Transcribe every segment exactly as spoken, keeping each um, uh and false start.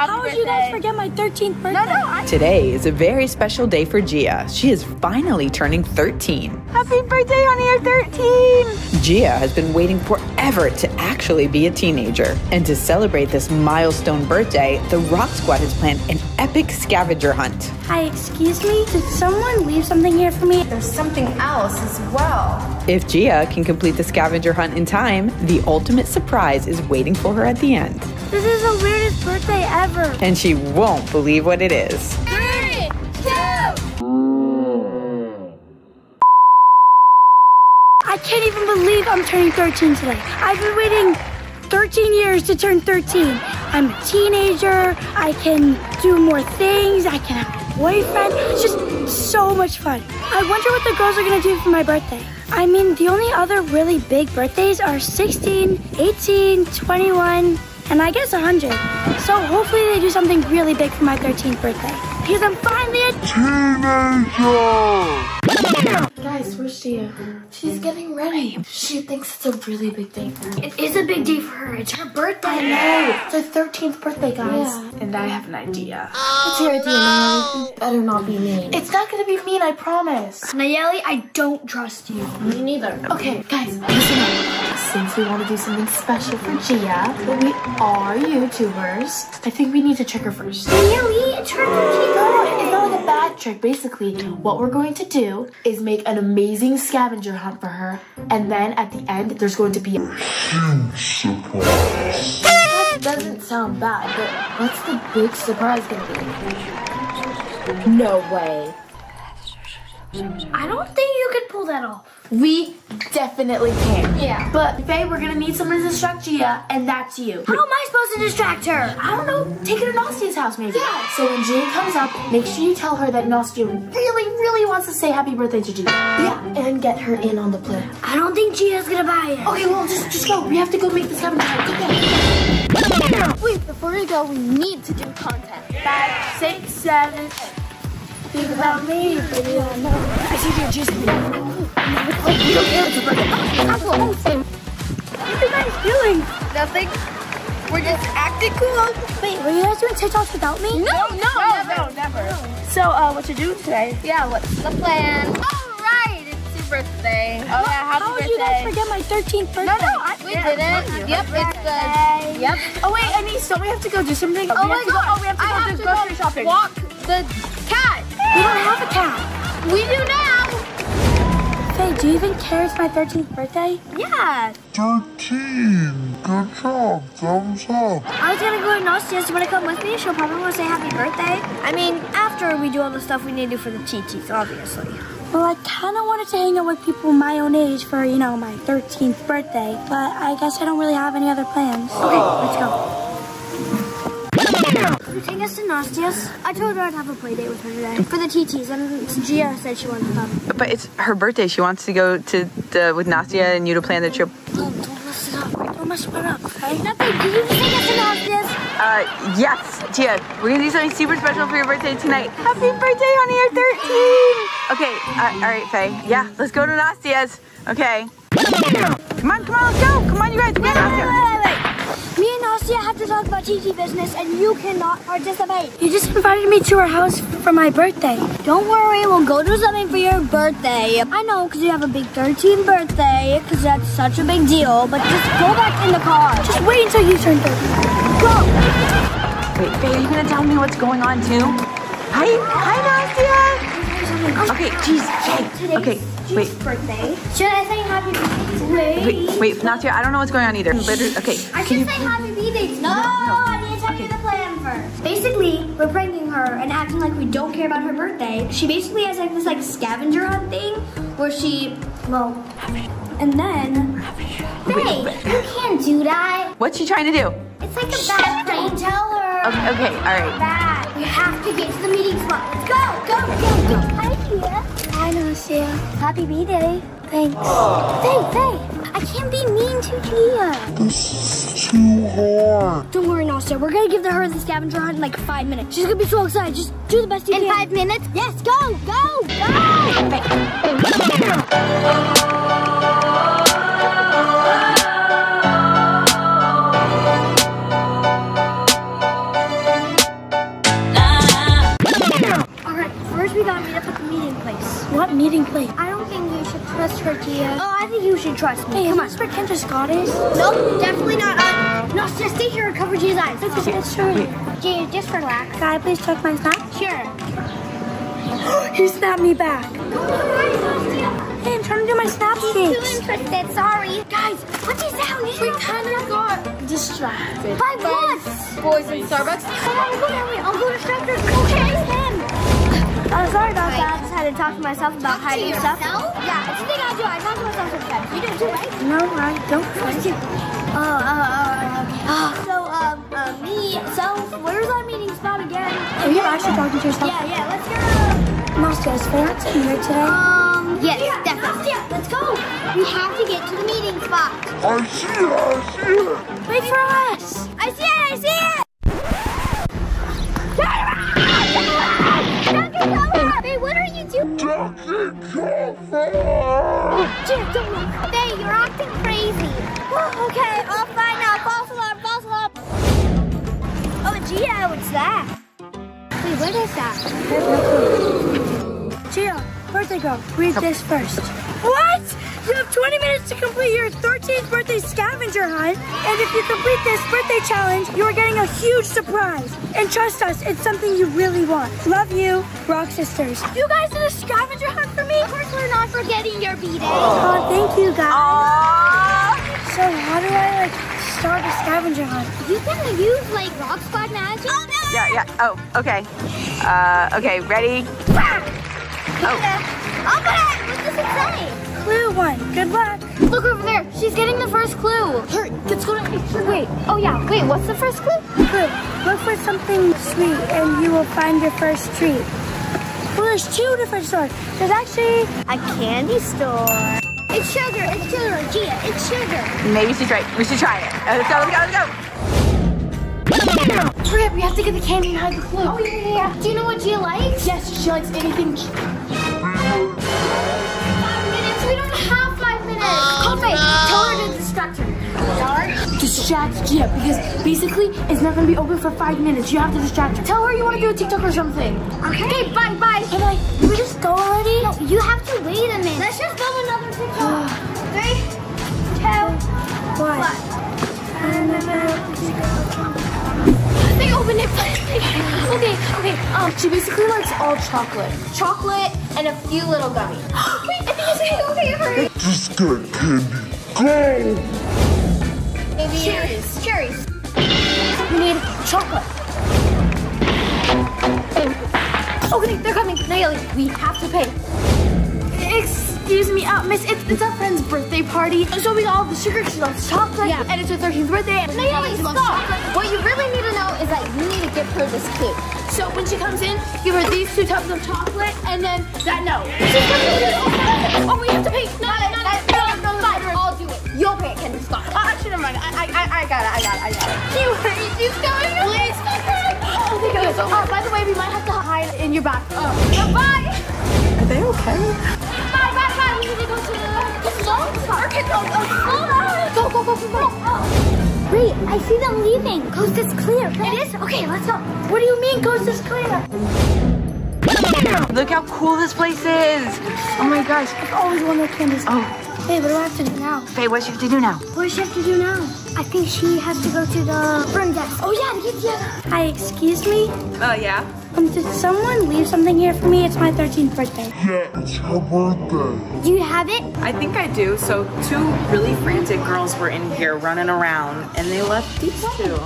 Happy How birthday. Would you guys forget my thirteenth birthday? No, no. I Today is a very special day for Gia. She is finally turning thirteen. Happy birthday, honey, you're thirteen. Gia has been waiting forever to actually be a teenager. And to celebrate this milestone birthday, the ROCK SQUAD has planned an epic scavenger hunt. Hi, excuse me? Did someone leave something here for me? There's something else as well. If Gia can complete the scavenger hunt in time, the ultimate surprise is waiting for her at the end. This is the weirdest birthday ever. And she won't believe what it is. Three, two. I can't even believe I'm turning thirteen today. I've been waiting thirteen years to turn thirteen. I'm a teenager. I can do more things. I can have a boyfriend. It's just so much fun. I wonder what the girls are going to do for my birthday. I mean, the only other really big birthdays are sixteen, eighteen, twenty-one, and I guess one hundred. So hopefully they do something really big for my thirteenth birthday, because I'm finally a teenager! Guys, where's Gia? She's getting ready. She thinks it's a really big day for her. It is a big day for her. It's her birthday. I know. It's her thirteenth birthday, guys. Yeah. And I have an idea. Oh, What's your idea, no. Nayeli? It better not be mean. It's not going to be mean, I promise. Nayeli, I don't trust you. Me neither. Okay, guys, listen up. Since we want to do something special for Gia, but we are YouTubers, I think we need to trick her first. Nayeli, trick her. No, it's not like a bad trick. Basically, what we're going to do is make an amazing scavenger hunt for her, and then at the end, there's going to be a huge surprise. That doesn't sound bad, but what's the big surprise going to be? No way. I don't think you could pull that off. We definitely can. Yeah. But, Faye, we're going to need someone to distract Gia, and that's you. How am I supposed to distract her? I don't know. Take her to Nastya's house, maybe. Yeah. So when Gia comes up, make sure you tell her that Nastya really, really wants to say happy birthday to Gia. Yeah, and get her in on the plan. I don't think Gia's going to buy it. Okay, well, just just go. We have to go make this happen. Go. Wait, before we go, we need to do content. Five, six, seven, eight. Think about me, baby, I know. I see you're just me. Oh, you don't care, it's a birthday. I'm awesome. What are you guys doing? Nothing. We're just acting cool. Wait, were you guys doing TikToks without me? No, no, no, never. No, never. No. So, uh, what you doing today? Yeah, what's the plan? All right, it's your birthday. Oh, yeah, happy birthday. How did you guys forget my thirteenth birthday? No, no, I, we yeah, didn't. Yep, it's the, yep. Oh, wait, I need, so we have to go do something. Oh, my God. Oh, we have to go do grocery shopping. Walk the cat. We don't have a cat. We do now. Faye, do you even care it's my thirteenth birthday? Yeah. thirteen. Good job. Thumbs up. I was going to go to Nastya. So when I come with me, she'll probably want to say happy birthday. I mean, after we do all the stuff we need to do for the T Ts, obviously. Well, I kind of wanted to hang out with people my own age for, you know, my thirteenth birthday. But I guess I don't really have any other plans. Okay, let's go. Can you take us to Nastya's? I told her I'd have a play date with her today for the T Ts, and Gia said she wanted to come. But it's her birthday. She wants to go to the, with Nastya and you to plan the trip. Don't, don't mess it up. Don't mess it up, okay? Nothing. Can you take us to Nastya's? Uh, yes. Gia, we're going to do something super special for your birthday tonight. Happy birthday, honey. You're thirteen. Okay. Uh, all right, Faye. Yeah, let's go to Nastya's. Okay. Come on, come on, let's go. Come on, you guys. We're going to Nastya. Me and Nastya have to talk about T T business and you cannot participate. You just invited me to her house for my birthday. Don't worry, we'll go do something for your birthday. I know, because you have a big thirteenth birthday, because that's such a big deal, but just go back in the car. Just wait until you turn thirty. Go! Wait, Faye, are you going to tell me what's going on too? Hi, hi Nastya! Okay, jeez, Faye. Okay, wait. Birthday. Should I say happy birthday to Faye? Wait, wait, Nastya, I don't know what's going on either. Literally, okay. I should you... say happy birthday to no, no, no, I need to tell okay. you the plan first. Basically, we're pranking her and acting like we don't care about her birthday. She basically has like this like scavenger hunt thing where she, well, and then, Faye, you can't do that. What's she trying to do? It's like a bad prank. Tell her. Okay, okay, all right. Bad. We have to get to the meeting spot. Let's go, go, go, go. Hi, Gia. Hi, Nastya. Happy birthday. Thanks. Aww. Faye, Faye, I can't be mean to Gia. This is too hard. Don't worry, Nastya. We're going to give her the scavenger hunt in like five minutes. She's going to be so excited. Just do the best you in can. In five minutes? Yes, go, go, go. What meeting place? I don't think you should trust her, Gia. Oh, I think you should trust me. Hey, come on. Is this where Kendra Scott is? Nope, definitely not. Uh, no, just stay here and cover Gia's eyes. Let's just get started. Gia, just relax. Can I please check my snap? Sure. He snapped me back. Hey, I'm trying to do my snap things. He's too interested, sorry. Guys, put these down. You we kind of got distracted. By what? Boys in Starbucks. Come on, go that way. I'll go distract her. Okay, then. I'm sorry about that. I just had to talk to myself about talk hiding stuff. Yeah, it's the thing I do. I talk to myself sometimes. You do too, right? No, I don't. What do? Oh, uh, uh, So, um, uh, me, so, where's our meeting spot again? Are you actually talking to yourself? Yeah, yeah, let's go. Nastya, is Faye here today? Um, yes, yeah, definitely. Nastya, let's go. We have to get to the meeting spot. I see it, I see it. Wait for us. I see it, I see it. Don't get over. Faye, what are you doing? Don't get over. Jim, don't look. Faye, you're acting crazy. Okay, I'll find out. False alarm, false alarm. Oh, Gia, what's that? Wait, what is that? Gia, birthday girl, read this first. What? You have twenty minutes to complete your thirteenth birthday scavenger hunt, and if you complete this birthday challenge, you are getting a huge surprise. And trust us, it's something you really want. Love you, Rock Sisters. You guys did a scavenger hunt for me? Of course we're not forgetting your B-Day. Oh, thank you, guys. Aww. So how do I, like, start a scavenger hunt? You can use, like, Rock Squad magic. Oh, no! Yeah, yeah. Oh, okay. Uh, okay, ready? Ah! Oh. Open it! What does it say? Clue one. Good luck. Look over there. She's getting the first clue. Hurry, let's go to... Wait. Oh, yeah. Wait, what's the first clue? Clue. Look for something sweet and you will find your first treat. Well, there's two different stores. There's actually a candy store. It's sugar. It's sugar. Gia, it's sugar. Maybe she's right. We should try it. Uh, let's go, let's go, let's go. Hurry up, we have to get the candy and hide the clue. Oh, yeah, yeah, yeah. Do you know what Gia likes? Yes, she likes anything. Five minutes? We don't have five minutes. Oh, Call Faye. No. Tell her to distract her. Sorry. Distract Gia, because basically, it's not going to be open for five minutes. You have to distract her. Tell her you want to do a TikTok or something. Okay, okay, bye, bye. Can I, can we just go already? No, you have to wait a minute. Let's just film another TikTok. Three, two, one. one. They open it. Okay, okay. Um, she basically likes all chocolate. Chocolate and a few little gummies. Wait, I think it's okay. Okay, hurry. Just got candy. Go! Maybe cherries. Cherries. We need chocolate. Okay, they're coming. Nayeli, we have to pay. Excuse me, uh, miss, it's, it's our friend's birthday party. So we got all the sugar, she loves chocolate, yeah. And it's her thirteenth birthday. Nayeli, stop. Chocolate. What you really need to know is that you need to give her this clue. So when she comes in, give her these two tubs of chocolate, and then that no. Oh, we have to pay. No, not no, it, no, no, no, no, no, I'll do it. You'll pay it, Kendra Scott. Uh, actually, never mind. I, I, I got it, I got it, I got it. She worries, she's coming. Please. Oh, my goodness. Uh, by the way, we might have to hide in your back. Oh. Bye-bye. Are they okay? Go, go, go, go, go. Wait, I see them leaving. Coast is clear. It is? Okay, let's go. What do you mean coast is clear? Look how cool this place is. Oh my gosh. I've always wanted candies. Oh. Faye, what do I have to do now? Faye, what does she have to do now? What does she have to do now? I think she has to go to the front desk. Oh yeah, the yeah. Hi, excuse me? Oh uh, yeah? Um, did someone leave something here for me? It's my thirteenth birthday. Yeah, it's her birthday. Do you have it? I think I do. So two really frantic girls were in here running around, and they left these two.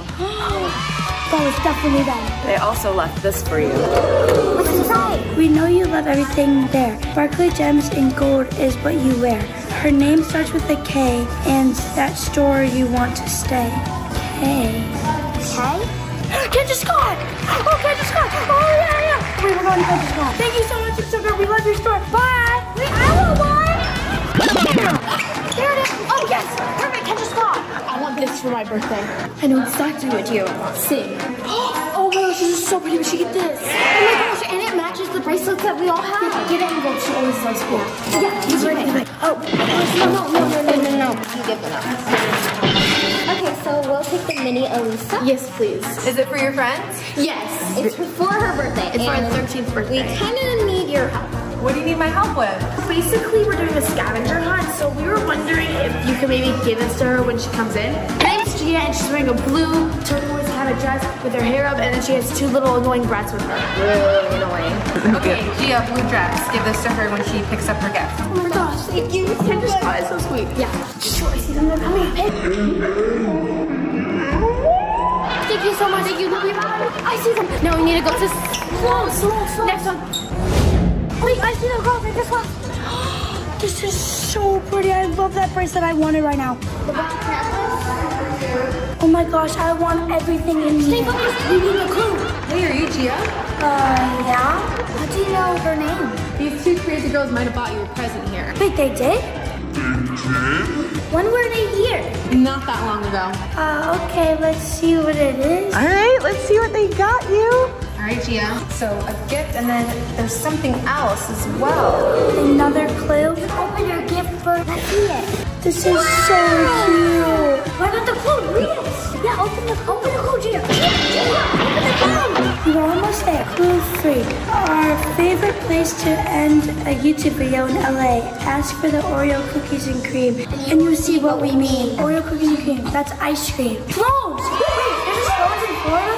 That was definitely them. They also left this for you. What's inside? We know you love everything there. Sparkly gems and gold is what you wear. Her name starts with a K, and that store you want to stay. K. K? Kendra Scott! Oh, Kendra Scott! Oh, yeah, yeah! Wait, we're going to Kendra Scott. Thank you so much, it's so good. We love your store. Bye! Wait, I want one! There it is! Oh, yes! Perfect, Kendra Scott! I want this for my birthday. I know exactly what you want. Sing. Oh, my gosh, this is so pretty. We should get this. Oh, my gosh, and it matches the bracelets that we all have. Get it and go. She always likes cool. Yeah, he's right. Oh, no, no, no, no, no, no, no. I'm giving up. Okay, so we'll take the mini Elisa. Yes, please. Is it for your friends? Yes. It's for her birthday. It's for her thirteenth birthday. We kind of need your help. What do you need my help with? Basically, we're doing a scavenger hunt, so we were wondering if you could maybe give this to her when she comes in. My name's Gia, and she's wearing a blue turquoise hat, a dress with her hair up, and then she has two little annoying brats with her. Really annoying. Okay, Gia, blue dress. Give this to her when she picks up her gift. Oh my gosh, thank you. Kendra Scott is so sweet. Yeah. Sure, I see them, they're coming. Hey. Thank you so much. Thank you, love you. I see them. Now we need to go to slow, slow, slow. Next one. Wait, I see the girl right this one. This is so pretty. I love that bracelet. I want it right now. Oh my gosh, I want everything in here. Stay focused. We need a clue. Hey, are you Gia? Uh, yeah. How do you know her name? These two crazy girls might have bought you a present here. Wait, they did? When were they here? Not that long ago. Uh, okay, let's see what it is. All right, let's see what they got you. All right, Gia. So a gift, and then there's something else as well. Another clue. Open your gift for let's see it. This is wow. So cute. What about the clue? Read it. Yeah, open the open the clue, Gia. Yeah, Gia, open the clue. We're almost there. Clue three. Our favorite place to end a YouTube video in L A. Ask for the Oreo cookies and cream, and you see what we mean. Oreo cookies and cream. That's ice cream. Clones. Wait, there's clones in Florida.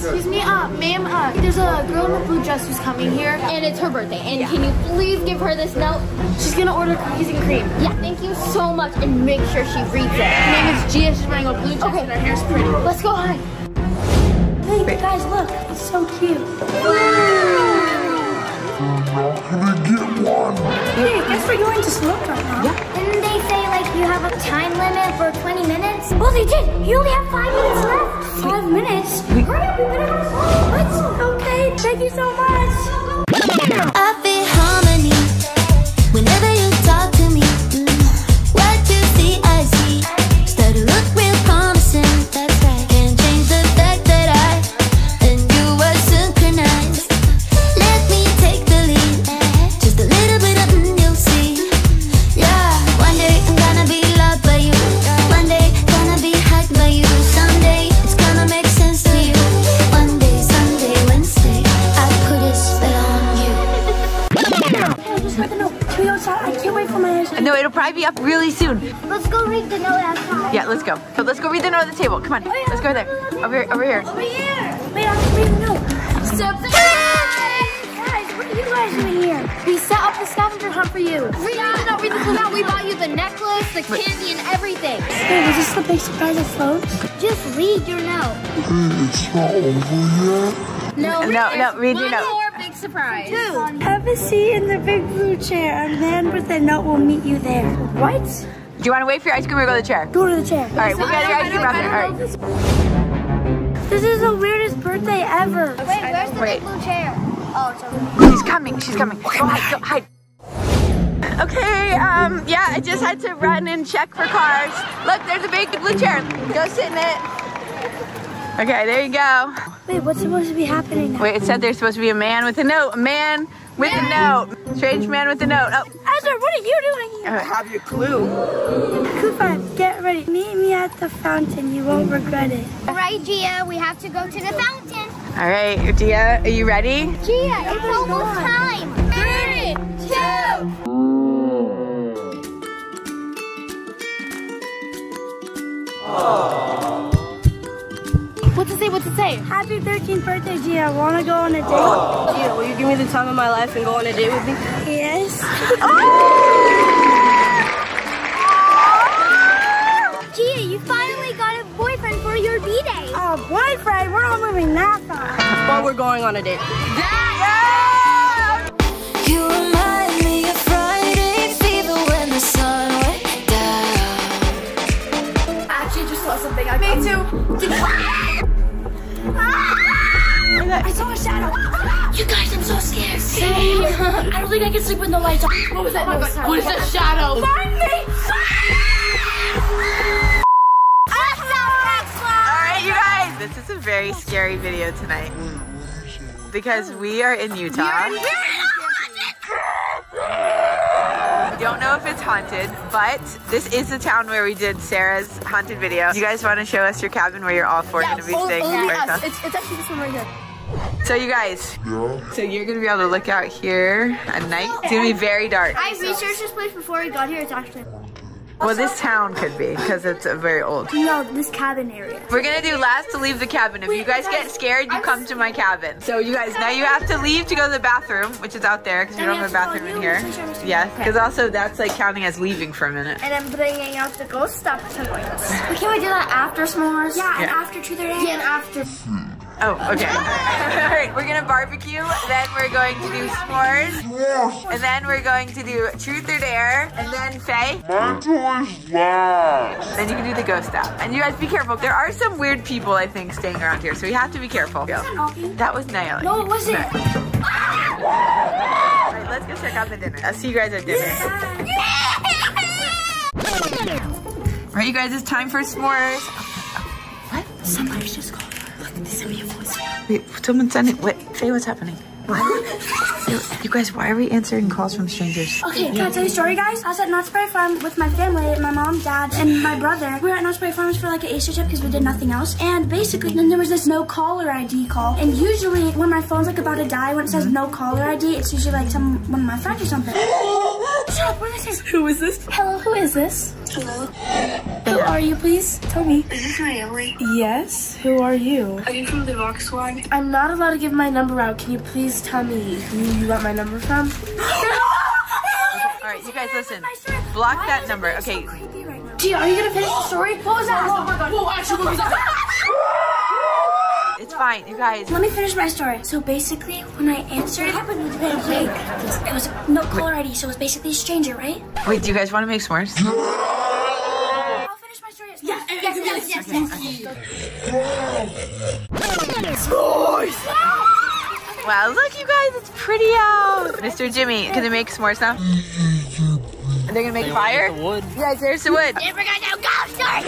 Excuse me, uh, ma'am, uh, there's a girl in a blue dress who's coming here, and it's her birthday, and yeah. Can you please give her this note? She's gonna order cookies and cream. Yeah, thank you so much, and make sure she reads it. Her name is Gia, she's wearing a blue dress, okay. And her hair's pretty. Let's go hide. Hey, Wait. guys, look, it's so cute. Wow! Can I get one? Hey, I guess we're going to smoke right now. Yeah. Didn't they say, like, you have a time limit for twenty minutes? Well, they did. You only have five minutes left. Five minutes? We Hurry up, we better have fun. What? Okay, thank you so much. I feel harmony whenever you talk to me. What you see, I see. Start to look real promising. That's right. Can't change the fact that I and you are synchronized. Let me take the lead. Just a little bit of mm, you'll see. Yeah, one day I'm gonna be loved by you. One day gonna be hugged by you. Someday. No, it'll probably be up really soon. Let's go read the note outside. Yeah, let's go. So let's go read the note at the table. Come on, oh, yeah, let's go there. Over here, over here. Over here. Wait, I have to read the note. Surprise! Guys, what are you guys doing here? We set up the scavenger hunt for you. Read the note, read the clue out. We bought you the necklace, the candy, and everything. Wait, was this the big surprise of floats? Just read your note. Hey, it's not over yet. No, no, no, read your note. One more big surprise. Two. Have a seat in the big blue chair, and then with the note, we'll meet you there. What? Do you want to wait for your ice cream or go to the chair? Go to the chair. All right, we'll get your ice cream after. All right. This is the weirdest birthday ever. Wait, where's the big blue chair? Oh, it's over. She's coming, she's coming. Go hide, go hide. Okay, um, yeah, I just had to run and check for cars. Look, there's a big blue chair. Go sit in it. Okay, there you go. Wait, what's supposed to be happening now? Wait, it said there's supposed to be a man with a note. A man with Yay! a note. Strange man with a note. Oh, Ezra, what are you doing here? I have your clue. Clue five, get ready. Meet me at the fountain. You won't regret it. All right, Gia, we have to go to the fountain. All right, Gia, are you ready? Gia, it's almost time. Three, two. Oh. What's it say? What's it say? Happy thirteenth birthday, Gia. I want to go on a date. Oh. Gia, will you give me the time of my life and go on a date with me? Yes. Oh! Gia, you finally got a boyfriend for your B-Day. A boyfriend? We're not moving that far. But we're going on a date. That yeah! You remind me of Friday fever when the sun went down. I actually just saw something. I Me too. Did I saw a shadow. You guys, I'm so scared. Same. I don't think I can sleep with no lights on. What was that? Oh noise? What is that shadow? Find me! All right, you guys. This is a very scary video tonight because we are in Utah. Don't know if it's haunted, but this is the town where we did Sarah's haunted video. You guys want to show us your cabin where you're all four yeah, going to be staying? Yes, it's, it's actually this one right here. So you guys, yeah. So you're gonna be able to look out here at night. It's gonna be very dark. I researched this place before we got here. It's actually well, this town could be because it's a very old. No, this cabin area. We're gonna do last to leave the cabin. If Wait, you guys guys, get scared, you I'm come to my cabin. So you guys, now you have to leave to go to the bathroom, which is out there because we don't have a bathroom in here. Yes, because okay. Also that's like counting as leaving for a minute. And I'm bringing out the ghost stuff at some point. But can we do that after s'mores? Yeah, yeah. And after Truth or Dare. Yeah, and after. Oh, okay. All right, we're gonna barbecue, then we're going to do s'mores, and then we're going to do Truth or Dare, and then Faye. My choice last. Then you can do the ghost app. And you guys be careful. There are some weird people, I think, staying around here, so you have to be careful. Go. That was Nayeli. No, it wasn't. No. All right, let's go check out the dinner. I'll see you guys at dinner. Yeah. Yeah. All right, you guys, it's time for s'mores. What? Somebody's just calling. Wait, someone sent it. Wait, Faye, what's happening? Why are we, you guys, why are we answering calls from strangers? Okay, can I tell you a story, guys? I was at Knott's Berry Farm with my family, my mom, dad, and my brother. We were at Knott's Berry Farm for like an Easter trip because we did nothing else. And basically, then there was this no caller I D call. And usually, when my phone's like about to die, when it says no caller I D, it's usually like some one of my friends or something. Shut up, what is this? Who is this? Hello, who is this? Hello. Who yeah. are you, please? Tell me. Is this Nayeli? Yes. Who are you? Are you from the ROCK SQUAD? I'm not allowed to give my number out. Can you please tell me who you got my number from? Alright, you guys listen. Block Why that number. Okay. So creepy right now. Gia, are you gonna finish the story? What was that? Oh my god. Whoa, actually, what was that? It's fine, you guys. Let me finish my story. So basically, when I answered, what happened with the wig? It was no caller I D, so it was basically a stranger, right? Wait, do you guys want to make s'mores? Yes, yes, yes, yes, yes, yes, yes. S'mores! Wow, look you guys, it's pretty out. Mister Jimmy, can they make s'mores now? Are they gonna make fire? The yes, there's the wood. Never got no ghost story.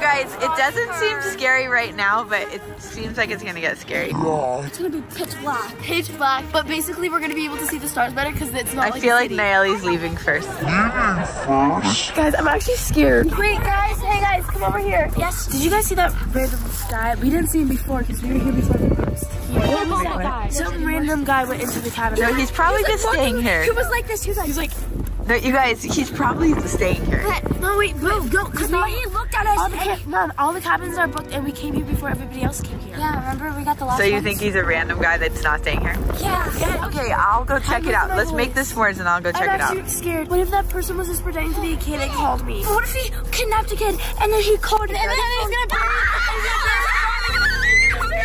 Guys, it doesn't seem scary right now, but it seems like it's gonna get scary. It's gonna be pitch black. Pitch black, but basically we're gonna be able to see the stars better because it's not I like I feel like Nayeli's leaving first. Guys, I'm actually scared. Wait, guys, hey guys, come over here. Yes, did you guys see that random guy? We didn't see him before because we were here before the first. What was that guy? Some random guy went into the cabin. No, he's probably just staying here. He was like this, he was like, he's like, no, you guys, he's probably staying here. But, no, wait, move, go, because he looked at us. All the, no, all the cabins are booked, and we came here before everybody else came here. Yeah, remember, we got the last So you ones. Think he's a random guy that's not staying here? Yeah. yeah. Okay, I'll go check I'm it out. Let's voice. Make the s'mores, and I'll go check I'm it out. I'm actually scared. What if that person was just pretending to be a kid and called me? What if he kidnapped a kid, and then he called me? And, and then he's going to burn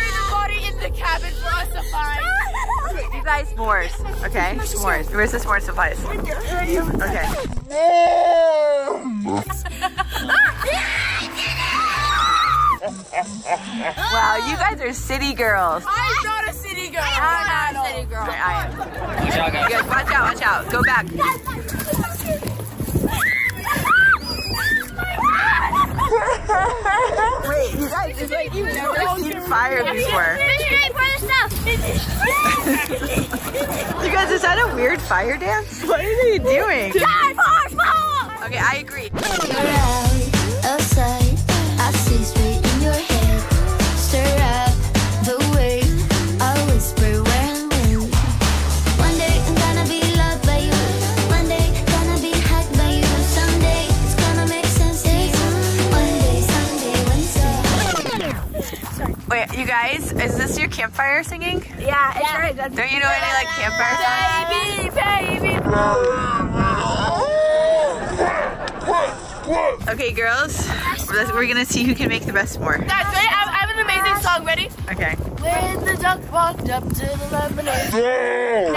the body in the cabin for us to find. You guys, s'mores, okay? S'mores. Where's the s'mores supplies? Okay. Wow, you guys are city girls. I'm not a city girl. I'm not, not a city girl. I am. You guys, watch out, watch out. Go back. Wait, you guys, it's like you've never seen fire before. You guys, is that a weird fire dance? What are they doing? Okay, I agree. I see straight in your head. Stir up the way I whisper where I'm in. One day I'm gonna be loved by you. One day gonna be hugged by you. Someday it's gonna make sense. One day, someday, Wednesday. Wait, you guys, is this your campfire singing? Yeah, it's yeah. right. That's Don't you know any like campfire songs? Baby, baby. Okay, girls, we're gonna see who can make the best s'more. That's it. I have an amazing song. Ready? Okay. When the duck walked up to the lemonade,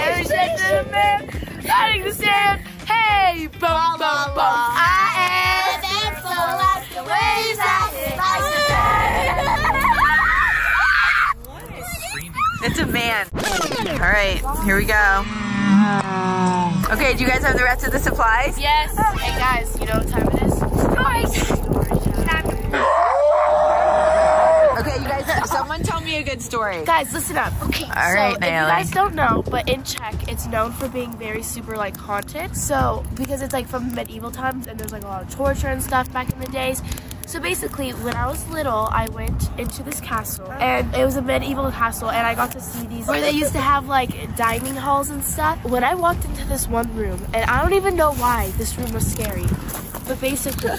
and he said to the man, lighting the sand, hey, bum, bum, bum, I am thankful at the ways I am. It's a man. Alright, here we go. Okay, do you guys have the rest of the supplies? Yes. Hey guys, you know what time it is? Nice. Okay, you guys, someone tell me a good story. Guys, listen up. Okay, All so right, if you guys don't know, but in Czech, it's known for being very super like haunted. So, because it's like from medieval times and there's like a lot of torture and stuff back in the days. So basically, when I was little, I went into this castle, and it was a medieval castle, and I got to see these, where they used to have like dining halls and stuff. When I walked into this one room, and I don't even know why this room was scary, but basically,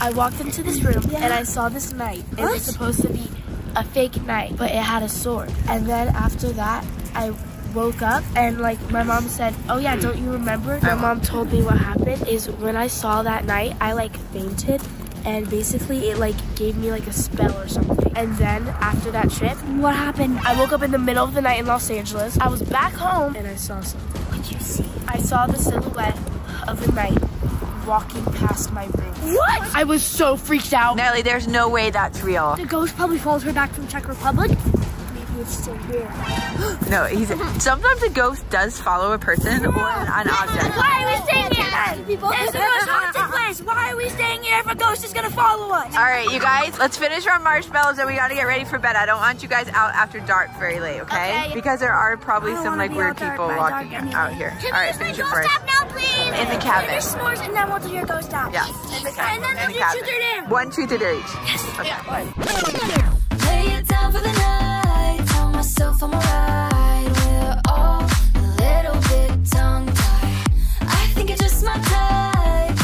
I walked into this room, yeah. and I saw this knight. It was supposed to be a fake knight, but it had a sword. And then after that, I woke up, and like my mom said, oh yeah, don't you remember? My mom told me what happened is when I saw that knight, I like fainted. And basically it like gave me like a spell or something. And then after that trip, what happened? I woke up in the middle of the night in Los Angeles. I was back home and I saw something. What'd you see? I saw the silhouette of the knight walking past my room. What? I was so freaked out. Nayeli, there's no way that's real. The ghost probably follows her back from Czech Republic. Maybe it's still here. No, he's sometimes a ghost does follow a person yeah. or an object. Why are we staying here? This is the most haunted place. Why are we staying here if a ghost is gonna follow us? All right, you guys, let's finish our marshmallows and we gotta get ready for bed. I don't want you guys out after dark very late, okay? okay. Because there are probably some like weird people walking out here. All right, finish your first. Now, please. In the cabin. Finish s'mores and then we'll do your ghost out. Yeah. In the cabin. And then we'll do truth or dare. One truth or dare each. Yes. Okay. Yeah. One. Lay it down for the night. Tell myself I'm alright. We're all a little bit tongue tied. I think it's just my type.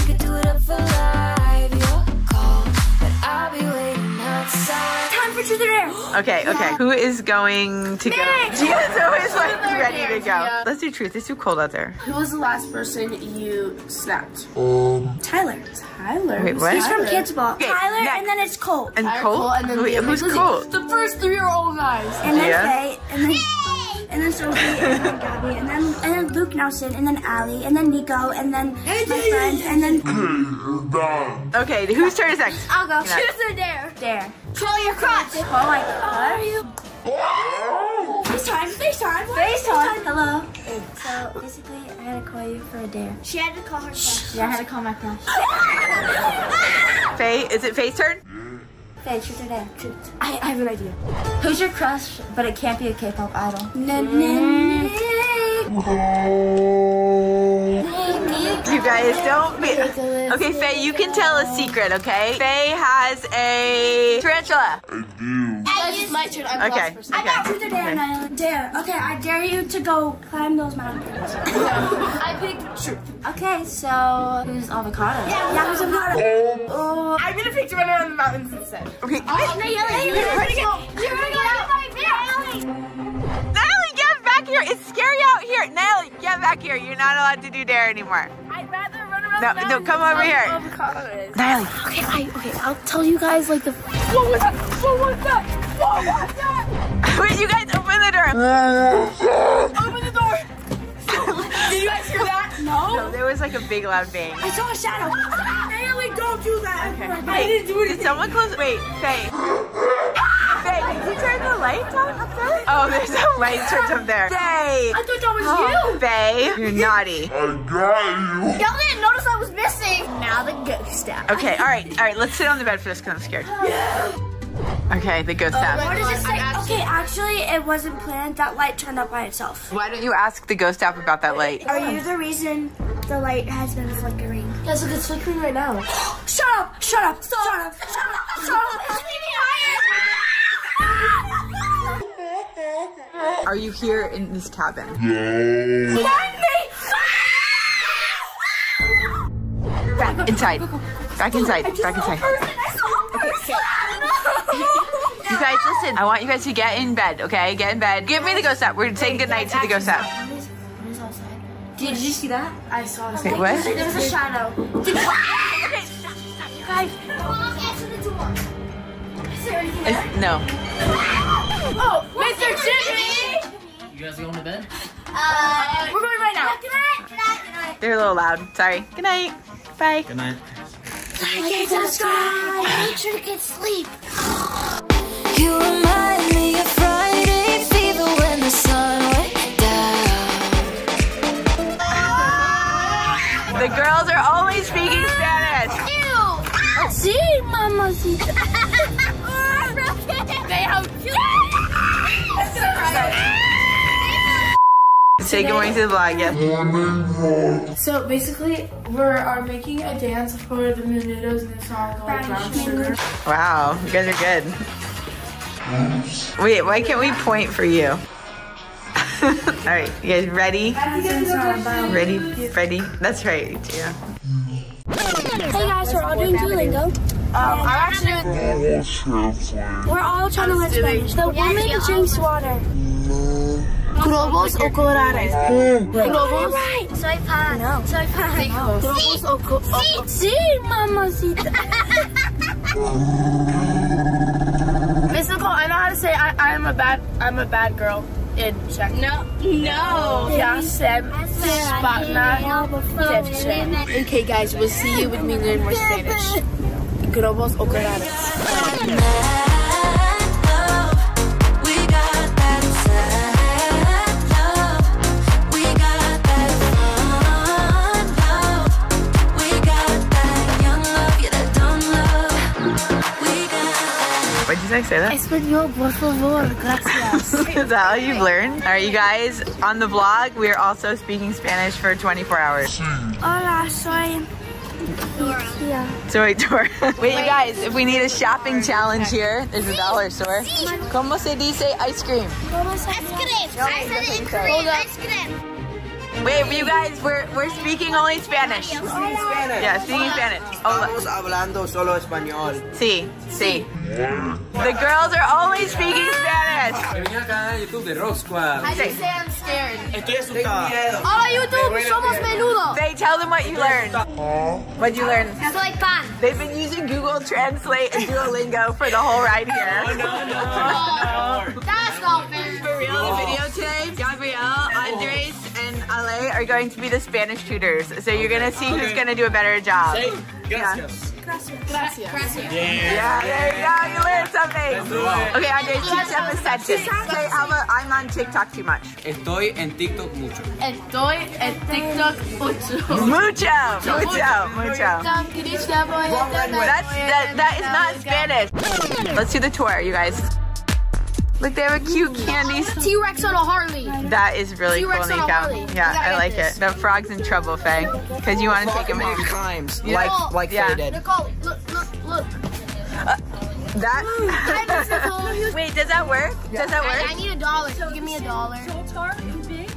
We could do it up for life. Your call, but I'll be waiting outside. Time for truth or dare. Okay. Okay. Yeah. Who is going to Nick. go? Gia's always like ready to go. Yeah. Let's do truth. It's too cold out there. Who was the last person you snapped? Um, Tyler. Tyler. Wait, what? He's Tyler. from Kids Ball. Okay, Tyler, next. and then it's Colt. And Tyler, Colt? Colt, and then Wait, the who's Colt? The first three are all guys. And then yeah. Faye, and then Yay! and then Sophie, and then Gabby, and then and then Luke Nelson, and then Allie, and then Nico, and then and my friend, and then. Okay, whose turn is next? I'll go. Choose or dare. Dare. Troll your crotch. Oh my God. How are you? FaceTime, FaceTime, FaceTime. Hello. So basically, I had to call you for a dare. She had to call her crush. Yeah, I had to call my crush. Faye, is it Faye's turn? Faye, truth or dare? Truth. I, I have an idea. Who's your crush, but it can't be a K-pop idol? No, no, no. You guys don't be. Okay, Faye, you can tell a secret, okay? Faye has a tarantula. I do. It's my turn. I'm okay. okay. I got truth or dare, Nayeli. Dare. Okay, I dare you to go climb those mountains. I picked truth. Okay, so who's avocado? Yeah, yeah who's avocado? Oh. oh. I'm gonna pick to run around the mountains instead. Okay. Oh, Nayeli, you're gonna go. You're gonna go. Nayeli, Nayeli, get back here. It's scary out here. Nayeli, get back here. You're not allowed to do dare anymore. I'd rather run around no, the mountains. No, come over here. Nayeli. Okay, I, okay, I'll tell you guys like the. What was that? What was that? Whoa, what's that? Wait, you guys open the door. Open the door. Did you guys hear that? No. No, there was like a big loud bang. I saw a shadow. Nayeli, don't do that. Okay. Wait, I didn't do anything. Did someone close? Wait, Faye. Faye, did you turn the lights on up there? Oh, there's a light switch up there. Faye. I thought that was oh, you. Faye, you're naughty. I got you. Y'all didn't notice I was missing. Now the ghost out. Okay, all right, all right. Let's sit on the bed for this because I'm scared. Yeah. Okay, the ghost app. What does it say? Okay, actually, it wasn't planned. That light turned up by itself. Why don't you ask the ghost app about that light? Are you the reason the light has been flickering? Yes, look, it's flickering right now. Shut up! Shut up! Stop. Shut up! Shut up! Shut up! It's leaving higher! Are you here in this cabin? No. Find me! Back inside. Back inside. Back inside. You guys, listen, I want you guys to get in bed, okay? Get in bed. Give me the ghost app. We're saying goodnight to the ghost app. What is outside? Did you see that? I saw it. Wait, what? There was a shadow. Did you... Okay, stop, stop, you guys. Don't answer the door. Is there anything there? No. Oh, Mister Jimmy! You guys going to bed? Uh, We're going right now. Good night. Good night. Good night. They're a little loud. Sorry. Good night. Bye. Good night. Like and subscribe. Make sure to get sleep. You remind me of Friday fever when the sun went down. Ah! The girls are always speaking Spanish. Ew! See, Mama. They have. Say good morning to the vlog, yeah. So basically, we are making a dance for the Menudo's new song, like Brown Sugar. Wow, you guys are good. Wait, why can't we point for you? Alright, you guys ready? Ready, ready? That's right, Gia. Hey guys, we're all doing Duolingo. Um, I'm actually doing... We're all trying to learn Spanish. The woman drinks water. Globos o colares. Globos. Soy pan. No. Soy pan. No. Globos o colares. Sí, mamacita. Miss Nicole, I know how to say I, I'm a bad, I'm a bad girl in Czech. No, no. Yeah, Sam. Okay, guys, we'll see you with me learn more Spanish. Globos o colares. Did I say that? Espanol, por favor, gracias. Is that all you've learned? Alright, you guys, on the vlog, we are also speaking Spanish for twenty-four hours. Hola, soy Dora. Soy Dora. Wait, you guys, if we need a shopping challenge here, there's a dollar store. Como se dice ice cream? Ice cream. Ice cream. Ice cream. Wait, you guys, we're, we're speaking only Spanish. We're speaking Spanish. Yeah, speaking Spanish. Estamos hablando solo español. Sí, sí. The girls are only speaking Spanish. Venía acá a YouTube de ROCK SQUAD. I just say I'm scared. Estoy asustado. Hola, YouTube, somos menudo. They tell them what you learned. What'd you learn? Soy pan. They've been using Google Translate and Duolingo for the whole ride here. No, no, no, no. That's not fair. For real, the video today, Gabrielle, Andres, and Ale are going to be the Spanish tutors, so you're gonna see okay. who's gonna do a better job. Say, gracias. Yeah. Gracias. Gracias. Gracias. Yeah. Yeah, there you go, you learned something. Okay, Andre, teach them a sentence. Say, Alma, I'm on TikTok too much. Estoy en TikTok mucho. Estoy en TikTok mucho. Mucho, mucho, mucho. That's, that, that is not Spanish. Let's do the tour, you guys. Look, they have a cute candy. T-Rex on a Harley. That is really cool, Nico. Yeah, I like it. The frog's in trouble, Faye, because you want to take him out. Times, like, like Faye did. Nicole, look, look, look. Uh, that. Wait, does that work? Does that work? I need a dollar. So give me a dollar. Zoltar and Big.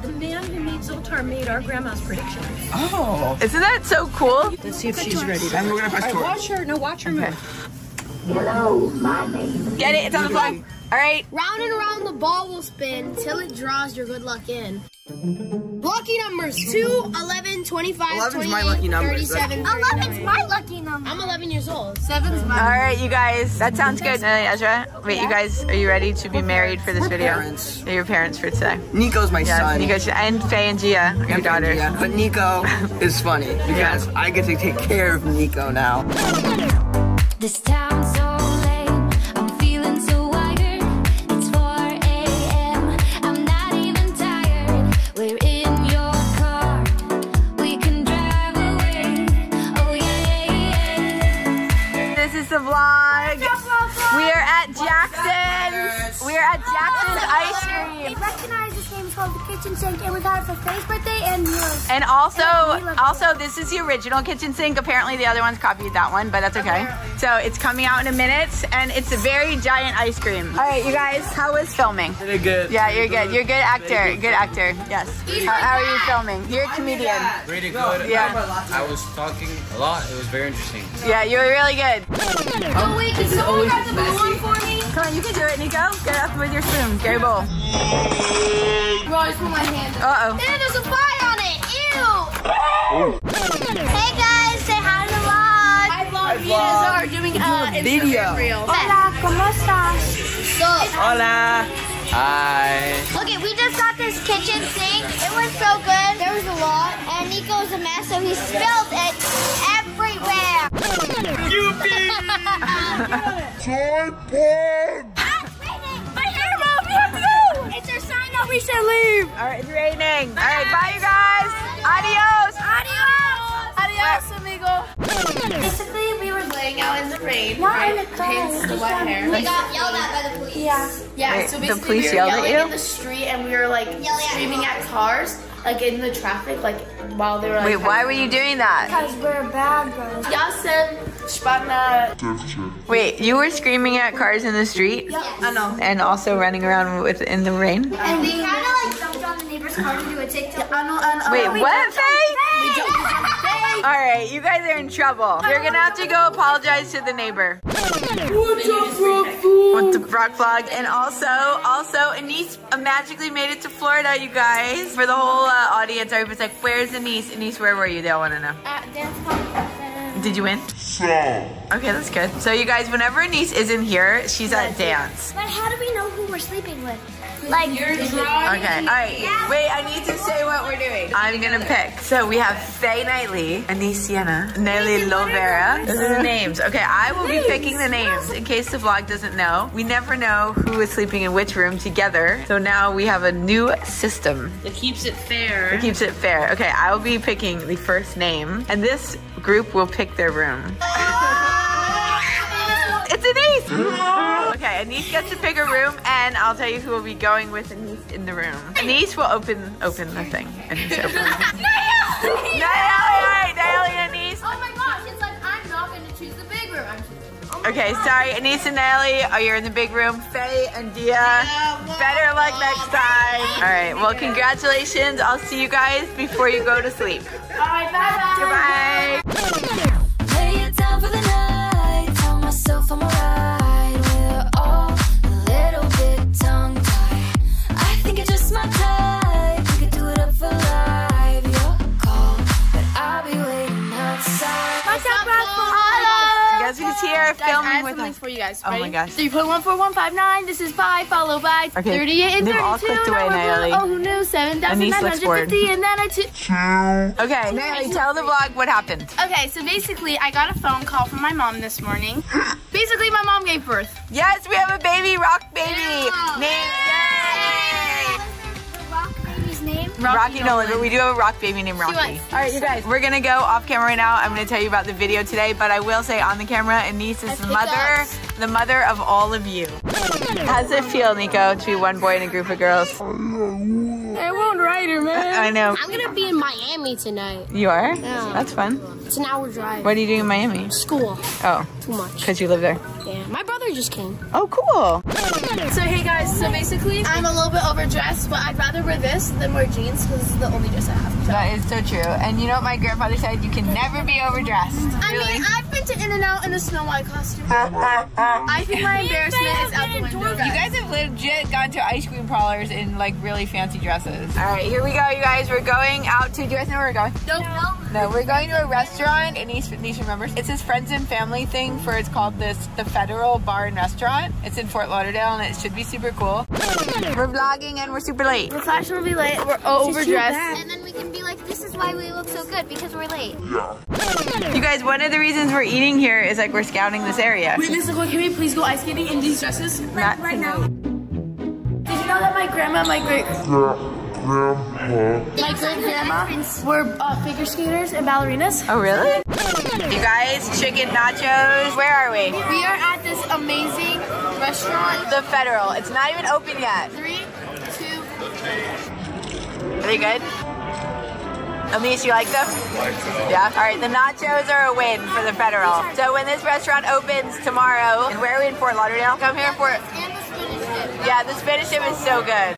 The man who made Zoltar made our grandma's predictions. Oh, isn't that so cool? Let's see if she's ready. And we're gonna pass tour. Watch her. No, watch her move. Hello, my name. Get it? It's on the vlog. All right. Round and around the ball will spin till it draws your good luck in. Lucky numbers two, eleven, twenty-five, thirty-seven. eleven's my lucky number. I'm eleven years old. seven's my. All right, you guys. That sounds good. Nayeli, Ezra. Wait, you guys, are you ready to be married for this video? Parents. They're your parents for today. Nico's my yeah, son. Nico and Faye and Gia are your daughters. Gia. But Nico is funny because yeah. I get to take care of Nico now. This town's so the vlog. We are at Jackson's. We are at Jackson's ice cream. It recognized this game is called the kitchen sink, and we got it for Faye's birthday and yours. And also, and also this is the original kitchen sink. Apparently, the other ones copied that one, but that's okay. Apparently. So it's coming out in a minute, and it's a very giant ice cream. All right, you guys, how was filming? Pretty good. Yeah, you're good. You're a good actor. Good actor. Yes. How, how are you filming? You're a comedian. Pretty good. Yeah. I was talking a lot. It was very interesting. Yeah, you were really good. Oh wait, can someone grab the blue one for me? Come on, you can do it, Nico. Get up with your spoon. Gary Bowl. Bro, I just put my hand in. Uh-oh. There, there's a fly on it. Ew! Hey guys, say hi to the vlog. Hi vlog. Me and Ezra are doing uh, a video. Reels. Hola, ¿cómo estás? So, hola. Hi. Okay, we just got this kitchen sink. It was so good. There was a lot. And Nico's a mess, so he spilled it everywhere. It's our sign off. We should leave. All right, it's raining. Bye. All right, bye you guys. Adios. Adios. Adios, amigo. Basically, we were laying now in the rain. Not right? in the car. Hence the wet hair. We got yelled at by the police. Yeah. Yeah. Wait, so basically the police we were yelled yelling at you? in the street, and we were like yelling screaming at cars. at cars, like in the traffic, like while they were. Like, wait, why were you doing that? Because we're bad girls. Yasin. Wait, you were screaming at cars in the street? Yep. Yes. I know. And also running around with in the rain? And we kind of like jumped on the neighbor's car to do a TikTok. Yeah, I know, I know. Wait, oh, we what, Faye? All right, you guys are in trouble. You're gonna have to go apologize to the neighbor. What's up, Brock Vlog? What's up, Brock Vlog? And also, also, Anise magically made it to Florida, you guys. For the whole uh, audience, everybody's like, where's Anise? Anise, where were you? They all wanna know. At dance party. Did you win? So. Okay, that's good. So you guys, whenever Anise isn't here, she's at dance. But how do we know who we're sleeping with? Like, you're drawing. Okay, all right. Yeah. Wait, I need to say what we're doing. I'm gonna pick. So we have Faye Knightley, Anise Sienna, Nelly Lovera. Those are the names. Okay, I will be picking the names in case the vlog doesn't know. We never know who is sleeping in which room together. So now we have a new system. It keeps it fair. It keeps it fair. Okay, I will be picking the first name, and this group will pick their room. It's Anise! Okay, Anise gets to pick a room, and I'll tell you who will be going with Anise in the room. Anise will open open the thing. Anise opens. Nayeli! Nayeli! Nayeli and Anise! Oh my gosh, it's like I'm not going to choose the big room. I'm choosing oh Okay, gosh. sorry, Anise and Nayeli, oh, you're in the big room. Faye and Gia, yeah, well, better luck next time. All right, well, congratulations. I'll see you guys before you go to sleep. All right, bye-bye. Goodbye. Here, filming I have with us. for you guys. Ready? Oh my gosh. three point one four one five nine. This is five followed by okay. thirty-eight and thirty-two. All clicked away, Nayeli. Oh no, seven thousand nine hundred fifty and then I two. Okay, Nayeli, tell the vlog what happened. Okay, so basically I got a phone call from my mom this morning. Basically my mom gave birth. Yes, we have a baby, Rock Baby. Yeah. Name. Yay! Name? Rocky, Rocky Nolan, but we do have a rock baby named Rocky. Alright, you guys, we're gonna go off camera right now. I'm gonna tell you about the video today, but I will say on the camera, Anise is the mother, the mother of all of you. How does it feel, Nico, to be one boy in a group of girls? I won't ride her, man. I know. I'm gonna be in Miami tonight. You are? Yeah. That's fun. It's an hour drive. What are you doing in Miami? School. Oh. Too much. Because you live there. Yeah. My brother just came. Oh, cool. So, hey guys, so basically, I'm a little bit overdressed, but I'd rather wear this than wear jeans because this is the only dress I have. So. That is so true. And you know what my grandfather said? You can never be overdressed. I really? mean, I've been to In-N-Out in a Snow White costume. I think my embarrassment is out the window. You guys have legit gone to ice cream parlors in like really fancy dresses. Alright, here we go, you guys. We're going out to, do you guys know where we're going? Nope. No. No, we're going to a restaurant, and Anise remembers. It's his friends and family thing for, it's called this, the Federal Bar and Restaurant. It's in Fort Lauderdale, and it should be super cool. We're vlogging, and we're super late. We're fashionably late, we're overdressed. And then we can be like, this is why we look so good, because we're late. Yeah. You guys, one of the reasons we're eating here is like we're scouting this area. Wait, Miss Nicole, can we please go ice skating in these dresses? Like, right now. That my grandma, my great grandma, my great grandma were uh, figure skaters and ballerinas. Oh really? You guys, chicken nachos. Where are we? We are at this amazing restaurant, the Federal. It's not even open yet. Three, two. Are they good? Elise, you like them? Yeah. All right, the nachos are a win for the Federal. So when this restaurant opens tomorrow, and where are we in Fort Lauderdale? Come here for. Yeah, the Spanish dip is so good.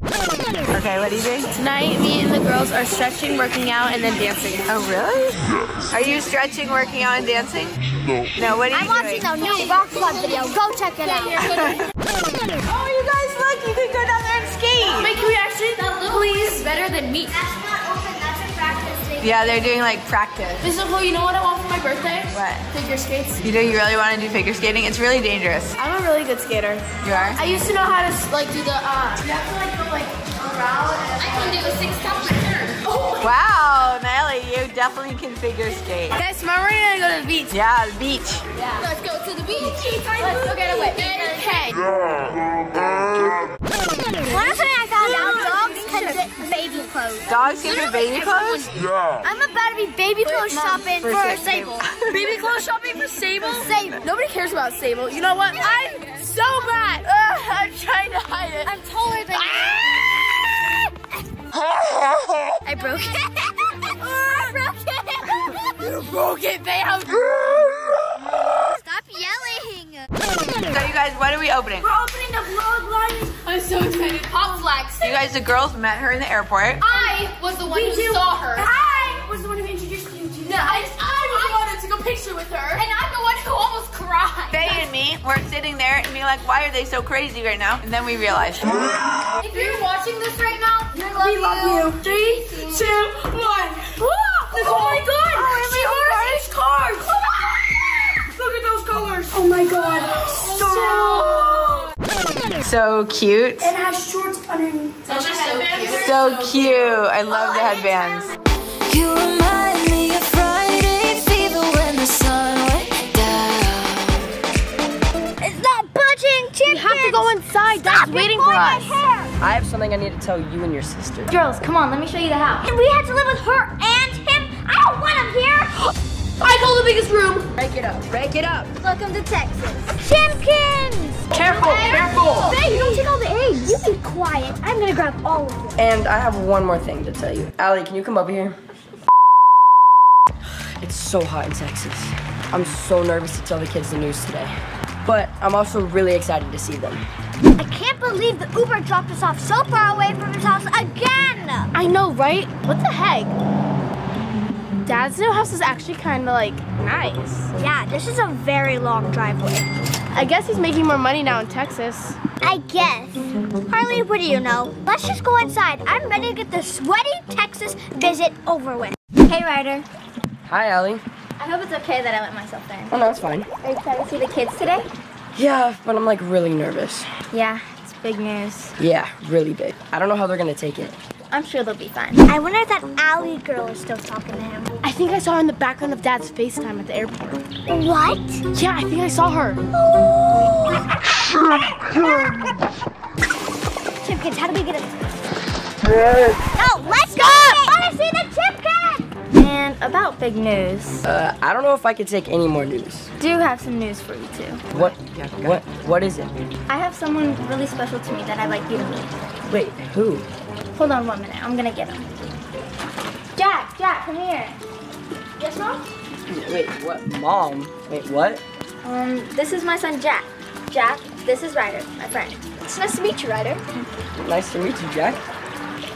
Okay, what do you think? Tonight, me and the girls are stretching, working out, and then dancing. Oh, really? Are you stretching, working out, and dancing? No. No, what are you I'm doing? I'm watching a new Rock Squad video. Go check it out. Oh, you guys, look. You can go down there and skate. Wait, can we actually? That little is better than me. That's not open. That's a practice thing. Yeah, they're doing, like, practice. Miz Nicole, you know what I want for my birthday? What? Figure skates. You know you really want to do figure skating? It's really dangerous. I'm a really good skater. You are? I used to know how to like do the uh you have to like go like around and I can do a six count return. Oh wow, Nayeli, you definitely can figure skate. Guys, tomorrow we're gonna go to the beach. Yeah, the beach. Yeah. Let's go to the beach. Let's go get away. Okay. One thing I found out, dogs can get baby clothes. dogs get their baby clothes? Yeah. I'm about to be baby clothes shopping for, for Sable. Baby clothes shopping for Sable? Sable. Nobody cares about Sable. You know what? I'm so mad. Ugh, I'm trying to hide it. I'm taller than you. I broke it. I broke it. You broke it, babe. Stop yelling. So you guys, what are we opening? We're opening the vlog line. I'm so excited. Popflex. You guys, the girls met her in the airport. I was the one we who do. saw her. I was the one who introduced you to No, I, just, I was I, the one who took a picture with her. And I'm the one who almost cried. Faye and me were sitting there and being like, why are they so crazy right now? And then we realized. If you're watching this right now, we love, love you. you. Three, two, one. Whoa! Oh my God! Oh, she orange cards! Oh my Look at those colors. Oh my God. So, so cute. And it has shorts underneath. So, so cute. So cute. I love oh, the headbands. You remind me of Friday fever when the sun went down. It's not budging, chicken. You have to go inside. Dad's waiting for us. I have something I need to tell you and your sister. Girls, come on. Let me show you the house. And we had to live with her and him. I don't want him here. I call the biggest room. Break it up. Break it up. Welcome to Texas. Chimkins! Careful, careful. Faye, you don't take all the eggs. You be quiet. I'm going to grab all of them. And I have one more thing to tell you. Allie, can you come over here? It's so hot in Texas. I'm so nervous to tell the kids the news today. But I'm also really excited to see them. I can't believe the Uber dropped us off so far away from his house again. I know, right? What the heck? Dad's new house is actually kind of like nice. Yeah, this is a very long driveway. I guess he's making more money now in Texas. I guess. Harley, what do you know? Let's just go inside. I'm ready to get the sweaty Texas visit over with. Hey, Ryder. Hi, Allie. I hope it's okay that I let myself there. Oh, no, it's fine. Are you excited to see the kids today? Yeah, but I'm like really nervous. Yeah, it's big news. Yeah, really big. I don't know how they're gonna take it. I'm sure they'll be fine. I wonder if that Allie girl is still talking to him. I think I saw her in the background of Dad's FaceTime at the airport. What? Yeah, I think I saw her. Chipkins, how do we get it? No, let's go! I want to see the Chipkins! And about big news. Uh, I don't know if I could take any more news. I do have some news for you too. What? What? What is it? I have someone really special to me that I'd like you to meet. Wait, who? Hold on one minute, I'm gonna get him. Jack, Jack, come here. Yes, Mom? Wait, what? Mom? Wait, what? Um, this is my son, Jack. Jack, this is Ryder, my friend. It's nice to meet you, Ryder. Nice to meet you, Jack.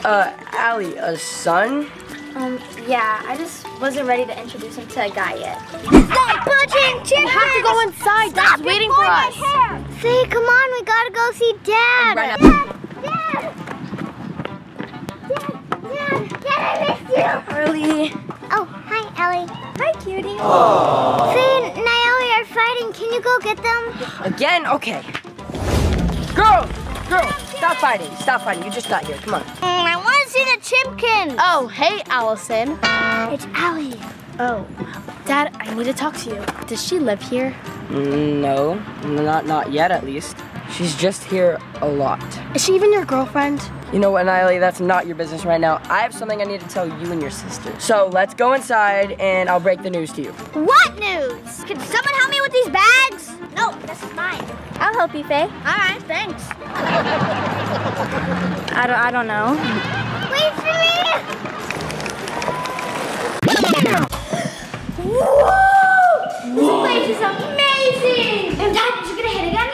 Uh, Allie, a son? Um, yeah, I just wasn't ready to introduce him to a guy yet. Stop budging, Jack! We have to go inside, Dad's waiting for us. Say, come on, we gotta go see Dad. Right now. Dad, Dad! Harley. Oh, hi, Allie. Hi, cutie. Aww. Faye and Nayeli are fighting. Can you go get them? Again? Okay. Girls! Girls, stop fighting. Stop fighting. You just got here. Come on. Mm, I want to see the Chipkins. Oh, hey, Allison. It's Allie. Oh. Dad, I need to talk to you. Does she live here? No. Not, not yet, at least. She's just here a lot. Is she even your girlfriend? You know what, Nayeli, that's not your business right now. I have something I need to tell you and your sister. So let's go inside and I'll break the news to you. What news? Can someone help me with these bags? No, this is mine. I'll help you, Faye. All right, thanks. I don't, I don't know. Wait for me! Whoa! This place is amazing! And Dad, did you get a hit again?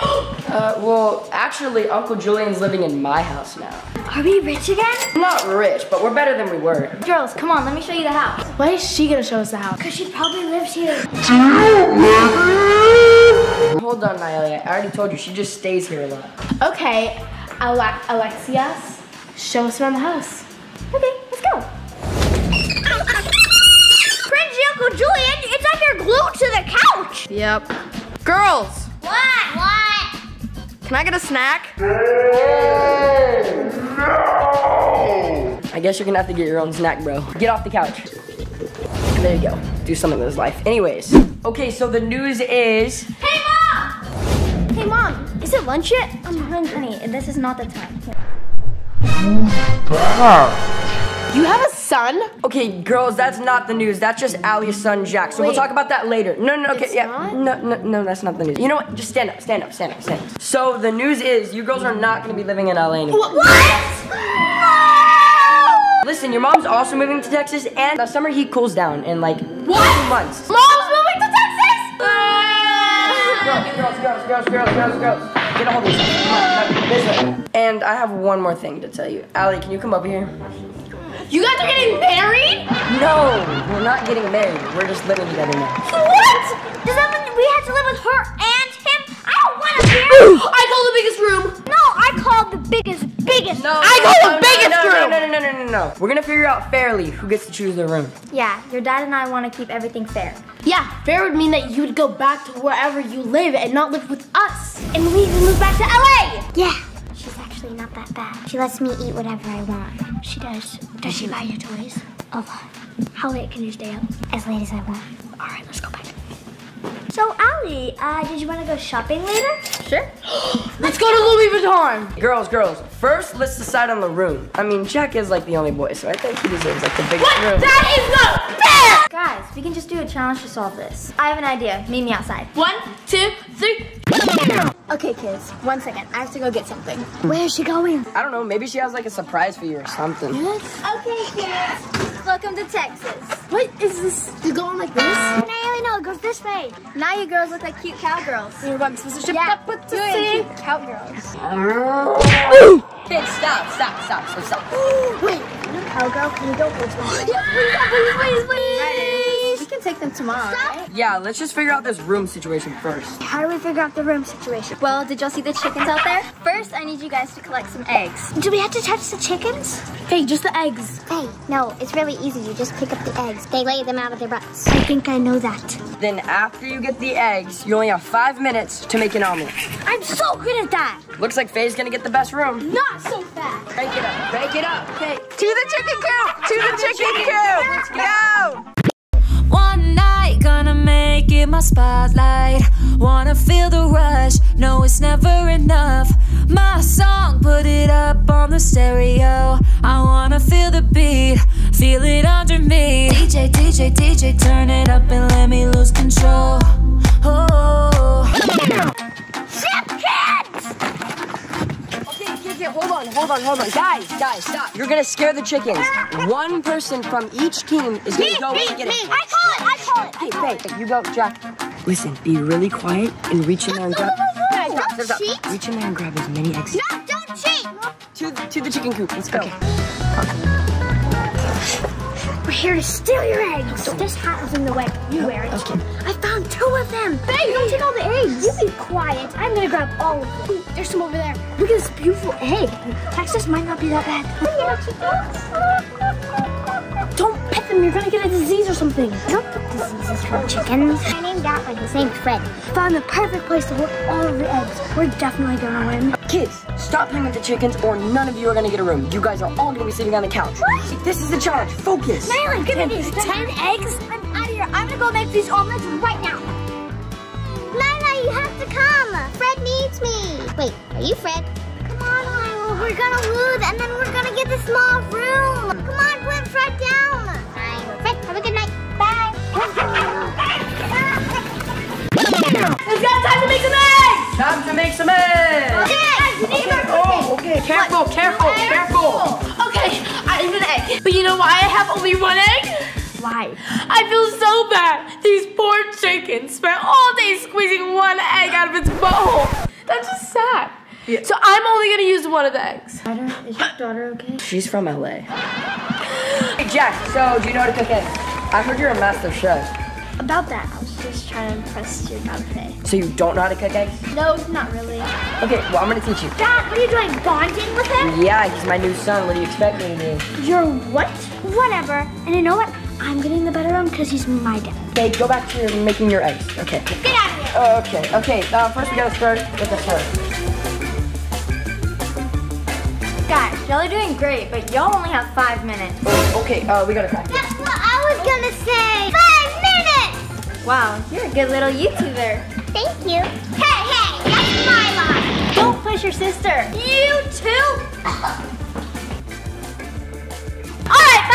Uh, well, actually, Uncle Julian's living in my house now. Are we rich again? Not rich, but we're better than we were. Girls, come on, let me show you the house. Why is she gonna show us the house? Because she probably lives here. Do you live here? Hold on, Nayeli, I already told you, she just stays here a lot. Okay, Ale Alexias, show us around the house. Okay, let's go. Cringy Uncle Julian, it's like you're glued to the couch. Yep. Girls! What? What? Can I get a snack? No! I guess you're gonna have to get your own snack, bro. Get off the couch. There you go. Do something with his life. Anyways. Okay, so the news is... Hey, Mom! Hey, Mom, is it lunch yet? I'm hungry. Honey, this is not the time. Who's back? You have a son? Okay, girls, that's not the news. That's just Ali's son, Jack. So Wait. we'll talk about that later. No, no, okay, it's yeah. Not? No, no, no, that's not the news. You know what? Just stand up, stand up, stand up, stand up. So the news is, you girls are not gonna be living in L A anymore. What? No! Listen, your mom's also moving to Texas, and the summer heat cools down in like what? two months. Mom's moving to Texas? Girls, girls, girls, girls, girls, girls, girls. Get a hold of yourself. Come on, this way. And I have one more thing to tell you. Ali, can you come over here? You guys are getting married? No, we're not getting married. We're just living together now. What? Does that mean we have to live with her and him? I don't want to marry. I call the biggest room. No, I call the biggest, biggest. No, I call no, the no, biggest no, room. No, no, no, no, no, no, no. We're gonna figure out fairly who gets to choose their room. Yeah, your dad and I want to keep everything fair. Yeah, fair would mean that you would go back to wherever you live and not live with us, and we would move back to L A. Yeah. She's actually not that bad. She lets me eat whatever I want. She does. Does she buy your toys? A lot. How late can you stay up? As late as I want. All right, let's go back. So, Ali, uh, did you want to go shopping later? Sure. Let's go to Louis Vuitton. Girls, girls, first let's decide on the room. I mean, Jack is like the only boy, so I think he deserves like the biggest what? room. That is not fair! Guys, we can just do a challenge to solve this. I have an idea. Meet me outside. One, two, three. Okay, kids, one second. I have to go get something. Where is she going? I don't know. Maybe she has like a surprise for you or something. Yes. Okay, kids. Welcome to Texas. What is this? You're going like this? Nayeli, no, it goes this way. Now you girls look like cute cowgirls. You're about to ship yeah. up with the cute cowgirls. Kids, stop, stop, stop, stop, stop. Wait, cowgirl, can you go this way? Yeah, please, please, please, please. Right, we can take them tomorrow, right? Yeah, let's just figure out this room situation first. How do we figure out the room situation? Well, did y'all see the chickens out there? First, I need you guys to collect some eggs. Do we have to touch the chickens? Hey, just the eggs. Hey, no, it's really easy. You just pick up the eggs. They lay them out of their butts. I think I know that. Then after you get the eggs, you only have five minutes to make an omelet. I'm so good at that. Looks like Faye's gonna get the best room. Not so fast. Break it up, break it up. Okay. To the chicken coop, to the chicken coop. Let's go. One night, gonna make it my spotlight. Wanna feel the rush, no it's never enough. My song, put it up on the stereo. I wanna feel the beat, feel it under me. D J, D J, D J, turn it up and let me lose control. Oh. Chip kids! Okay, kids, yeah, hold on, hold on, hold on. Guys, guys, stop. You're gonna scare the chickens. One person from each team is gonna me, go me, and get me. it. I I call it. I call it. Hey, Faye, you go, Jack. Listen, be really quiet and reach in there and grab. Guys, stop, stop, stop. Reach in there and grab as many eggs. No, don't cheat. To the, to the chicken coop. Let's go. Okay. Okay. We're here to steal your eggs. Don't. This hat was in the way. You no, wear it. Okay. I found two of them. Faye, don't take all the eggs. You be quiet. I'm gonna grab all of them. There's some over there. Look at this beautiful egg. Texas might not be that bad. Don't. You're gonna get a disease or something. Don't get diseases from chickens. I named that one. His name's Fred. Found the perfect place to work all of the eggs. We're definitely gonna win. Kids, stop playing with the chickens or none of you are gonna get a room. You guys are all gonna be sitting on the couch. What? This is the challenge. Focus. Nayeli, give me these ten eggs. I'm out of here. I'm gonna go make these omelets right now. Nayeli, you have to come. Fred needs me. Wait, are you Fred? Come on, Nayeli. We're gonna lose and then we're gonna get the small room. Come on, put Fred down. Have a good night. Bye. It's got time to make some eggs. Time to make some eggs. Okay. Okay. Oh, okay. Careful, what? careful, what? careful. Okay, I need an egg. But you know why I have only one egg? Why? I feel so bad. These poor chickens spent all day squeezing one egg out of its bowl. That's just sad. Yeah. So I'm only gonna use one of the eggs. Ryder, is your daughter okay? She's from L A. Hey Jack, so do you know how to cook eggs? I heard you're a master chef. About that, I was just trying to impress your daughter today. So you don't know how to cook eggs? No, not really. Okay, well I'm gonna teach you. Dad, what are you doing, bonding with him? Yeah, he's my new son, what do you expect me to do? You're what? Whatever, and you know what? I'm getting the better room because he's my dad. Okay, go back to your, making your eggs, okay. Get out of here! Uh, okay, okay, uh, first we gotta start with the first. Guys, y'all are doing great, but y'all only have five minutes. Okay, uh, we gotta crack. That's what I was gonna say. Five minutes! Wow, you're a good little YouTuber. Thank you. Hey, hey, that's my line. Don't push your sister. You too. All right,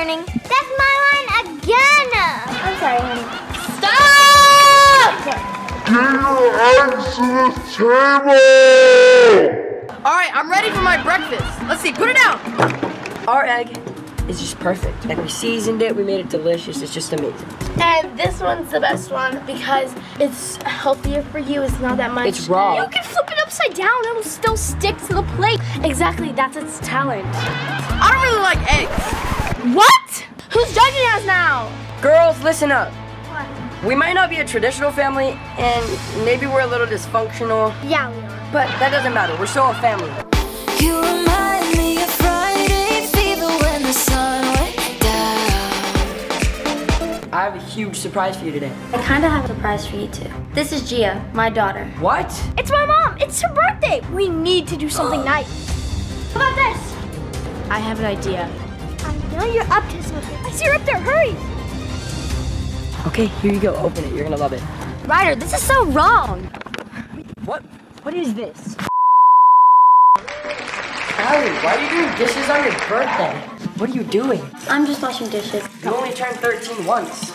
turning. That's my line again. I'm sorry, honey. Stop! Get your eggs to the table! All right, I'm ready for my breakfast. Let's see, put it out. Our egg is just perfect. Like, we seasoned it, we made it delicious. It's just amazing. And this one's the best one because it's healthier for you. It's not that much. It's raw. You can flip it upside down. It'll still stick to the plate. Exactly, that's its talent. I don't really like eggs. What? Who's judging us now? Girls, listen up. What? We might not be a traditional family, and maybe we're a little dysfunctional. Yeah, we are. But that doesn't matter. We're still a family. You remind me of Friday fever when the sun went down. I have a huge surprise for you today. I kind of have a surprise for you too. This is Gia, my daughter. What? It's my mom. It's her birthday. We need to do something nice. How about this? I have an idea. I know you're up to something. I see her up there. Hurry. Okay, here you go. Open it. You're gonna love it. Ryder, this is so wrong. What? What is this? Allie, why are you doing dishes on your birthday? What are you doing? I'm just washing dishes. You only turned thirteen once.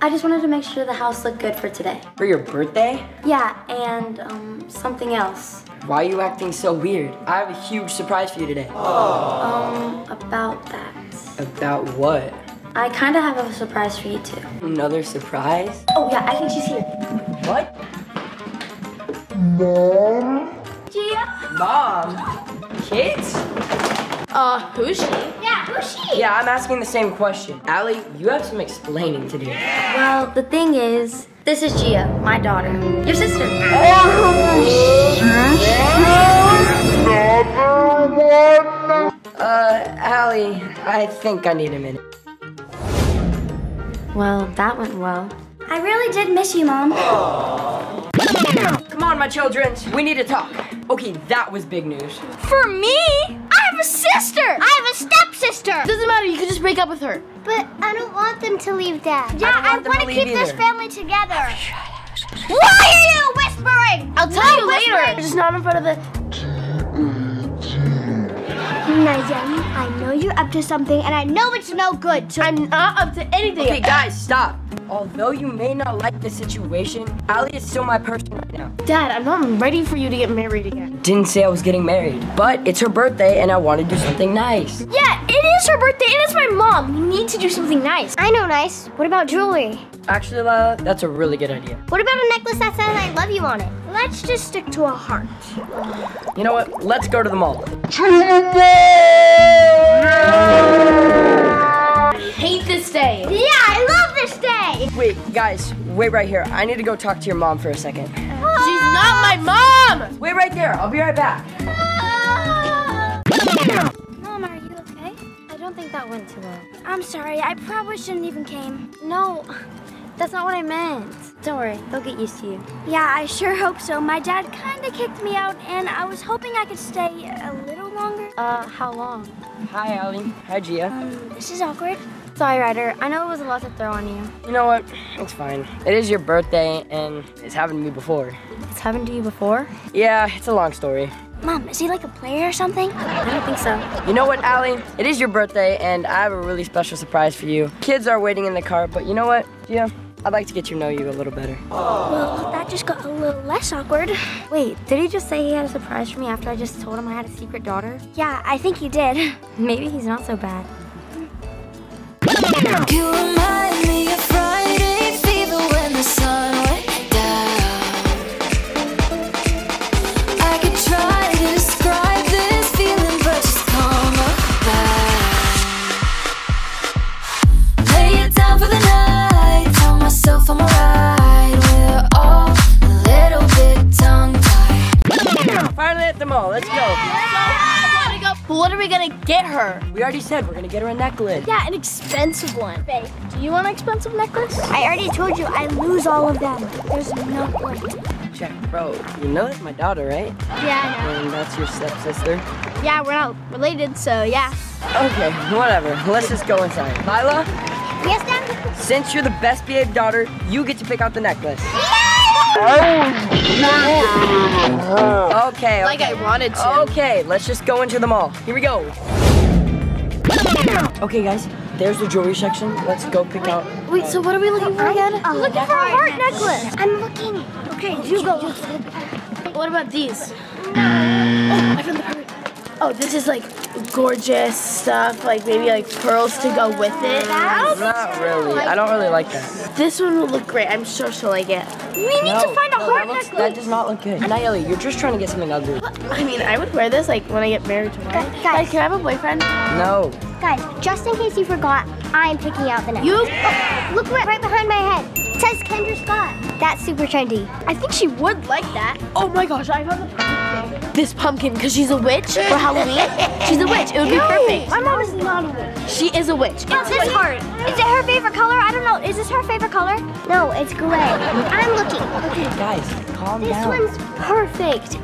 I just wanted to make sure the house looked good for today. For your birthday? Yeah, and um, something else. Why are you acting so weird? I have a huge surprise for you today. Oh. Um, about that. About what? I kind of have a surprise for you too. Another surprise? Oh yeah, I think she's here. What? Mom? Gia? Mom? Kids? Uh, who's she? Yeah, who's she? Yeah, I'm asking the same question. Allie, you have some explaining to do. Well, the thing is, this is Gia, my daughter. Your sister. Oh, sister? Uh, Allie, I think I need a minute. Well, that went well. I really did miss you, Mom. Aww. Come on, my children. We need to talk. Okay, that was big news. For me? I have a sister! I have a stepsister! Doesn't matter, you can just break up with her. But I don't want them to leave, Dad. Yeah, I, I want to keep either. This family together. Why are you whispering? I'll tell you whispering. Later. Just not in front of the... Nayeli, I know you're up to something and I know it's no good, so I'm not up to anything. Okay, guys, stop. Although you may not like the situation, Allie is still my person right now. Dad, I'm not ready for you to get married again. Didn't say I was getting married, but it's her birthday and I want to do something nice. Yeah, it is her birthday and it's my mom. We need to do something nice. I know nice. What about jewelry? Actually, Lila, that's a really good idea. What about a necklace that says I love you on it? Let's just stick to a heart. You know what? Let's go to the mall. To the mall! I hate this day. Yeah, I love this day. Wait, guys, wait right here. I need to go talk to your mom for a second. Oh. She's not my mom! Wait right there. I'll be right back. Oh. Mom, are you okay? I don't think that went too well. I'm sorry. I probably shouldn't even came. No. That's not what I meant. Don't worry, they'll get used to you. Yeah, I sure hope so. My dad kind of kicked me out, and I was hoping I could stay a little longer. Uh, how long? Hi, Allie. Hi, Gia. Um, this is awkward. Sorry, Ryder. I know it was a lot to throw on you. You know what? It's fine. It is your birthday, and it's happened to me before. It's happened to you before? Yeah, it's a long story. Mom, is he like a player or something? I don't think so. You know what, Allie? It is your birthday, and I have a really special surprise for you. Kids are waiting in the car, but you know what, Gia? I'd like to get to know you a little better. Aww. Well, that just got a little less awkward. Wait, did he just say he had a surprise for me after I just told him I had a secret daughter? Yeah, I think he did. Maybe he's not so bad. You remind me of Friday fever when the sun went down. I could try to describe this feeling, but just come back. Lay it down for the night. Myself, I'm alright. We're all a little bit tongue-tied. Finally at the mall. Let's yeah! go. Yeah! So, I wanna go. But what are we gonna get her? We already said we're gonna get her a necklace. Yeah, an expensive one. Faye, do you want an expensive necklace? I already told you I lose all of them. There's no point. Check, bro. You know that's my daughter, right? Yeah, I know. And that's your stepsister. Yeah, we're not related, so yeah. Okay, whatever. Let's just go inside. Lila? Yes, Dad? Since you're the best behaved daughter, you get to pick out the necklace. Oh. Okay, okay. Like I wanted to. Okay, let's just go into the mall. Here we go. Okay, guys, There's the jewelry section. Let's go pick wait, out. Wait, so what are we looking for again? I'm looking for a heart necklace. I'm looking. Okay, you go. What about these? Oh, I found the heart. Oh, this is like gorgeous stuff, like maybe like pearls to go with it. That's not really. I don't really like that. This one will look great. I'm sure she'll like it. We need no, to find a no, heart that looks, necklace. That does not look good. Nayeli, you're just trying to get something ugly. I mean, I would wear this like when I get married tomorrow. Guys, guys, can I have a boyfriend? No. Guys, just in case you forgot, I'm picking out the necklace. You? Oh, look right, right behind my head. It says Kendra Scott. That's super trendy. I think she would like that. Oh my gosh, I found the perfect thing. This pumpkin, because she's a witch for Halloween. She's a witch, it would be perfect. My mom is not a witch. She is a witch. No, it's this heart. Is it her favorite color? I don't know, is this her favorite color? No, it's gray. I'm looking. Okay. Guys, calm this down. This one's perfect.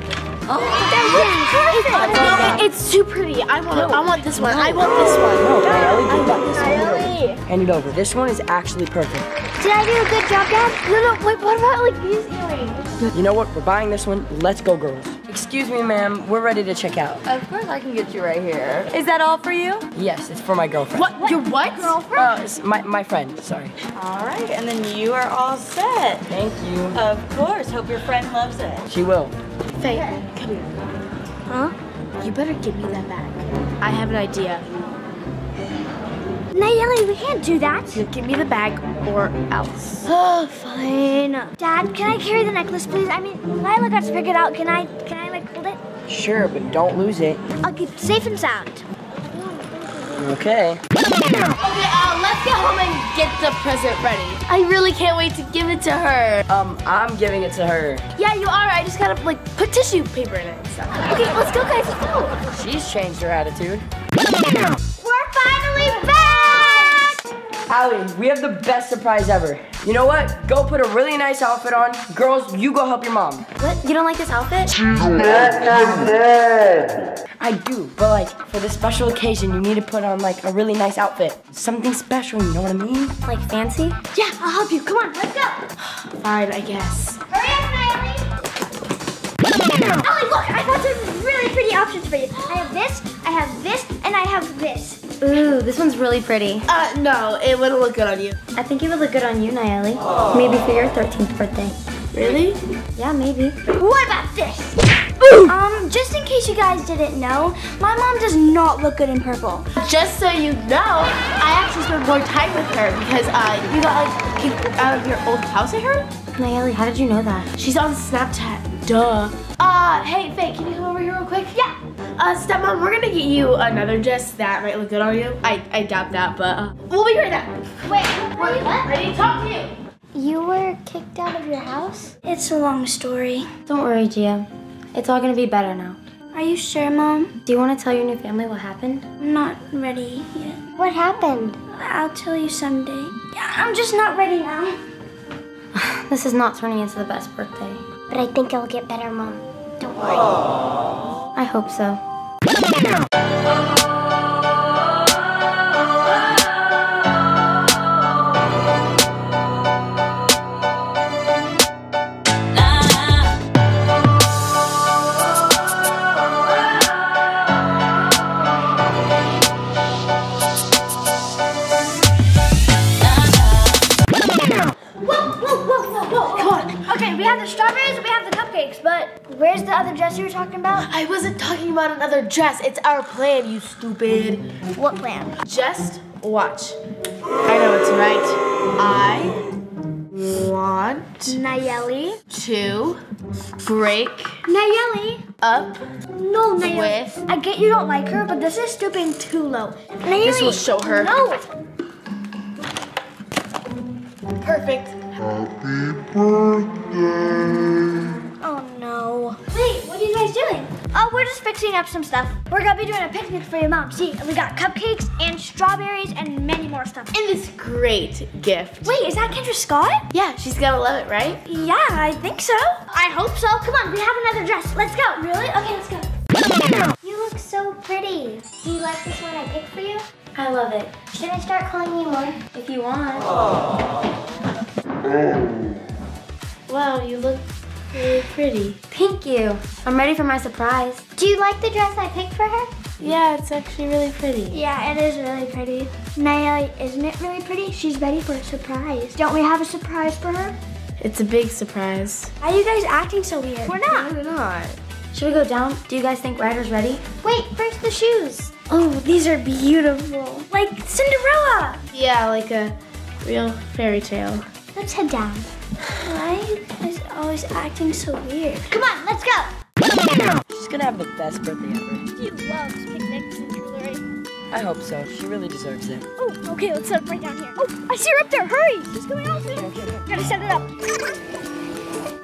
Oh, that it's, it's too pretty. I want no. I want this one. No. I want this one. No, no. I want this one. Hand it over. This one is actually perfect. Did I do a good job, Dad? No, no, wait, what about like these earrings? You know what? We're buying this one. Let's go, girls. Excuse me, ma'am. We're ready to check out. Of course I can get you right here. Is that all for you? Yes, it's for my girlfriend. What? what? Your what? Girlfriend? Uh, it's my, my friend, sorry. All right, and then you are all set. Thank you. Of course. Hope your friend loves it. She will. Faye, come here. Huh? You better give me that back. I have an idea. Nayeli, we can't do that. You give me the bag or else. Oh, fine. Dad, can I carry the necklace, please? I mean, Lila got to pick it out. Can I, can I like hold it? Sure, but don't lose it. I'll keep it safe and sound. Okay. Okay, uh, let's get home and get the present ready. I really can't wait to give it to her. Um, I'm giving it to her. Yeah, you are. I just gotta, like, put tissue paper in it and stuff. Okay, let's go, guys. Let's go. She's changed her attitude. We're finally back! Allie, we have the best surprise ever. You know what? Go put a really nice outfit on. Girls, you go help your mom. What? You don't like this outfit? I do, but like, for this special occasion, you need to put on like a really nice outfit. Something special, you know what I mean? Like fancy? Yeah, I'll help you. Come on, let's go. Fine, I guess. Hurry up, Nayeli. Ellie, look, I got some really pretty options for you. I have this, I have this, and I have this. Ooh, this one's really pretty. Uh, no, it wouldn't look good on you. I think it would look good on you, Nayeli. Aww. Maybe for your thirteenth birthday. Really? Yeah, maybe. What about this? Ooh. Um, just in case you guys didn't know, my mom does not look good in purple. Just so you know, I actually spent more time with her because uh, you got like kicked out of your old house at her? Nayeli, how did you know that? She's on Snapchat, duh. Uh, hey, Faye, can you come over here real quick? Yeah. Uh, stepmom, we're gonna get you another dress that might look good on you. I, I doubt that, but uh, we'll be right back. Wait, were you ready to talk to you? You were kicked out of your house? It's a long story. Don't worry, Gia. It's all gonna be better now. Are you sure, Mom? Do you want to tell your new family what happened? I'm not ready yet. What happened? I'll tell you someday. I'm just not ready now. This is not turning into the best birthday. But I think it'll get better, Mom. Don't worry. Aww. I hope so. Where's the other dress you were talking about? I wasn't talking about another dress. It's our plan, you stupid. What plan? Just watch. I know it's right. I want Nayeli to break Nayeli up. No, Nayeli. With I get you don't like her, but this is stooping too low. Nayeli. This will show her. No. Perfect. Happy birthday. Oh no. Wait, what are you guys doing? Oh, we're just fixing up some stuff. We're gonna be doing a picnic for your mom. See, we got cupcakes and strawberries and many more stuff. And this great gift. Wait, is that Kendra Scott? Yeah, she's gonna love it, right? Yeah, I think so. I hope so. Come on, we have another dress. Let's go. Really? Okay, let's go. You look so pretty. Do you like this one I picked for you? I love it. Should I start calling you more? If you want. Oh. Wow, you look really pretty. Thank you. I'm ready for my surprise. Do you like the dress I picked for her? Yeah, it's actually really pretty. Yeah, it is really pretty. Nayeli, isn't it really pretty? She's ready for a surprise. Don't we have a surprise for her? It's a big surprise. Why are you guys acting so weird? We're not. We're not. Should we go down? Do you guys think Ryder's ready? Wait, first the shoes. Oh, these are beautiful. Like Cinderella. Yeah, like a real fairy tale. Let's head down. Why are you guys always acting so weird? Come on, let's go. She's gonna have the best birthday ever. She loves picnics and jewelry. I hope so. She really deserves it. Oh, okay, let's set up right down here. Oh, I see her up there. Hurry! She's coming out. Okay, okay, okay. Gotta set it up.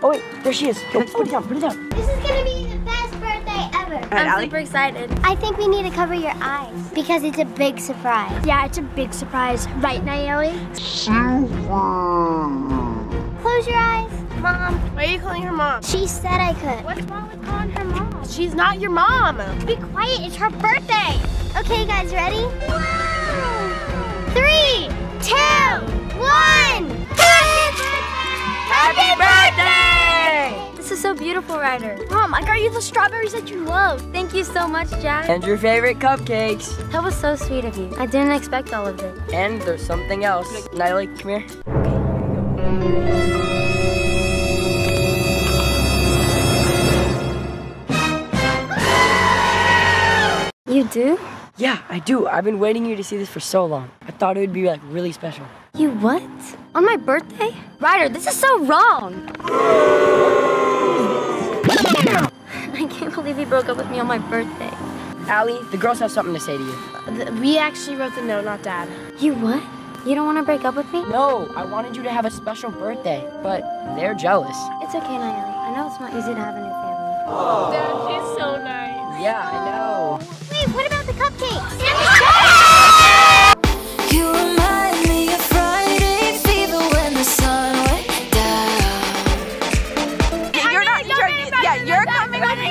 Oh wait, there she is. Yo, put it down, put it down. This is gonna be the best birthday ever. All right, I'm super excited. I think we need to cover your eyes because it's a big surprise. Yeah, it's a big surprise, right, Nayeli? Close your eyes. Mom. Why are you calling her mom? She said I could. What's wrong with calling her mom? She's not your mom. Be quiet, it's her birthday. Okay, you guys ready? Whoa! Three, two, one. Happy birthday! Happy birthday! This is so beautiful, Ryder. Mom, I got you the strawberries that you love. Thank you so much, Jack. And your favorite cupcakes. That was so sweet of you. I didn't expect all of it. And there's something else. Nayeli, come here. Okay, here we go. You do? Yeah, I do. I've been waiting here to see this for so long. I thought it would be like really special. You what? On my birthday? Ryder, this is so wrong. I can't believe he broke up with me on my birthday. Allie, the girls have something to say to you. Uh, we actually wrote the note, not Dad. You what? You don't want to break up with me? No, I wanted you to have a special birthday, but they're jealous. It's okay, Nayeli. I know it's not easy to have a new family. Oh. Dad, he's so nice. Yeah, I know. What about the cupcakes? Yeah. You remind me of Friday fever when the sun went down. Yeah, you're not coming Yeah, you're coming with me.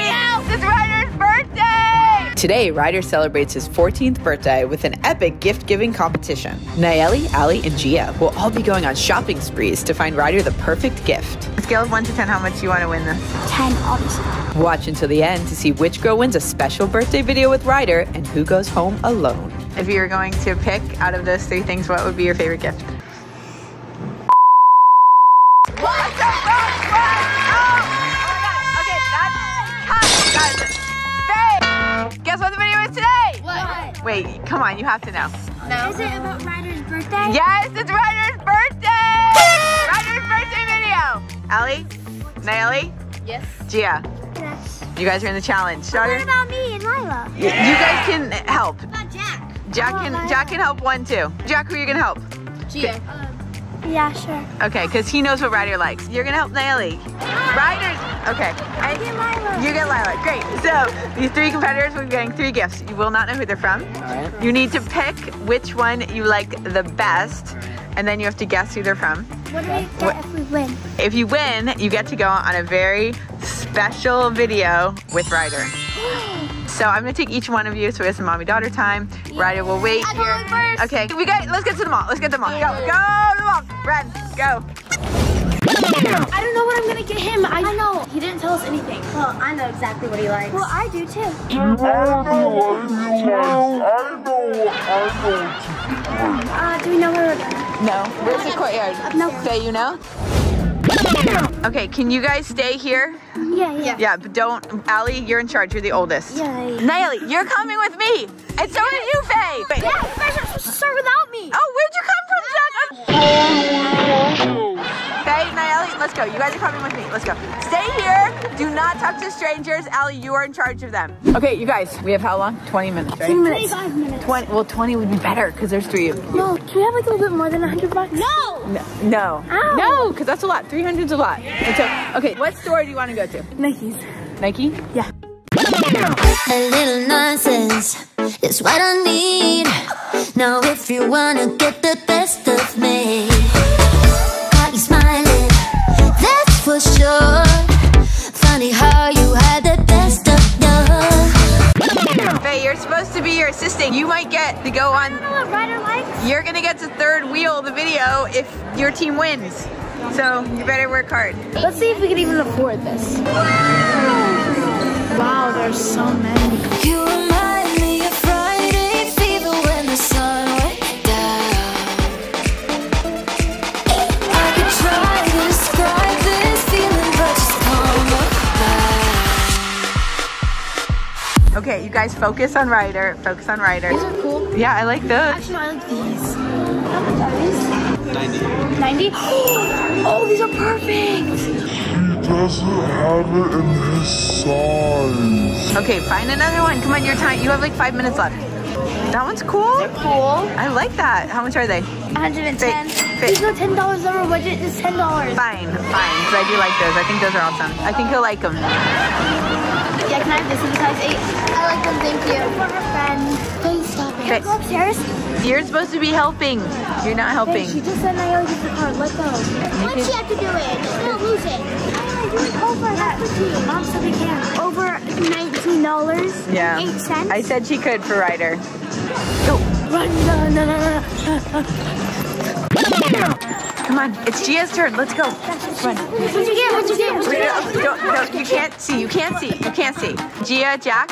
It's Ryder's birthday. Today, Ryder celebrates his fourteenth birthday with an epic gift-giving competition. Nayeli, Allie, and Gia will all be going on shopping sprees to find Ryder the perfect gift. Scale of one to ten, how much you want to win this? ten, obviously. Watch until the end to see which girl wins a special birthday video with Ryder and who goes home alone. If you were going to pick out of those three things, what would be your favorite gift? What the fuck? Oh my god, okay, that's hot. Guys, Faye! Guess what the video is today? What? Wait, come on, you have to know. No. Is it about Ryder's birthday? Yes, it's Ryder's birthday! Ryder's birthday video! Allie? Nayeli? Yes. Gia? Yes. You guys are in the challenge. Starter? What about me and Lila? Yeah. You guys can help. What about Jack? Jack can, Lila. Jack can help one too. Jack, who are you going to help? Gia. Uh, yeah, sure. Okay, because he knows what Ryder likes. You're going to help Nayeli. Ryder's, okay. I get Lila. You get Lila, great. So these three competitors will be getting three gifts. You will not know who they're from. All right. You need to pick which one you like the best, and then you have to guess who they're from. What do we get if we win? If you win, you get to go on a very special video with Ryder. So I'm gonna take each one of you, so we have some mommy-daughter time. Yeah. Ryder will wait I'm here. First. Okay, we got. Let's get to the mall. Let's get to the mall. Go, go to the mall. Ren, go. I don't know what I'm gonna get him. I don't know. He didn't tell us anything. Well, I know exactly what he likes. Well, I do too. I know what he likes. I know. I know. Uh, do we know where we're going? No. Where's the courtyard? No. So you know? Okay, can you guys stay here? Yeah, yeah. Yeah, but don't. Allie, you're in charge. You're the oldest. Yeah, yeah. Nayeli, you're coming with me. And so are you, Faye. Wait. Yeah, you guys are supposed to start without me. Oh, where'd you come from, Jack? Faye, Nayeli, let's go. You guys are coming with me. Let's go. Stay here. Do not talk to strangers. Allie, you are in charge of them. Okay, you guys, we have how long? twenty minutes, right? twenty minutes. twenty-five minutes. twenty, well, twenty would be better because there's three of you. No, can we have like a little bit more than a hundred bucks? No! No. No, Ow. No, because that's a lot. three hundred's a lot. Yeah. So, okay, what store do you want to go to? Nike's. Nike? Yeah. A little nonsense is what I need. Now if you want to get the best of me, got you smiling, that's for sure. Funny how you had the best of yours. Faye, you're supposed to be your assistant. You might get to go on. I don't know what Ryder likes. You're gonna get to third wheel the video if your team wins. So you better work hard. Let's see if we can even afford this. Wow, wow, there's so many. You remind me of Okay, you guys focus on Ryder. Focus on Ryder. These are cool. Yeah, I like those. Actually, no, I like these. How much are these? ninety. ninety? Oh, these are perfect. He doesn't have it in his size. Okay, find another one. Come on, your time. You have like five minutes left. That one's cool. They're cool. I like that. How much are they? one hundred ten. These are ten dollars on our budget. It's ten dollars. Fine, fine. Because I do like those. I think those are awesome. I think he'll like them. Yeah, can I have this in size eight? I like them. Thank you. For her friend. Please stop it. Can I go upstairs? You're supposed to be helping. You're not helping. She just said Nayeli gets the card. Let go. Why'd she have to do it? She's going to lose it. Over that Mom said we can. Over nineteen dollars. Yeah. Eight cents. I said she could for Ryder. Go. Run, run, run, run. Come on, it's Gia's turn. Let's go. Run. What'd you get? What'd you get? What'd you get? Don't, no, you can't see. You can't see. You can't see. Gia, Jack,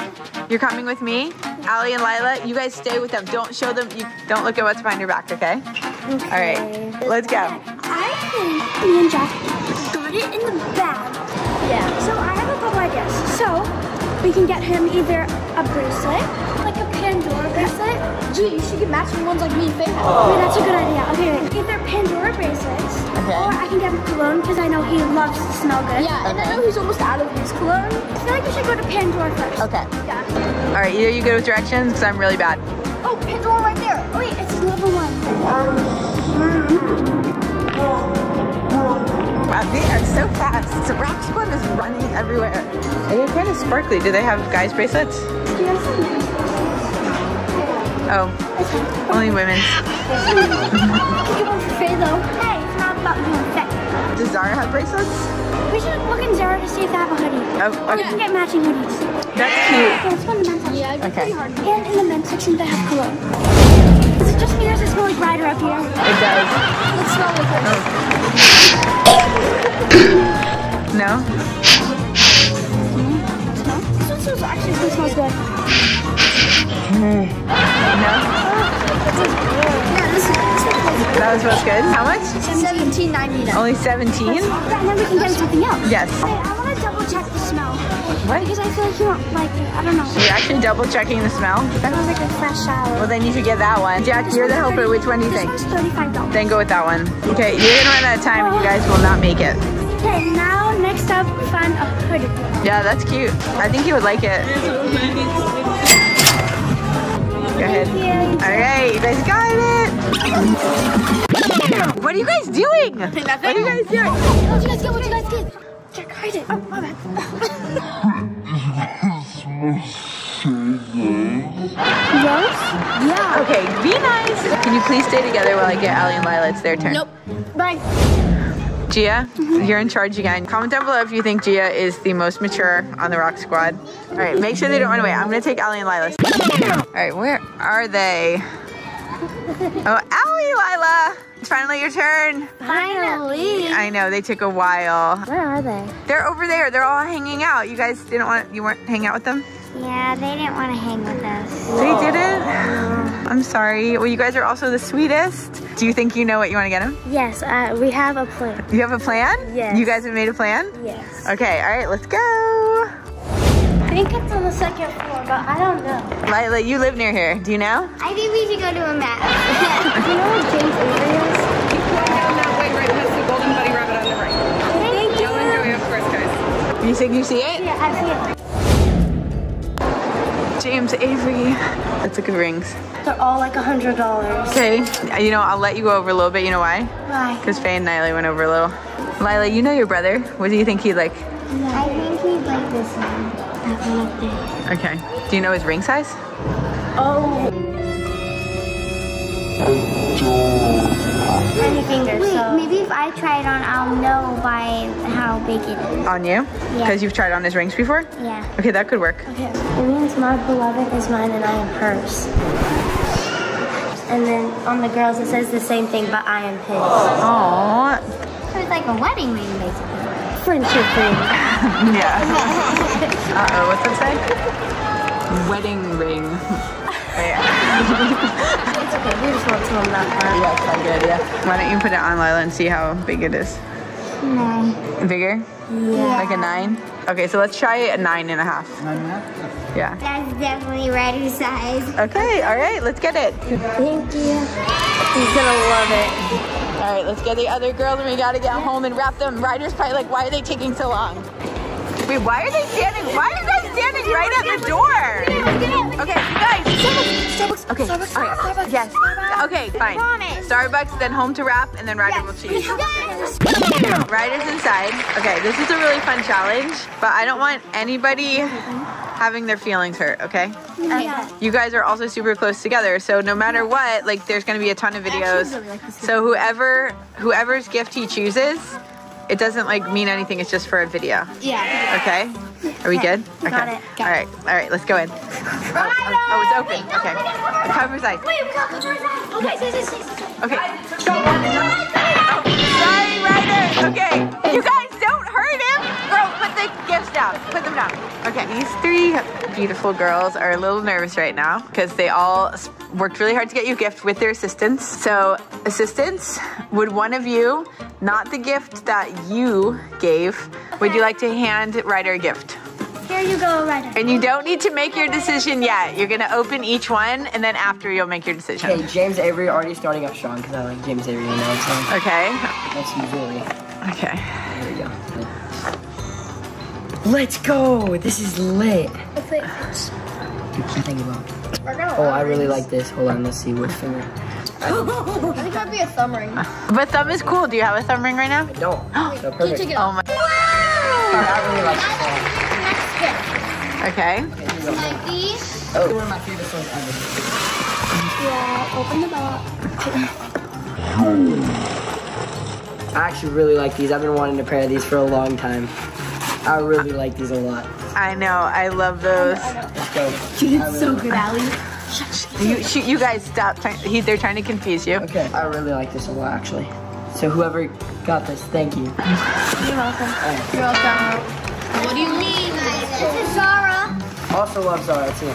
you're coming with me. Allie and Lila, you guys stay with them. Don't show them. You don't look at what's behind your back, okay? Okay. All right. Let's go. I think me and Jack it in the bag. Yeah. So I have a couple ideas. So we can get him either a bracelet, like a Pandora bracelet. Gee, you should get matching ones like me and Faye. Oh. Wait, that's a good idea. Okay, wait. Either Pandora bracelets, okay. Or I can get him cologne because I know he loves to smell good. Yeah, and okay. I know he's almost out of his cologne. I feel like we should go to Pandora first. Okay. Yeah. All right, either you go with directions because I'm really bad. Oh, Pandora right there. Oh wait, it's level one. Um, Wow, they are so fast. The ROCK SQUAD is running everywhere. They're kind of sparkly. Do they have guys' bracelets? Yes. Oh, okay. Only women's. Give one for Faye, though. Hey, it's not about doing that. Does Zara have bracelets? We should look in Zara to see if they have a hoodie. Oh, okay. We can get matching hoodies. That's cute. Okay, let's go in the men's section. Yeah, it's okay. Pretty hard. And in the men's section, they have cologne. Does it just mean there's a smelly Ryder up here? It does. Let's smell it first. Oh. No? Mm-hmm. This one smells, actually this one smells good. Mm. No? Yeah, this one, this one smells good. That one smells good? How much? seventeen ninety-nine. Only seventeen? And then we can get something else. Yes. Hey, I want to double check the smell. What? Because I feel like you don't like it. I don't know. You're actually double checking the smell? That was like a fresh shower. Well, then you should get that one. Jack, you're the helper. Which one do you think? This one's thirty-five dollars. Then go with that one. Okay, you're going to run out of time and you guys will not make it. Okay, now next up, find a hoodie. Yeah, that's cute. I think you would like it. Go ahead. All right, you guys got it. What are you guys doing? What are you guys doing? What you guys get? What you guys get? Jack, hide it. Oh, my bad. Yours? Yeah. Okay, be nice. Can you please stay together while I get Allie and Lila? It's their turn. Nope. Bye. Gia, mm-hmm. You're in charge again. Comment down below if you think Gia is the most mature on the ROCK SQUAD. All right, make sure they don't run away. I'm gonna take Allie and Lila. All right, where are they? Oh, Allie, Lila, it's finally your turn. Finally. I know, they took a while. Where are they? They're over there, they're all hanging out. You guys didn't want, you weren't hanging out with them? Yeah, they didn't want to hang with us. They didn't? Oh. I'm sorry. Well, you guys are also the sweetest. Do you think you know what you want to get them? Yes, uh, we have a plan. You have a plan? Yes. You guys have made a plan? Yes. Okay, all right, let's go. I think it's on the second floor, but I don't know. Lila, you live near here. Do you know? I think we should go to a map. Do you know what James Avery is? Keep going down that way right past the golden bunny rabbit on the right. Thank you. Y'all enjoy it first, guys. You think you see it? Yeah, I see it. James Avery. Let's look at rings. They're all like a hundred dollars. Okay, you know, I'll let you go over a little bit. You know why? Why? Because Faye and Nayeli went over a little. Lila, you know your brother. What do you think he'd like? Yeah. I think he'd like this one. I like this. Okay. Do you know his ring size? Oh. Tiny fingers. Wait, so. Maybe if I try it on, I'll know by how big it is. On you? Yeah. Because you've tried on his rings before? Yeah. Okay, that could work. Okay. It means my beloved is mine and I am hers. And then on the girls, it says the same thing, but I am his. Aww. So it's like a wedding ring, basically. Friendship ring. Yeah. Uh-oh, what's it say? Wedding ring. Yeah. It's okay, we just want to know that part. Yeah, it's all good, yeah. Why don't you put it on, Lila, and see how big it is? Nine. Bigger? Yeah. Like a nine? Okay, so let's try a nine and a half. Nine and a half? Yeah. That's definitely Ryder's size. Okay, all right, let's get it. Thank you. He's gonna love it. All right, let's get the other girls and we gotta get home and wrap them. Ryder's probably like, why are they taking so long? Wait, why are they standing? Why are they standing right at the door? Okay, you guys. Starbucks, Starbucks, okay. Starbucks, all right. Starbucks, yes. Starbucks. Okay, fine. Promise. Starbucks, then home to wrap, and then Ryder yes. will choose. Yes. Ryder's inside. Okay, this is a really fun challenge, but I don't want anybody having their feelings hurt, okay? Yeah. You guys are also super close together, so no matter what, like there's gonna be a ton of videos. Really like so whoever, whoever's gift he chooses, it doesn't like mean anything, it's just for a video. Yeah. Okay? Are we good? Okay. Got it. All right, all right, let's go in. Oh, oh it's open, okay. Cover side. Wait, cover side. Okay, this is okay. Sorry, Ryder. Okay, you guys don't hurt him. Bro, put the gifts down, put them down. Okay, these three beautiful girls are a little nervous right now because they all worked really hard to get you a gift with their assistants. So assistants, would one of you, not the gift that you gave, okay. would you like to hand Ryder a gift? Here you go, Ryder. And you don't need to make your decision yet. You're gonna open each one and then after you'll make your decision. Okay, James Avery already starting up strong because I like James Avery and now. Okay. That's usually. Okay. There we go. Let's go, this is lit. I think about. Oh, I really like this. Hold on, let's see which finger. I think that'd be a thumb ring. But thumb is cool. Do you have a thumb ring right now? I don't. So perfect. Can you take it off? Oh my. Wow! I really like this. Okay. Mikey. Oh. One of my favorite ones ever. Yeah. Open the box. I actually really like these. I've been wanting a pair of these for a long time. I really like these a lot. I know, I love those. I know, I know. Let's go. You did really so good, Allie. You, she, you guys stop, trying, he, they're trying to confuse you. Okay, I really like this a lot, actually. So whoever got this, thank you. You're welcome. Right. You're welcome. What do you mean? This is Zara. Also love Zara, too.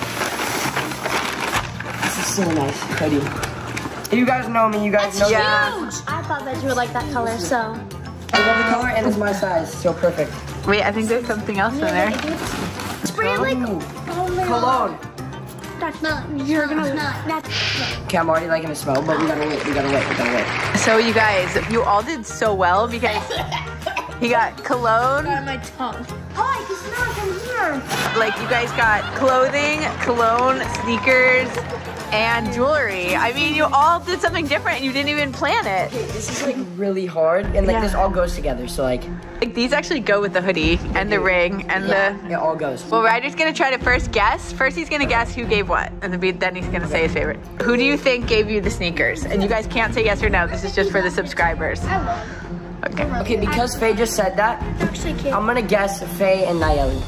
This is so nice, hoodie. You guys know me, you guys That's know me. That's huge. I thought that you would like that color, so. I love the color and it's my size, so perfect. Wait, I think there's something else in there. Spray like cologne. That's not. You're gonna not. Okay, I'm already liking the smell, but we gotta wait. We gotta wait. We gotta wait. So you guys, you all did so well because you got cologne. Got my tongue. Oh, I can smell it from here. Like you guys got clothing, cologne, sneakers, and jewelry. I mean, you all did something different and you didn't even plan it. Okay, this is like really hard and like yeah. this all goes together, so like. Like these actually go with the hoodie and the ring and yeah, the. It all goes. Well, Ryder's gonna try to first guess. First he's gonna guess who gave what and then he's gonna okay. say his favorite. Who do you think gave you the sneakers? And you guys can't say yes or no, this is just for the subscribers. I love it. Okay. Okay, because Faye just said that, I'm gonna guess Faye and Nayeli.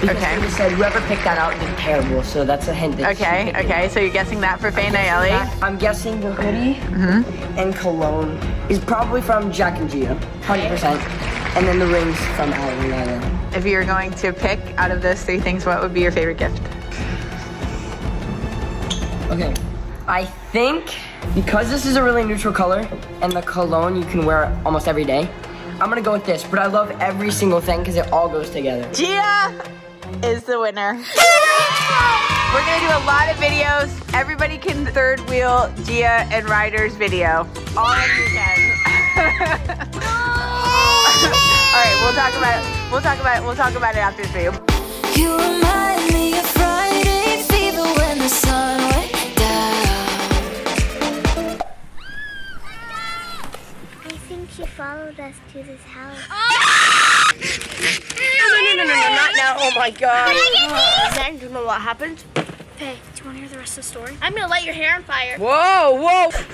Because okay. Because said whoever picked that out did terrible, so that's a hint. That okay, okay, so you're guessing that for Faye and Nayeli? That, I'm guessing the hoodie mm-hmm. and cologne is probably from Jack and Gia, one hundred percent. And then the rings from Allie and Nayeli. If you were going to pick out of those three things, what would be your favorite gift? Okay, I think because this is a really neutral color and the cologne you can wear almost every day, I'm gonna go with this, but I love every single thing because it all goes together. Gia is the winner. We're gonna do a lot of videos. Everybody can third wheel Gia and Ryder's video. All of you can. All right, we'll talk about it. We'll talk about it. We'll talk about it after this video. You remind me of Friday fever when the sun went down. I think she followed us to this house. Oh! No, no, no, no, not now. Oh my god. Uh, then, do you know what happened? Faye, do you want to hear the rest of the story? I'm going to light your hair on fire. Whoa, whoa. Faye,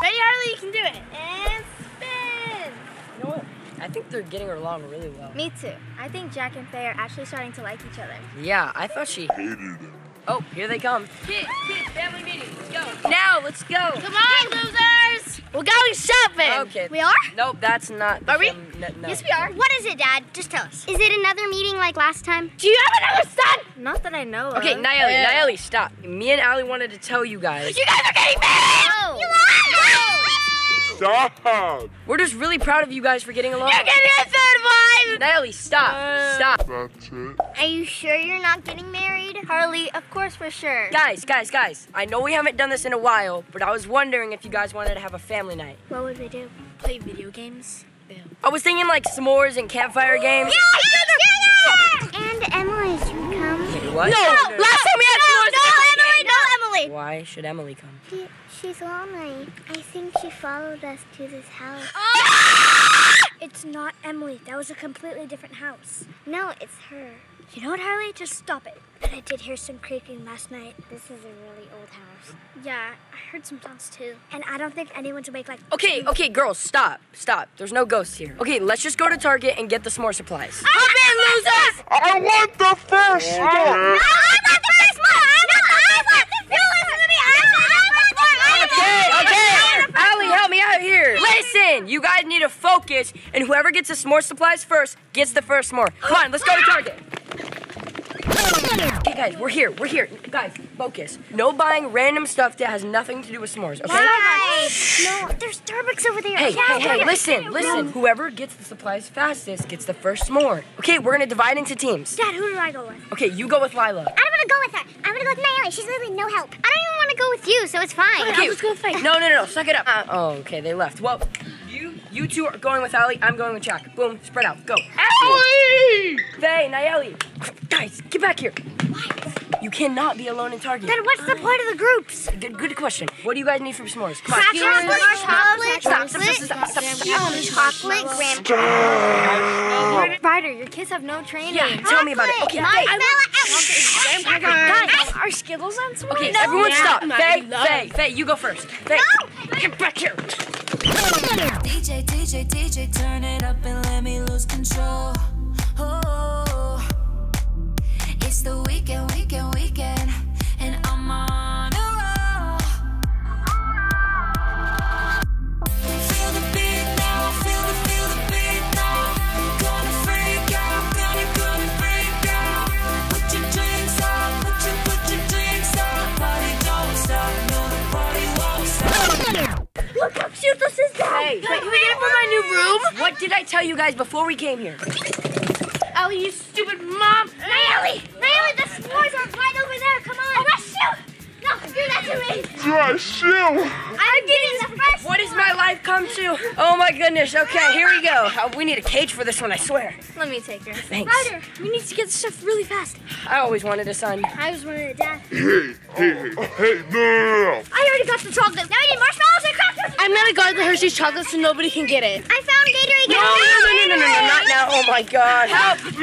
Harley, you can do it. And spin. You know what? I think they're getting along really well. Me too. I think Jack and Faye are actually starting to like each other. Yeah, I thought she hated them. Oh, here they come. Kids, kids, family meeting. Let's go. Now, let's go. Come on, losers. We're going shopping. Okay. We are? Nope, that's not. Are we? Um, no, no. Yes, we are. What is it, Dad? Just tell us. Is it another meeting like last time? Do you have another son? Not that I know of. Okay, Nayeli, yeah. Nayeli, stop. Me and Allie wanted to tell you guys. You guys are getting married! Oh. You lied! job. We're just really proud of you guys for getting along. You're getting a third one. Nayeli, stop. Uh, stop. That's it. Are you sure you're not getting married? Harley, of course we're sure. Guys, guys, guys. I know we haven't done this in a while, but I was wondering if you guys wanted to have a family night. What would we do? Play video games? Ew. I was thinking like s'mores and campfire games. Yeah, yeah, yeah, yeah. And Emily should come. Wait, what? No, no, no, last time we had s'mores. No, no, Emily, no, Emily. Why should Emily come? She, she's lonely. I think she followed us to this house. Oh. It's not Emily. That was a completely different house. No, it's her. You know what, Harley? Just stop it. But I did hear some creaking last night. This is a really old house. Yeah, I heard some sounds too. And I don't think anyone's awake like... Okay, okay, girls, stop. Stop. There's no ghosts here. Okay, let's just go to Target and get the s'more supplies. Open, losers! I want the first one! I want the first one! No, I want the first one! You listen to me! I want the first one! Okay, okay! Allie, help me out here. Listen, you guys need to focus, and whoever gets the s'more supplies first gets the first s'more. Come on, let's go to Target. Okay, guys, we're here, we're here. Guys, focus. No buying random stuff that has nothing to do with s'mores, okay? Nice. No, there's Starbucks over there. Hey, yeah, hey, hey, listen, listen. Whoever gets the supplies fastest gets the first s'more. Okay, we're gonna divide into teams. Dad, who do I go with? Okay, you go with Lila. I don't wanna go with her. I wanna go with Nayeli. She's literally no help. I don't even wanna go with you, so it's fine. Okay, I'll just go with Faye. No, no, no, no, suck it up. Uh, oh, okay, they left. Well, you you two are going with Allie, I'm going with Jack. Boom, spread out, go. Allie! Faye, Nayeli. Guys, get back here. What? You cannot be alone in Target. Then what's the point of the groups? Good, good question. What do you guys need from s'mores? Come on. Chocolate, chocolate, chocolate, chocolate, chocolate, graham crackers. Ryder, your kids have no training. Yeah, tell me about it. Okay, I want guys, our Skittles on s'mores. Okay, everyone stop. Faye, Faye, Faye, you go first. Faye, get back here. D J, D J, D J, turn it up and let me lose control. Oh. It's the weekend, weekend, weekend, and I'm on a roll. Feel the beat now, feel the, feel the beat now. I'm gonna freak out, I'm gonna, gonna freak out. Put your drinks up, put your, put your drinks up. The party don't stop, no, the party won't stop. Look how cute this is, guys. Hey, wait, you waiting for my new room? What did I tell you guys before we came here? Allie, you stupid mom! Nayeli! Nayeli, the s'mores are right over there! Come on! Oh, my shoe! No, do that to me! It's my shoe! I'm getting the first. What does my life come to? Oh my goodness! Okay, here we go. Oh, we need a cage for this one, I swear. Let me take her. Thanks. Ryder, we need to get stuff really fast. I always wanted a son. I always wanted a dad. Hey, hey, oh, hey! No, no, no! I already got the chocolate. Now I need marshmallows and crackers. I'm gonna guard the Hershey's chocolate so nobody can get it. I found Gatorade. No, no, no, no, no, no, not now! Oh my God! Help! Help!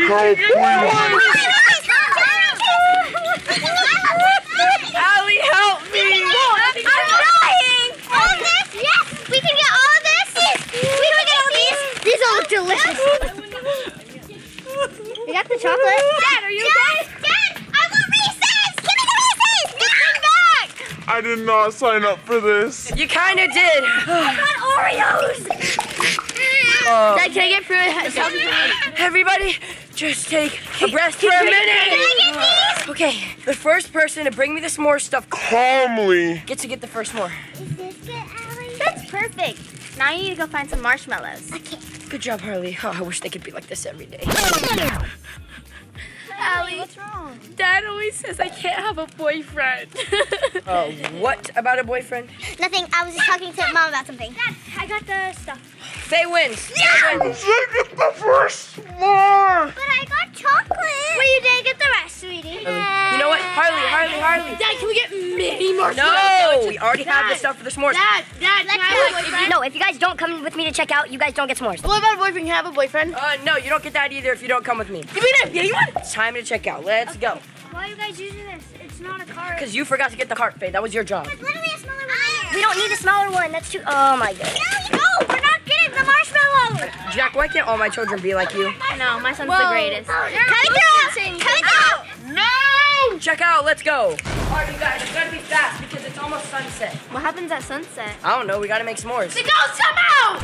Allie, help me! I'm dying! All this? Yes! We can get all of this? We can get all these? These all look delicious. You got the chocolate? Dad, are you okay? Dad, Dad, I want Reese's! Give me the Reese's! Get them back! I did not sign up for this. You kind of did. I got Oreos! Um, Dad, can I get fruit? Everybody, just take a breath for a minute. Okay, the first person to bring me the s'more stuff calmly gets to get the first s'more. Is this good, Allie? That's perfect. Now you need to go find some marshmallows. Okay. Good job, Harley. Oh, I wish they could be like this every day. Allie, what's wrong? Dad always says I can't have a boyfriend. Oh, uh, what about a boyfriend? Nothing. I was just talking to Mom about something. Dad, I got the stuff. Faye wins. Yeah. Faye wins. I get the first s'more. But I got chocolate. Well, you didn't get the rest, sweetie. Harley. You know what? Harley, Harley, Harley. Dad, can we get many more? No, we already Dad. have the stuff for the s'mores. Dad, Dad, let's have a boyfriend. No, if you guys don't come with me to check out, you guys don't get s'mores. What about a boyfriend? Can I have a boyfriend? Uh, no, you don't get that either if you don't come with me. Give me that. Yeah, you want it? Time to check out. Let's okay. go. Why are you guys using this? It's not a cart. Because you forgot to get the cart, Faye. That was your job. There's literally a smaller one here. We don't need a smaller one. That's too. Oh my God. No, no, we're not getting the marshmallow. Jack, why can't all my children be like you? No, my son's Whoa. the greatest. Oh, coming through. Coming through. No. Check out. Let's go. All right, you guys, you gotta be fast because it's almost sunset. What happens at sunset? I don't know. We gotta make s'mores. The ghosts come out.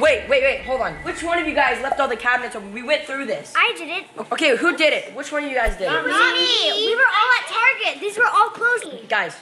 Wait, wait, wait, hold on. Which one of you guys left all the cabinets open? We went through this. I did it. Okay, who did it? Which one of you guys did it? Not me. We were all at Target. These were all closed. Guys,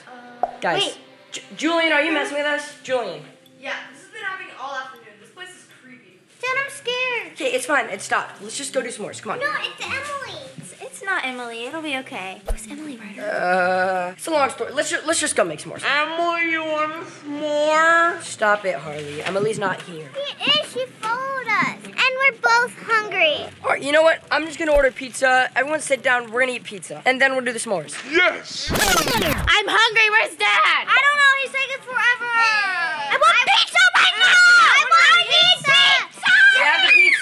guys, wait. J Julian, are you messing with us? Julian. Yeah, this has been happening all afternoon. This place is creepy. Dad, I'm scared. Okay, it's fine. It stopped. Let's just go do s'mores. Come on. No, it's Emily. It's, it's not Emily. It'll be okay. Who's Emily Ryder? Uh, it's a long story. Let's just let's just go make s'mores. Emily, you want a s'more? Stop it, Harley. Emily's not here. She is. She followed us, and we're both hungry. All right, you know what? I'm just gonna order pizza. Everyone sit down. We're gonna eat pizza, and then we'll do the s'mores. Yes. I'm hungry. Where's Dad? I don't know. He's taking forever. I want I pizza, my God! I want pizza. pizza.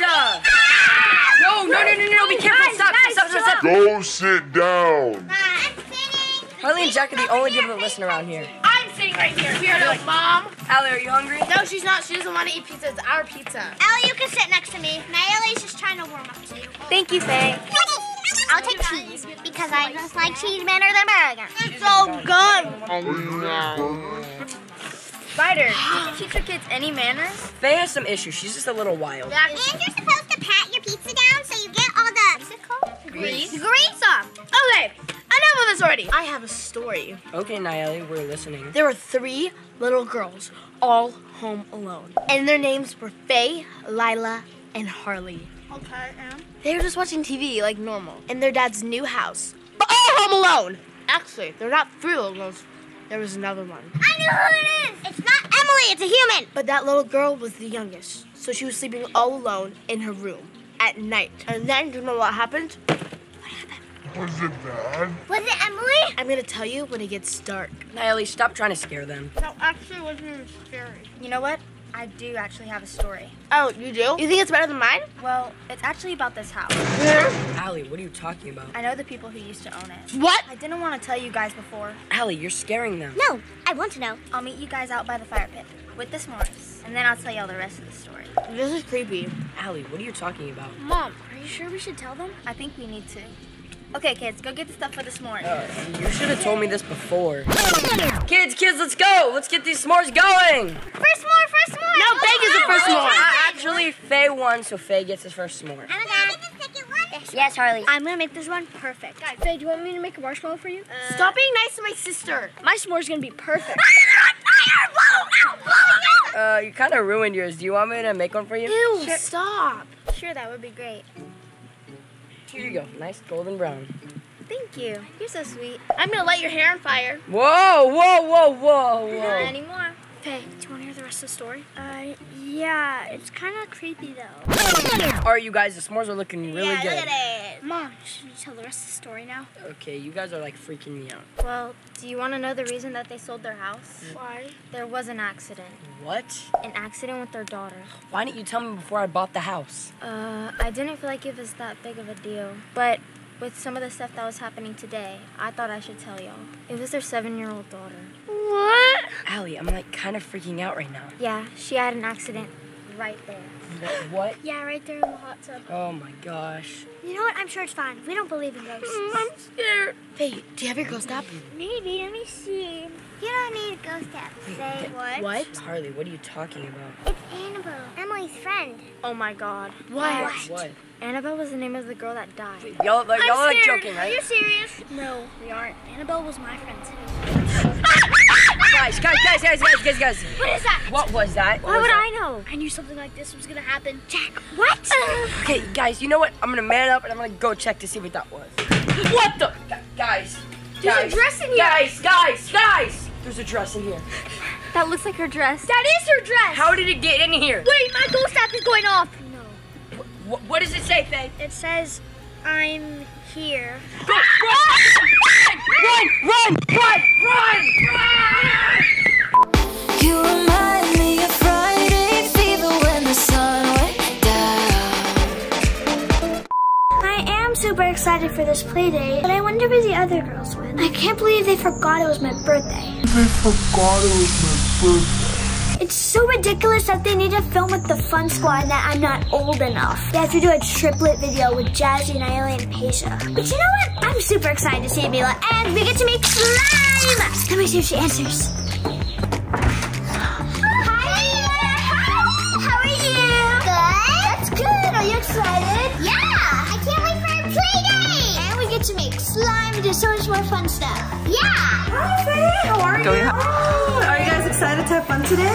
Have the pizza. No, no, no, no, no! Be careful. Stop. Stop. Stop. Stop. Go sit down. I'm sitting. Harley and Jack are the only people that listen around here. I'm sitting right here. Weirdo, like, Mom. Allie, are you hungry? No, she's not. She doesn't want to eat pizza. It's our pizza. Allie, you can sit next to me. Nayeli's just trying to warm up to you. Thank you, Faye. I'll take cheese because I just like cheese better than burger. It's so good. Ryder, can you teach your kids any manners? Faye has some issues. She's just a little wild. And you're supposed to pat your pizza down so you get all the... What's it called? Grease. Grease off. Okay. Enough of this already. I have a story. Okay, Nayeli, we're listening. There were three little girls all home alone. And their names were Faye, Lila, and Harley. Okay, and? They were just watching T V like normal. In their dad's new house. But all home alone. Actually, they're not three little girls. There was another one. I know who it is! It's not Emily, it's a human! But that little girl was the youngest, so she was sleeping all alone in her room at night. And then, do you know what happened? What happened? Was it bad? Was it Emily? I'm gonna tell you when it gets dark. Nayeli, stop trying to scare them. No, actually, it wasn't even scary. You know what? I do actually have a story. Oh, you do? You think it's better than mine? Well, it's actually about this house. Yeah. Allie, what are you talking about? I know the people who used to own it. What? I didn't want to tell you guys before. Allie, you're scaring them. No, I want to know. I'll meet you guys out by the fire pit with the s'mores, and then I'll tell you all the rest of the story. This is creepy. Allie, what are you talking about? Mom, are you sure we should tell them? I think we need to. Okay, kids, go get the stuff for the s'mores. Uh, you should have told me this before. Kids, kids, let's go. Let's get these s'mores going. First s'more, first s'more. No, Faye gets the first s'more. Uh, actually, Faye won, so Faye gets his first s'more. I'm gonna make the second one. Yes, Harley. I'm gonna make this one perfect. Guys, Faye, do you want me to make a marshmallow for you? Uh, Stop being nice to my sister. My s'more's gonna be perfect. Uh, you kind of ruined yours. Do you want me to make one for you? Ew, sure. Stop. Sure, that would be great. Here you go, nice golden brown. Thank you, you're so sweet. I'm gonna light your hair on fire. Whoa, whoa, whoa, whoa, whoa. Not anymore. Faye, do you wanna hear the rest of the story? Uh, yeah, it's kinda creepy though. All right, you guys, the s'mores are looking really yeah, good. Yeah, look at it. Mom, should you tell the rest of the story now? Okay, you guys are like freaking me out. Well, do you wanna know the reason that they sold their house? Why? There was an accident. What? An accident with their daughter. Why didn't you tell me before I bought the house? Uh, I didn't feel like it was that big of a deal, but with some of the stuff that was happening today, I thought I should tell y'all. It was their seven-year-old daughter. What? Allie, I'm like kind of freaking out right now. Yeah, she had an accident right there. What? Yeah, right there in the hot tub. Oh my gosh. You know what? I'm sure it's fine. We don't believe in ghosts. Mm, I'm scared. Faye, do you have your ghost app? Maybe. Let me see. You don't need a ghost app. Say what? What? Harley, what are you talking about? It's Annabelle, Emily's friend. Oh my God. What? What? What? Annabelle was the name of the girl that died. Y'all like, y'all like joking, right? Are you serious? No, we aren't. Annabelle was my friend too. Guys, guys, guys, guys, guys, guys, guys. What is that? What was that? What Why was would that? I know? I knew something like this was gonna happen. Jack, what? Okay, guys, you know what? I'm gonna man up and I'm gonna go check to see what that was. What the? Guys, guys. There's a dress in here. Guys, guys, guys. There's a dress in here. That looks like her dress. That is her dress. How did it get in here? Wait, my ghost app is going off. No. What, what does it say, Faye? It says, I'm here. Go, run, run, run, run, run, run! You remind me of Friday fever when the sun went down. I am super excited for this play date, but I wonder where the other girls went. I can't believe they forgot it was my birthday. They forgot it was my birthday. It's so ridiculous that they need to film with the Fun Squad and that I'm not old enough. They have to do a triplet video with Jazzy, Nayeli, and Pesha. But you know what? I'm super excited to see Mila, and we get to make slime! Let me see if she answers. Hi, Mila! How are you? Good? That's good. Are you excited? Yeah! I can't wait for our play date! And we get to make slime and do so much more fun stuff. Yeah! Hi, Faye! How are you? Going have fun today?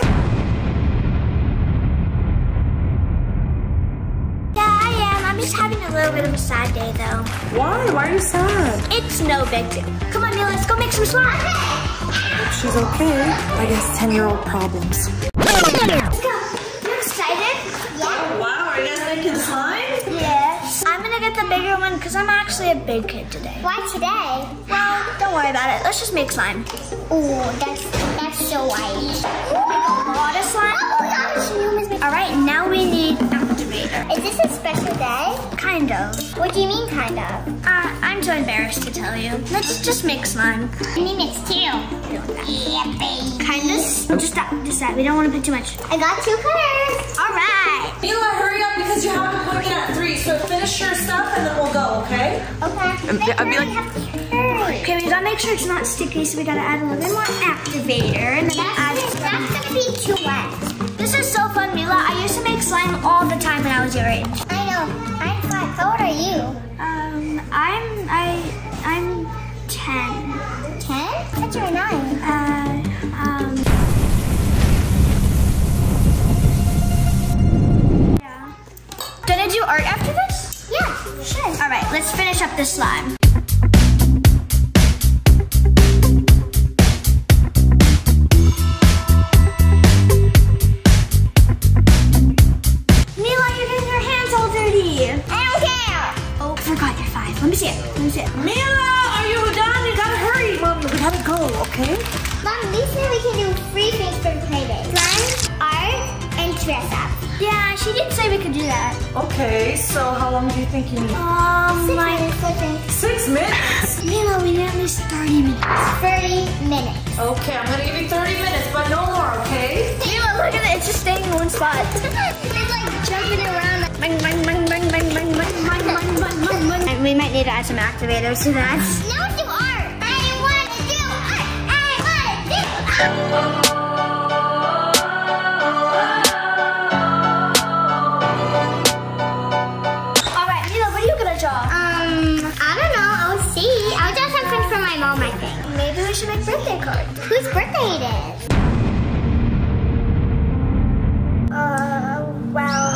Yeah, I am. I'm just having a little bit of a sad day, though. Why? Why are you sad? It's no big deal. Come on, Neil, let's go make some slime. Okay. She's okay. I guess ten-year-old problems. Let's go. You excited? Yeah. Wow, are you guys making slime? Yes. I'm gonna get the bigger one because I'm actually a big kid today. Why today? Well, don't worry about it. Let's just make slime. Ooh, that's that's so white. A lot of slime. Oh, gosh. All right, now we need activator. Is this a special day? Kind of. What do you mean, kind of? Uh, I'm so embarrassed to tell you. Let's just make slime. I mean, it's two. Yeah, baby. Kind of. Just that. Just that. We don't want to put too much. I got two colors. All right. Mila, hurry up because you have an appointment at three. So finish your stuff and then we'll go. Okay? Okay. I'll be like. Okay, we gotta make sure it's not sticky, so we gotta add a little bit more activator. And then that's, add that's gonna be too wet. This is so fun, Mila. I used to make slime all the time when I was your age. I know. I'm five. How old are you? Um, I'm I I'm ten. Ten? That's your nine. Uh, um. Yeah. Gonna do art after this? Yeah, sure. All right, let's finish up this slime. Okay, so how long do you think you need? Um, six like minutes, I think. Six minutes? Mila, we need at least thirty minutes. thirty minutes. Okay, I'm gonna give you thirty minutes, but no more, okay? Mila, look at it, it's just staying in one spot. It's like jumping around. Bang, bang, bang, bang, bang, bang, bang, bang, bang, bang, bang, bang. We might need to add some activators to that. No, do art. I wanna do art. I wanna do art. Whose birthday it is? Uh, well,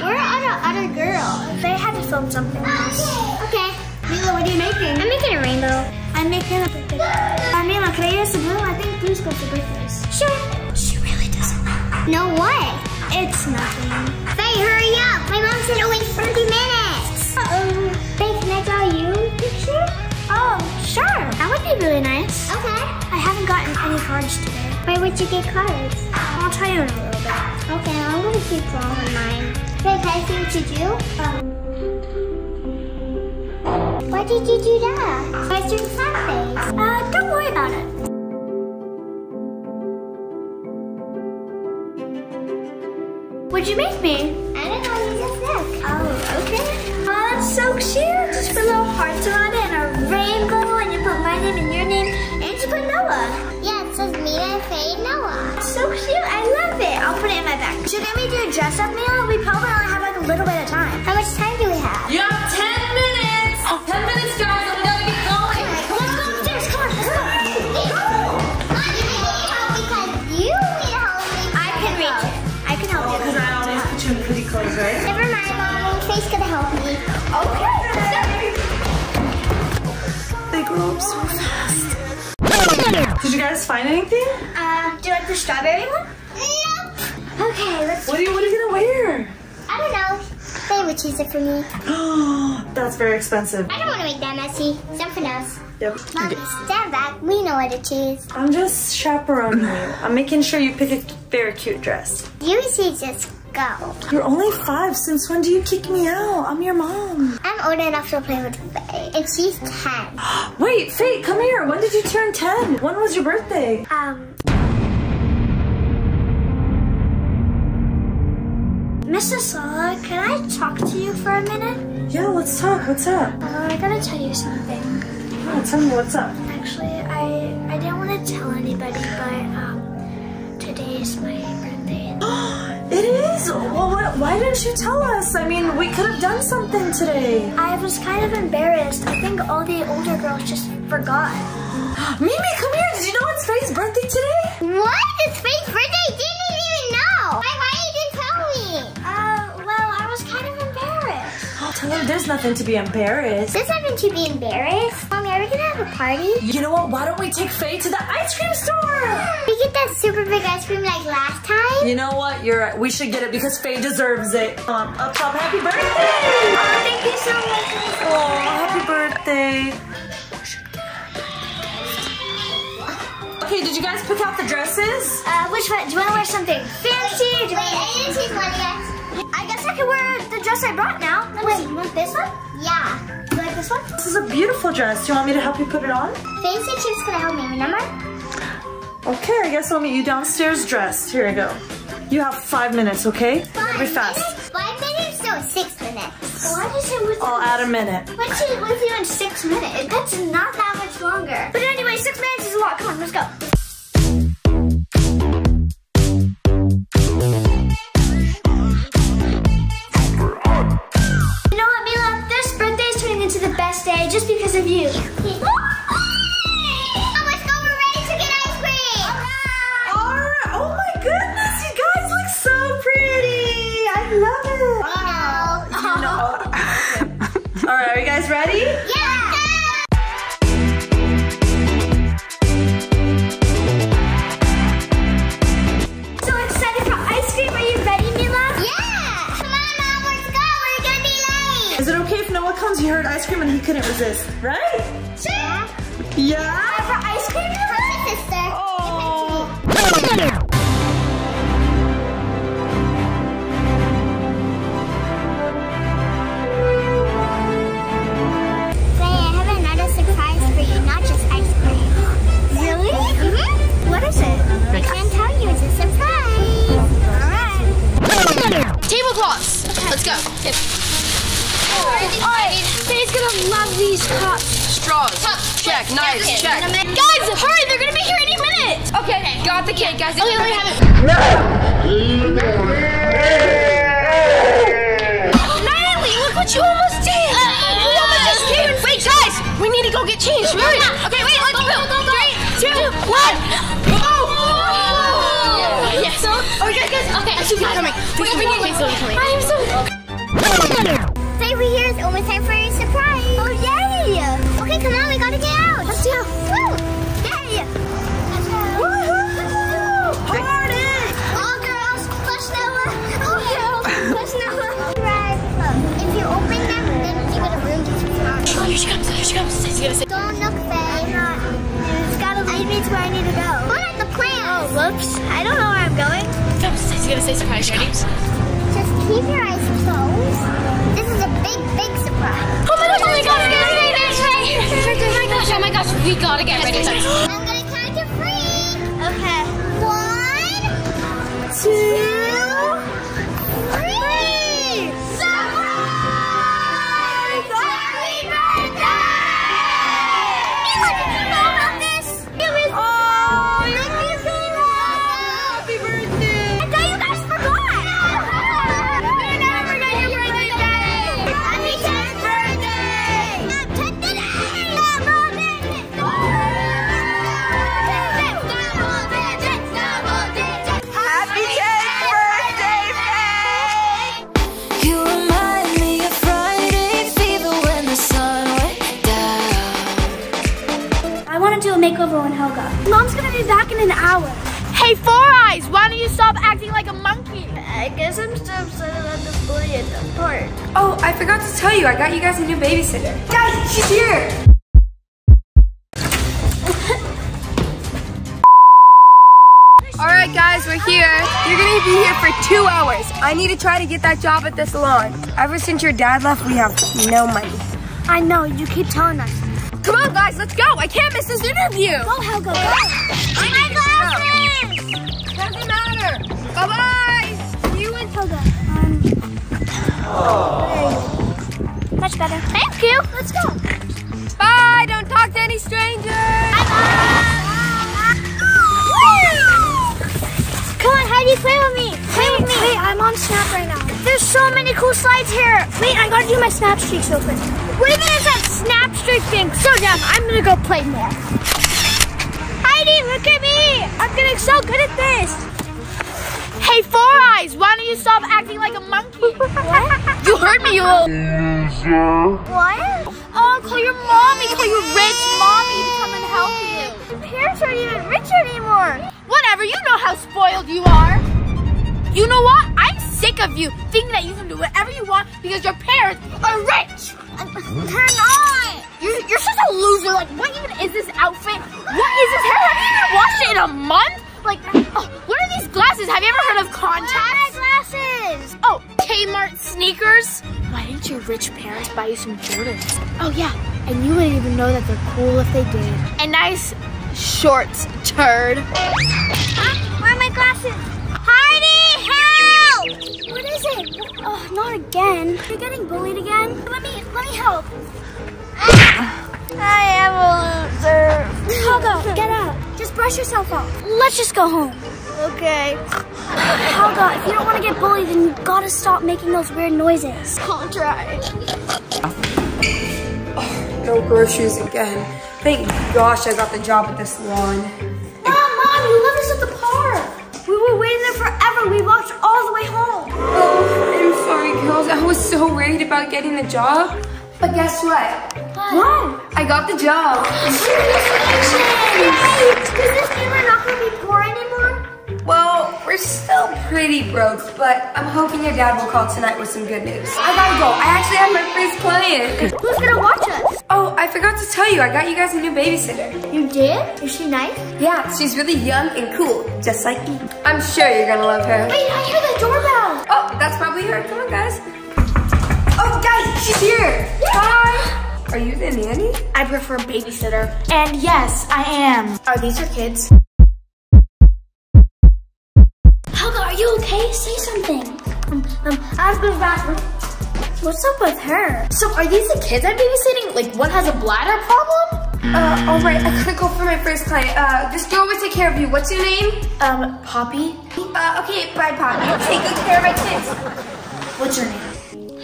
we're other other girls. They had to film something else. Okay. Mila, what are you making? I'm making a rainbow. I'm making a birthday. Uh, Mila, can I use the blue? I think blue's good for birthdays. Sure. She really doesn't know. No, what? It's nothing. Faye, hurry up. My mom said it was thirty minutes. Uh-oh. Faye, can I draw you a picture? Oh, sure. That would be really nice. Okay. I haven't gotten any cards today. Why would you get cards? I'll try you in a little bit. Okay, I'm gonna keep drawing mine. Hey, can I see what you do? Um, Why did you do that? Why's your flat face? Uh, don't worry about it. What'd you make me? I don't know, you just look. Oh, okay. Oh, that's so cute. Just put little hearts around it and a rainbow, and you put my name and your name. Put Noah. Yeah, it says Mila, Faye, Noah. So cute, I love it. I'll put it in my bag. Should we do a dress up, Mila? We probably only have like a little bit of time. How much time do we have? You have ten minutes. Oh. ten minutes, guys. We gotta get going. Come on, go upstairs. Come on, let's go. Go. You need help because you need help. I can reach it. I can help you. Oh, because I always put you in pretty clothes, right? Never mind, Mom. Faye's gonna help me. Okay. They grow up so fast. Did you guys find anything? Uh, do you like the strawberry one? Nope. Okay, let's. What are you What are you gonna wear? I don't know. They would choose it for me. That's very expensive. I don't want to make that messy. Something else. Yep. Mom, stand back. We know what to choose. I'm just chaperoning you. I'm making sure you pick a very cute dress. You should just go. You're only five. Since when do you kick me out? I'm your mom. I'm old enough to play with Faye, and she's ten. Wait, Faye, come here. When did you turn ten? When was your birthday? Um. Missus Sala, can I talk to you for a minute? Yeah, let's talk. What's up? Uh, I gotta tell you something. Oh, tell me what's up. Actually, I I didn't want to tell anybody, but um, today is my birthday. It is? Well, what, why didn't you tell us? I mean, we could have done something today. I was kind of embarrassed. I think all the older girls just forgot. Mimi, come here. Did you know it's Faye's birthday today? What? It's Faye's birthday? There's nothing to be embarrassed. There's nothing to be embarrassed. Mommy, are we gonna have a party? You know what? Why don't we take Faye to the ice cream store? We get that super big ice cream like last time. You know what? You're right. We should get it because Faye deserves it. Um, up top, happy birthday! Oh, thank you so much. Oh, happy birthday. Okay, did you guys pick out the dresses? Uh, which one? Do you want to wear something fancy? Wait, wait, I need to choose one, yes. I guess I can wear the dress I brought now. Let me see. You want this one? Yeah. You like this one? This is a beautiful dress. Do you want me to help you put it on? Fancy Chief's gonna help me, remember? Okay, I guess I'll meet you downstairs dressed. Here I go. You have five minutes, okay? Five Be fast. Minutes? Five minutes? No, six minutes. Why did you say I'll add a minute. What's it with you in six minutes? That's not that much longer. But anyway, six minutes. Come on, let's go. You know what, Mila? This birthday is turning into the best day just because of you. Oh, let's go. We're ready to get ice cream. All right. Oh my goodness, you guys look so pretty. I love it. Wow. You know. You know. All right, are you guys ready? Yeah. He heard ice cream and he couldn't resist, right? Sure. Yeah. Yeah. Uh, for ice cream, you're my sister. Faye, I have another surprise for you, not just ice cream. Really? Mm-hmm. What is it? I can't tell you. It's a surprise. All right. Tablecloths. Okay. Let's go. Yep. Alright, Faye's gonna love these cups. Straws. Cups. Check. Knives. Check. Guys, hurry! They're gonna be here any minute. Okay, okay. Got the cake, guys. Okay, let me have it. Nayeli, look what you almost did. Uh, we almost just came. Wait, guys, we need to go get changed. Hurry! Okay, wait. Let's go. Three, two, one. Oh! Yes. Oh, guys, guys. Okay, she's coming. Wait, we need to wait. I am so. We're here, it's almost time for your surprise. Oh, yay! Okay, come on, we gotta get out. Let's go. Woo! Yay! Woohoo! Party! All girls, push Noah. All girls, push Noah. If you open them, then you get a room to choose on. Oh, here she comes, here she comes. Don't look, Faye. I'm not. It's gotta lead me to where I need to go. What are the plans? Oh, whoops. I don't know where I'm going. She's gonna say surprise. Ready? Just keep your eyes closed. This is a big, big surprise. Oh my gosh, oh my gosh, oh my gosh, oh my gosh, we gotta get ready. I'm gonna count to three. Okay. One, two, three. Surprise! Happy birthday! Mila, did you know about this? It was amazing. Happy birthday. I thought you guys forgot. Makeover when Helga. Mom's gonna be back in an hour. Hey, Four Eyes, why don't you stop acting like a monkey? I guess I'm still upset about the bully at the park. Oh, I forgot to tell you, I got you guys a new babysitter. Guys, she's here. All right, guys, we're here. You're gonna be here for two hours. I need to try to get that job at the salon. Ever since your dad left, we have no money. I know, you keep telling us. Come on, guys, let's go. I can't miss this interview. Go, Helga, go. I need to go. Doesn't matter. Bye-bye. You and Helga. Um, oh. Much better. Thank you. Let's go. Bye. Don't talk to any strangers. Bye-bye. Come on, Heidi, play with me. Play wait, with me. Wait, I'm on Snap right now. There's so many cool slides here. Wait, I gotta do my Snap streaks real quick. Wait a minute, that Snap streak thing. So dumb. I'm gonna go play more. Heidi, look at me. I'm getting so good at this. Hey, Four Eyes, why don't you stop acting like a monkey? What? You heard me. you a loser. What? Oh, call your mommy, call your rich mommy to come and help you. Your parents aren't even rich anymore. Whatever, you know how spoiled you are. You know what? I'm sick of you thinking that you can do whatever you want because your parents are rich. Turn on. You're, you're such a loser. Like, what even is this outfit? What is this hair? Have you even washed it in a month? Like, oh, what are these glasses? Have you ever heard of contacts? Glasses. Oh, Kmart sneakers. Why didn't your rich parents buy you some Jordans? Oh yeah, and you wouldn't even know that they're cool if they did. And nice shorts, turd. Huh? Where are my glasses? Heidi, help! What is it? What? Oh, not again. You're getting bullied again. Let me, let me help. I am a loser. Helga, get up. Just brush yourself off. Let's just go home. Okay. Helga, if you don't want to get bullied, then you gotta stop making those weird noises. I'll try. Oh, no groceries again. Thank gosh I got the job at this lawn. Mom, Mom, you left us at the park. We were waiting there forever. We walked all the way home. Oh, I'm sorry, girls. I was so worried about getting the job. But guess what? What? What? I got the job. Congratulations! Does this mean we're not going to be poor anymore? Well, we're still pretty broke, but I'm hoping your dad will call tonight with some good news. I gotta go. I actually have my first client. Who's gonna watch us? Oh, I forgot to tell you. I got you guys a new babysitter. You did? Is she nice? Yeah, she's really young and cool, just like me. I'm sure you're gonna love her. Wait, I hear the doorbell. Oh, that's probably her. Come on, guys. Oh, guys, she's here. Hi. Are you the nanny? I prefer babysitter. And yes, I am. Are these your kids? Helga, are you okay? Say something. Um, um, I've been back. What's up with her? So are these the kids I'm babysitting? Like, one has a bladder problem? Mm. Uh, all right, I gotta go for my first client. Uh, this girl will take care of you. What's your name? Um, Poppy. Uh, okay, bye, Poppy. Take good care of my kids. What's your name?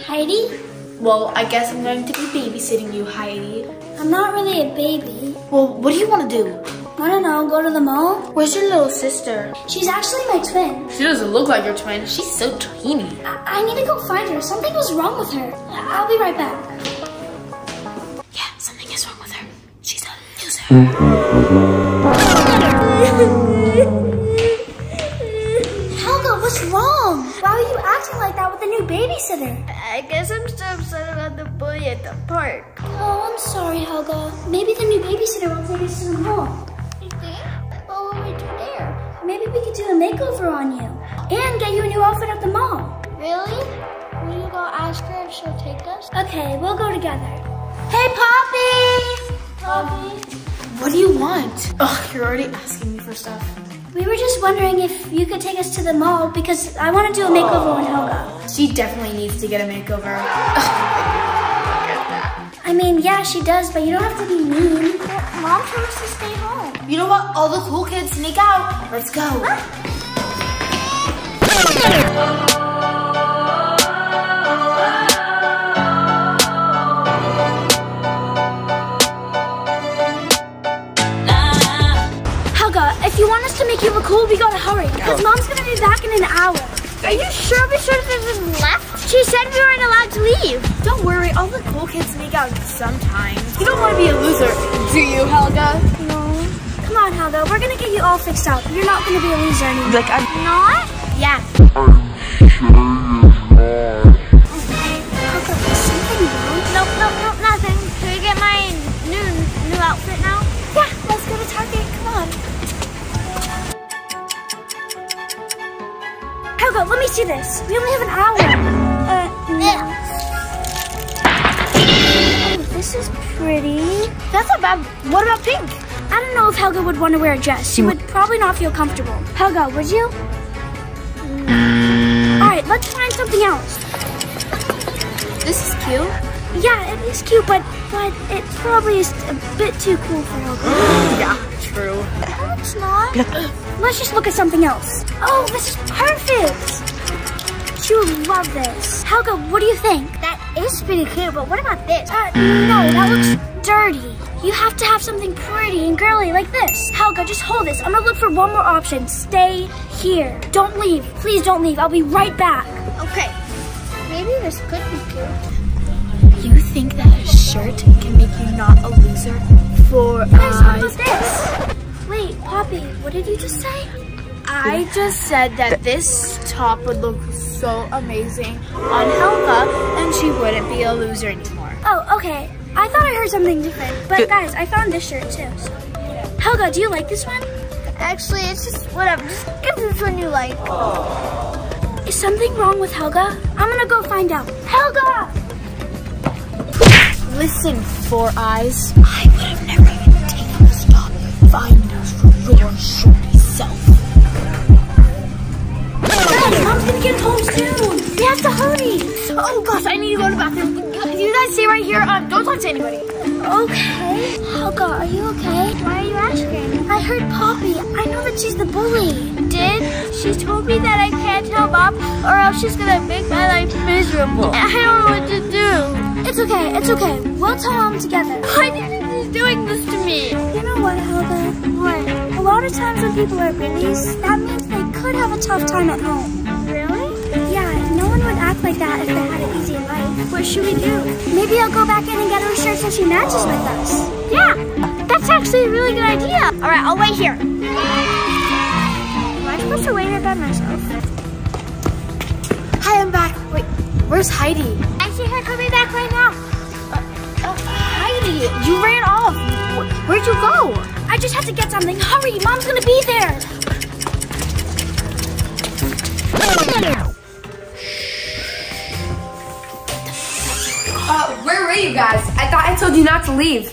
Heidi? Well, I guess I'm going to be babysitting you, Heidi. I'm not really a baby. Well, what do you want to do? I don't know, go to the mall? Where's your little sister? She's actually my twin. She doesn't look like your twin. She's so teeny. I, I need to go find her. Something was wrong with her. I'll be right back. Yeah, something is wrong with her. She's a loser. Helga, what's wrong? Why are you acting like that with the new babysitter? I guess I'm so upset about the bully at the park. Oh, I'm sorry, Helga. Maybe the new babysitter will take us to the mall. You think? Well, what would we do there? Maybe we could do a makeover on you. And get you a new outfit at the mall. Really? Will you go ask her if she'll take us? Okay, we'll go together. Hey, Poppy! Poppy? What do you want? Ugh, you're already asking me for stuff. We were just wondering if you could take us to the mall because I want to do a makeover on Helga. She definitely needs to get a makeover. I mean, yeah, she does, but you don't have to be mean. But Mom told us to stay home. You know what? All the cool kids sneak out. Let's go. What? You look cool, we gotta hurry, because Mom's gonna be back in an hour. Are you sure we should have just left? She said we weren't allowed to leave. Don't worry, all the cool kids sneak out sometimes. You don't want to be a loser, do you, Helga? No. Come on, Helga, we're gonna get you all fixed up. You're not gonna be a loser anymore. Like, I'm not? Yeah. I'm sure you're not. Helga, is something wrong? Nope, nope, nope, nothing. Can we get my new, new outfit now? Yeah, let's go to Target, come on. Helga, let me see this. We only have an hour. Uh, yeah. Oh, this is pretty. That's not bad. What about pink? I don't know if Helga would want to wear a dress. She would probably not feel comfortable. Helga, would you? All right, let's find something else. This is cute. Yeah, it is cute, but but it probably is a bit too cool for Helga. Yeah, true. No, it's not. Let's just look at something else. Oh, this is perfect. She would love this. Helga, what do you think? That is pretty cute, but what about this? Uh, no, that looks dirty. You have to have something pretty and girly like this. Helga, just hold this. I'm gonna look for one more option. Stay here. Don't leave. Please don't leave. I'll be right back. Okay. Maybe this could be cute. You think that a shirt can make you not a loser? For guys, this. Wait, Poppy, what did you just say? I just said that this top would look so amazing on Helga, and she wouldn't be a loser anymore. Oh, okay. I thought I heard something different, but guys, I found this shirt too. So. Helga, do you like this one? Actually, it's just whatever. Just give this one you like. Is something wrong with Helga? I'm gonna go find out. Helga! Listen, Four Eyes. I would have never even taken this job if I knew for your shorty self. Guys, Mom's gonna get home soon. We have to hurry. Oh gosh, I need to go to the bathroom. You guys stay right here. Um, don't talk to anybody. Okay. Helga, are you okay? Why are you asking? I heard Poppy. I know that she's the bully. Did? She told me that I can't tell Bob or else she's gonna make my life miserable. I don't know what to do. It's okay, it's okay. We'll tell Mom together. Why did you keep doing this to me? You know what, Helga? What? A lot of times when people are bullies, that means they could have a tough time at home. Really? Yeah, no one would act like that if they had an easy life. What should we do? Maybe I'll go back in and get her shirt so she matches with us. Yeah, that's actually a really good idea. All right, I'll wait here. I'm supposed to wait here by myself. Hi, I'm back. Wait, where's Heidi? I see her coming back right now. Uh, uh, Heidi, you ran off. Where'd you go? I just had to get something. Hurry, Mom's gonna be there. Uh, where were you guys? I thought I told you not to leave.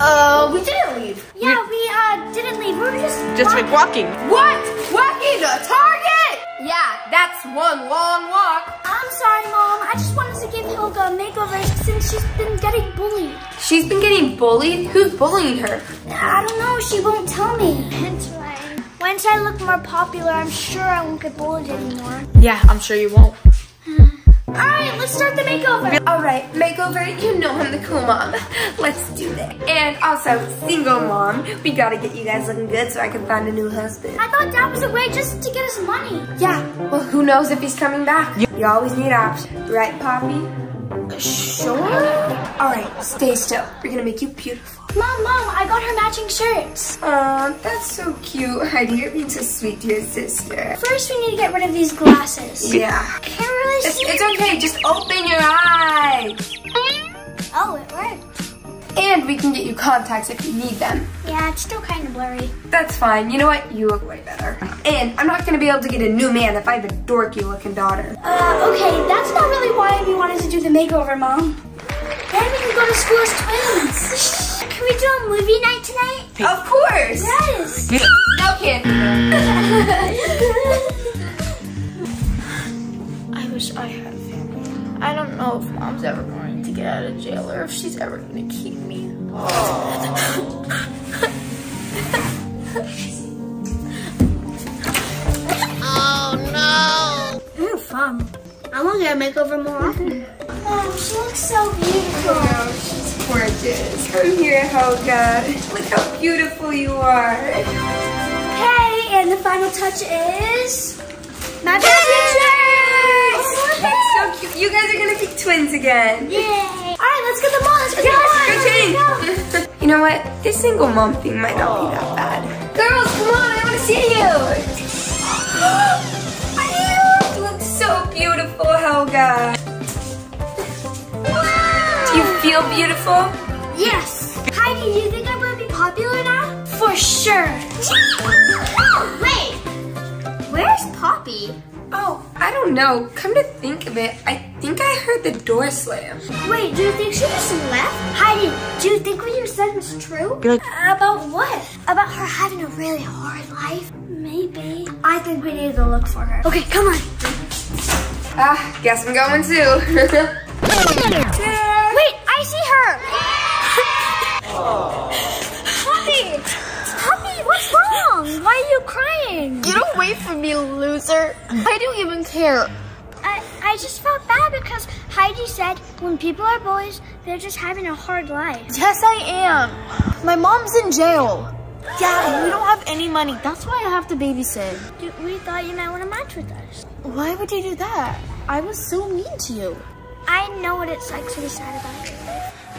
Uh, we didn't leave. Yeah, we, we uh, didn't leave. We were just Just walking. walking. What? Walking to Target! Yeah, that's one long walk. I'm sorry, Mom. I just wanted to give Helga a makeover since she's been getting bullied. She's been getting bullied? Who's bullying her? I don't know. She won't tell me. That's right. Once I look more popular, I'm sure I won't get bullied anymore. Yeah, I'm sure you won't. All right, let's start the makeover. All right, makeover, you know I'm the cool mom. Let's do that. And also, single mom, we gotta get you guys looking good so I can find a new husband. I thought Dad was away just to get us money. Yeah, well, who knows if he's coming back. You, you always need options, right, Poppy? Sure. All right, stay still. We're gonna make you beautiful. Mom, Mom, I got her matching shirts. Aw, that's so cute, Heidi. You're being so sweet to your sister. First, we need to get rid of these glasses. Yeah. I can't really it's, see. It's okay. Just open your eyes. Oh, it worked. And we can get you contacts if you need them. Yeah, it's still kind of blurry. That's fine. You know what? You look way better. And I'm not gonna be able to get a new man if I have a dorky-looking daughter. Uh, okay. That's not really why we wanted to do the makeover, Mom. Then we can go to school as twins. Can we do a movie night tonight? Of course! Yes! No kidding. I wish I had a family. I don't know if Mom's ever going to get out of jail or if she's ever going to keep me. Oh, no! You're fun. I want to get a makeover more often. Oh, she looks so beautiful. Oh, she's gorgeous. Come here, Helga. Look how beautiful you are. Okay, and the final touch is my pictures. That's so cute. You guys are gonna be twins again. Yay! All right, let's get them all. Let's get yes, them all. Go go. You know what? This single mom thing might not be that bad. Girls, come on! I want to see you. You look so beautiful, Helga. Feel beautiful? Yes. Heidi, do you think I'm gonna be popular now? For sure. Oh, wait. Where's Poppy? Oh, I don't know. Come to think of it, I think I heard the door slam. Wait, do you think she just left? Heidi, do you think what you said was true? About what? About her having a really hard life? Maybe. I think we need to look for her. Okay, come on. Ah, uh, guess I'm going too. I see her! Poppy! Poppy, what's wrong? Why are you crying? You don't wait for me, loser. I don't even care. I, I just felt bad because Heidi said when people are bullies, they're just having a hard life. Yes, I am. My mom's in jail. Daddy, we don't have any money. That's why I have to babysit. Dude, we thought you might want to match with us. Why would you do that? I was so mean to you. I know what it's like to be sad about it.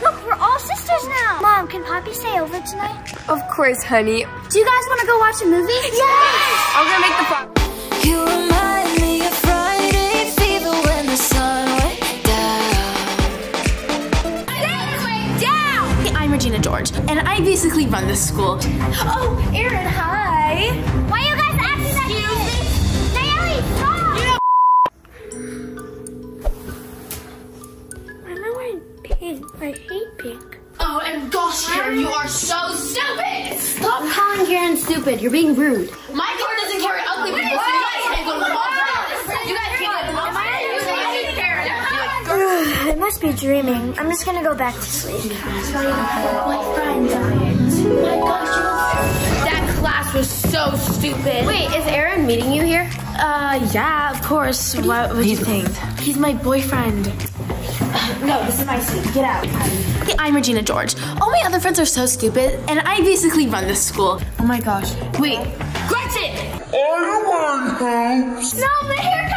Look, we're all sisters now. Mom, can Poppy stay over tonight? Of course, honey. Do you guys want to go watch a movie? Yes! Yes! I'm gonna make the pop. You remind me of Friday fever when the sun went down. They went down! I'm Regina George, and I basically run this school. Oh, Erin, hi. Why are you guys acting that way? Nayeli, stop! You know I hate pink. Oh, and gosh, Karen, you are so stupid! Stop calling Karen stupid. You're being rude. My car doesn't carry ugly people. You guys can't go to the mall. You guys can't go to the mall. I must be dreaming. I'm just gonna go back to sleep. My friend died. My gosh, that class was so stupid. Wait, is Aaron meeting you here? Uh, yeah, of course. What would you think? He's my boyfriend. No, this is my seat. Get out. Hey, I'm Regina George. All my other friends are so stupid, and I basically run this school. Oh my gosh. Wait. Gretchen! I don't want hoops. No, the hair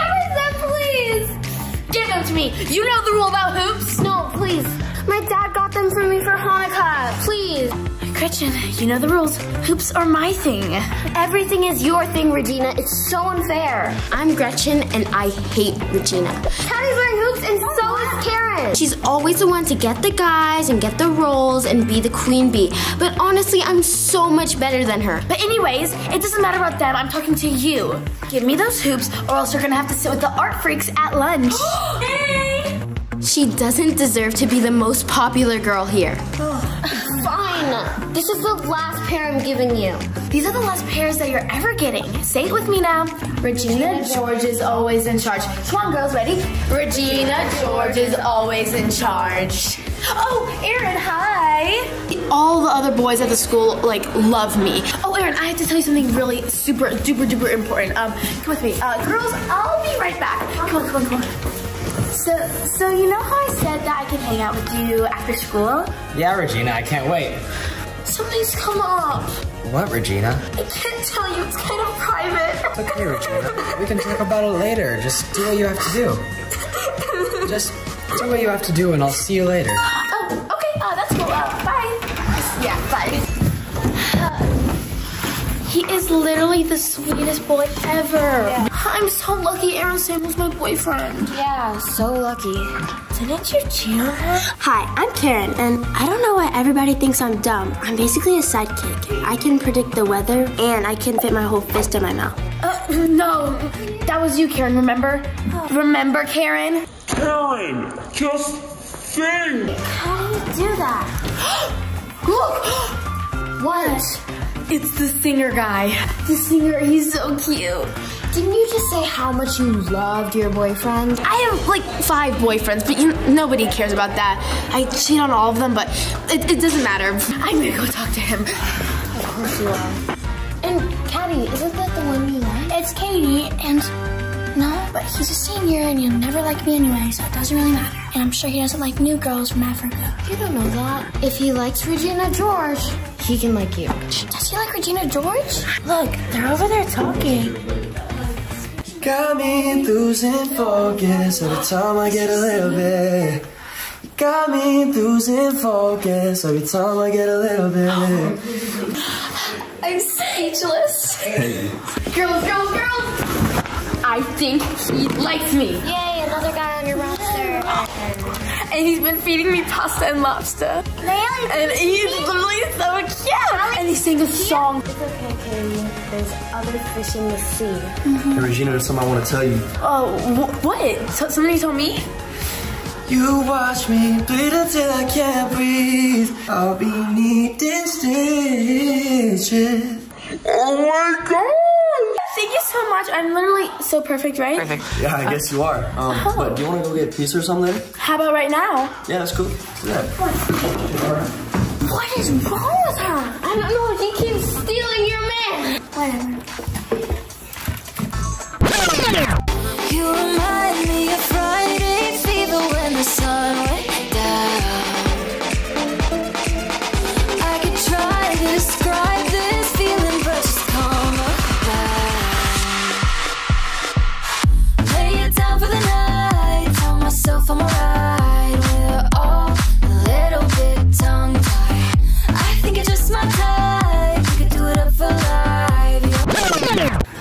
covers them, please. Give them to me. You know the rule about hoops. No, please. My dad got them for me for Hanukkah. Please. Gretchen, you know the rules. Hoops are my thing. Everything is your thing, Regina. It's so unfair. I'm Gretchen, and I hate Regina. Patty's wearing hoops, and so is Karen. She's always the one to get the guys and get the roles and be the queen bee. But honestly, I'm so much better than her. But anyways, it doesn't matter about that. I'm talking to you. Give me those hoops, or else you're gonna have to sit with the art freaks at lunch. Hey! She doesn't deserve to be the most popular girl here. Fine. This is the last pair I'm giving you. These are the last pairs that you're ever getting. Say it with me now. Regina George is always in charge. Come on, girls, ready? Regina George is always in charge. Oh, Erin, hi. All the other boys at the school, like, love me. Oh, Erin, I have to tell you something really super, duper, duper important. Um, come with me. Uh, girls, I'll be right back. Come on, come on, come on. So, so you know how I said that I could hang out with you after school? Yeah, Regina, I can't wait. Something's come up. What, Regina? I can't tell you, it's kind of private. It's okay, Regina. We can talk about it later. Just do what you have to do. Just do what you have to do and I'll see you later. Oh, okay, uh, that's cool. Uh, bye. Yeah, bye. Uh, he is literally the sweetest boy ever. Yeah. I'm so lucky Aaron Sam was my boyfriend. Yeah, so lucky. Didn't you cheer on her? Hi, I'm Karen, and I don't know why everybody thinks I'm dumb. I'm basically a sidekick. I can predict the weather, and I can fit my whole fist in my mouth. Uh, no. That was you, Karen, remember? Oh. Remember, Karen? Karen, just think. How do you do that? Look! What? It's the singer guy. The singer, he's so cute. Didn't you just say how much you loved your boyfriend? I have like five boyfriends, but you, nobody cares about that. I cheat on all of them, but it, it doesn't matter. I'm gonna go talk to him. Of course you are. And Caddy, isn't that the one you like? It's Katie, and no, but he's a senior and he'll never like me anyway, so it doesn't really matter. And I'm sure he doesn't like new girls from Africa. You don't know that. If he likes Regina George, he can like you. Does he like Regina George? Look, they're over there talking. Got me losing focus every time I get a little bit. Got me losing focus every time I get a little bit. I'm speechless. Hey. Girls, girls, girls! I think he likes me. Yay, another guy on your roster. And he's been feeding me pasta and lobster. Nayeli, and he's literally so cute. And he sang a song. It's okay, Katie. There's other fish in the sea. Mm-hmm. Hey, Regina, there's something I want to tell you. Oh, wh what? So somebody told me? You watch me bleed until I can't breathe. I'll be needing stitches. Oh my god! Thank you so much. I'm literally so perfect, right? Perfect. Yeah, I guess you are. Um, oh. But do you want to go get a piece or something? How about right now? Yeah, that's cool. Yeah. What is wrong with her? I don't know. He keeps stealing your man. Whatever. You remind me of Friday fever when the sun went down. I could try to describe this.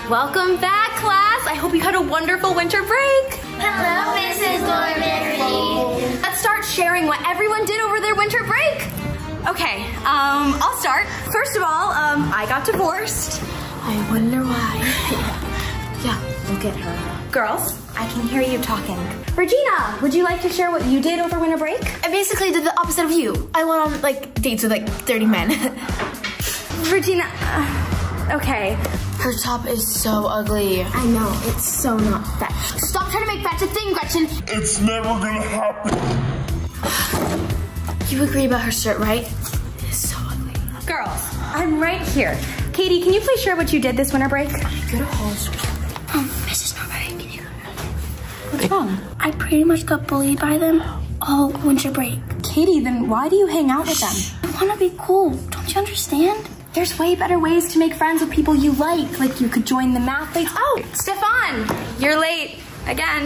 Welcome back, class. I hope you had a wonderful winter break. Hello, Missus Normandy. Let's start sharing what everyone did over their winter break. Okay, um, I'll start. First of all, um, I got divorced. I wonder why. Yeah, look at her. Girls, I can hear you talking. Regina, would you like to share what you did over winter break? I basically did the opposite of you. I went on, like, dates with, like, thirty men. Regina, uh, okay. Her top is so ugly. I know, it's so not fat. Stop trying to make fat a thing, Gretchen. It's never gonna happen. You agree about her shirt, right? It's so ugly. Girls, I'm right here. Katie, can you please share what you did this winter break? I go to halls. Um, Missus Norman, can you go? What's wrong? I pretty much got bullied by them all winter break. Katie, then why do you hang out with Shh. them? I wanna be cool, don't you understand? There's way better ways to make friends with people you like. Like you could join the math thing. Oh, Stefan, you're late again.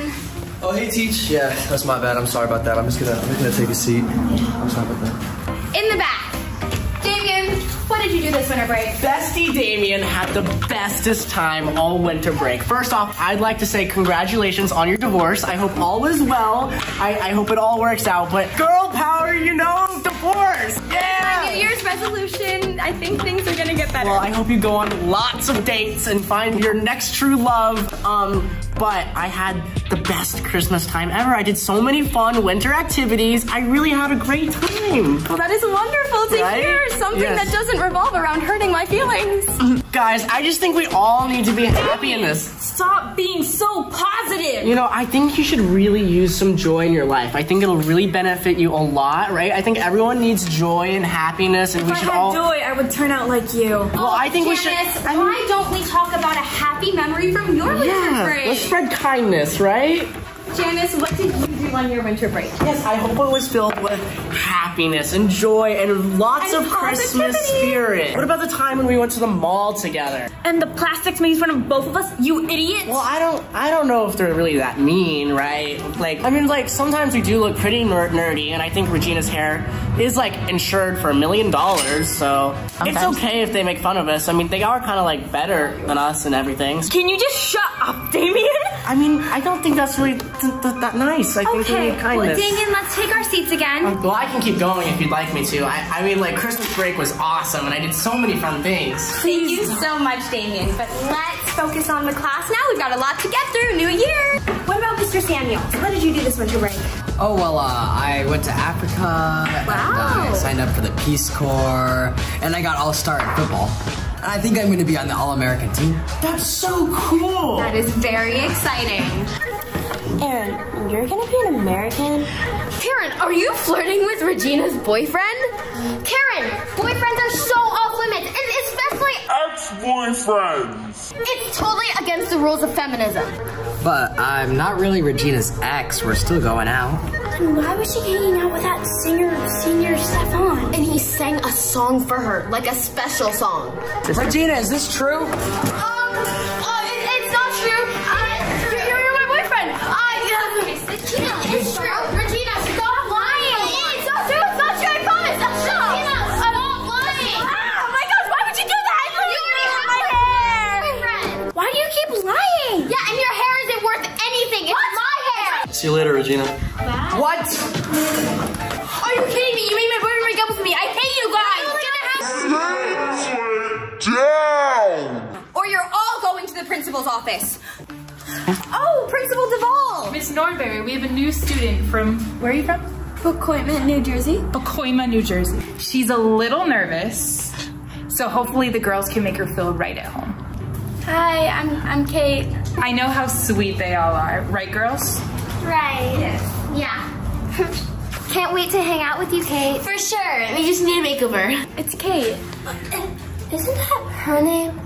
Oh, hey, Teach. Yeah, that's my bad. I'm sorry about that. I'm just gonna, I'm just gonna take a seat. I'm sorry about that. In the back, Damien. What did you do this winter break? Bestie Damien had the bestest time all winter break. First off, I'd like to say congratulations on your divorce. I hope all is well. I, I hope it all works out. But girl power, you know, divorce. Yeah. My New Year's resolution. I think things are gonna get better. Well, I hope you go on lots of dates and find your next true love. Um, but I had the best Christmas time ever. I did so many fun winter activities. I really had a great time. Well, that is wonderful to right? hear. Something yes. that doesn't revolve around hurting my feelings. Guys, I just think we all need to be happy in this. Stop being so positive. You know, I think you should really use some joy in your life. I think it'll really benefit you a lot, right? I think everyone needs joy and happiness, and if we should all- If I had joy, I would turn out like you. Well, oh, I think Janice, we should- I mean, why don't we talk about a happy memory from your winter yeah, break? Let's spread kindness, right? Janice, what did you do on your winter break? Yes, I hope it was filled with happiness and joy and lots and of positivity. Christmas spirit. What about the time when we went to the mall together? And the plastics made fun of both of us, you idiots! Well, I don't I don't know if they're really that mean, right? Like, I mean, like, sometimes we do look pretty ner nerdy, and I think Regina's hair is, like, insured for a million dollars, so sometimes. It's okay if they make fun of us. I mean, they are kind of, like, better than us and everything. Can you just shut up, Damien? I mean, I don't think that's really... Th th that nice. I think okay. we need kindness. Okay, well, Damien, let's take our seats again. Um, well, I can keep going if you'd like me to. I, I mean, like, Christmas break was awesome, and I did so many fun things. Thank Please. you so much, Damien. But let's focus on the class now. We've got a lot to get through. New year. What about Mister Samuel? What did you do this winter break? Oh, well, uh, I went to Africa. Wow. And uh, I signed up for the Peace Corps, and I got all-star at football. I think I'm going to be on the All-American team. That's so cool. That is very exciting. Aaron, you're gonna be an American? Karen, are you flirting with Regina's boyfriend? Karen, boyfriends are so off limits, and especially ex-boyfriends. It's totally against the rules of feminism. But I'm not really Regina's ex, we're still going out. Then why was she hanging out with that singer, senior Stefan? And he sang a song for her, like a special song. Regina, is this true? Um, uh, it, it's not true. I, you're, you're my boyfriend. I Regina, it's true. Regina, stop lying. It's not true. It's not true. I promise. Stop. Regina, stop lying. Oh my gosh, why would you do that? I you already have my hair. Boyfriend. Why do you keep lying? Yeah, and your hair isn't worth anything. What? It's my hair. See you later, Regina. Wow. What? Are you kidding me? You made my boyfriend break up with me. I hate you guys. You're gonna have to sit down. Or you're all going to the principal's office. Oh, Principal Duvall! Miss Norberry, we have a new student from... Where are you from? Pacoima, New Jersey. Pacoima, New Jersey. She's a little nervous, so hopefully the girls can make her feel right at home. Hi, I'm, I'm Kate. I know how sweet they all are. Right, girls? Right. Yes. Yeah. Can't wait to hang out with you, Kate. For sure. We just need a makeover. It's Kate. Isn't that her name?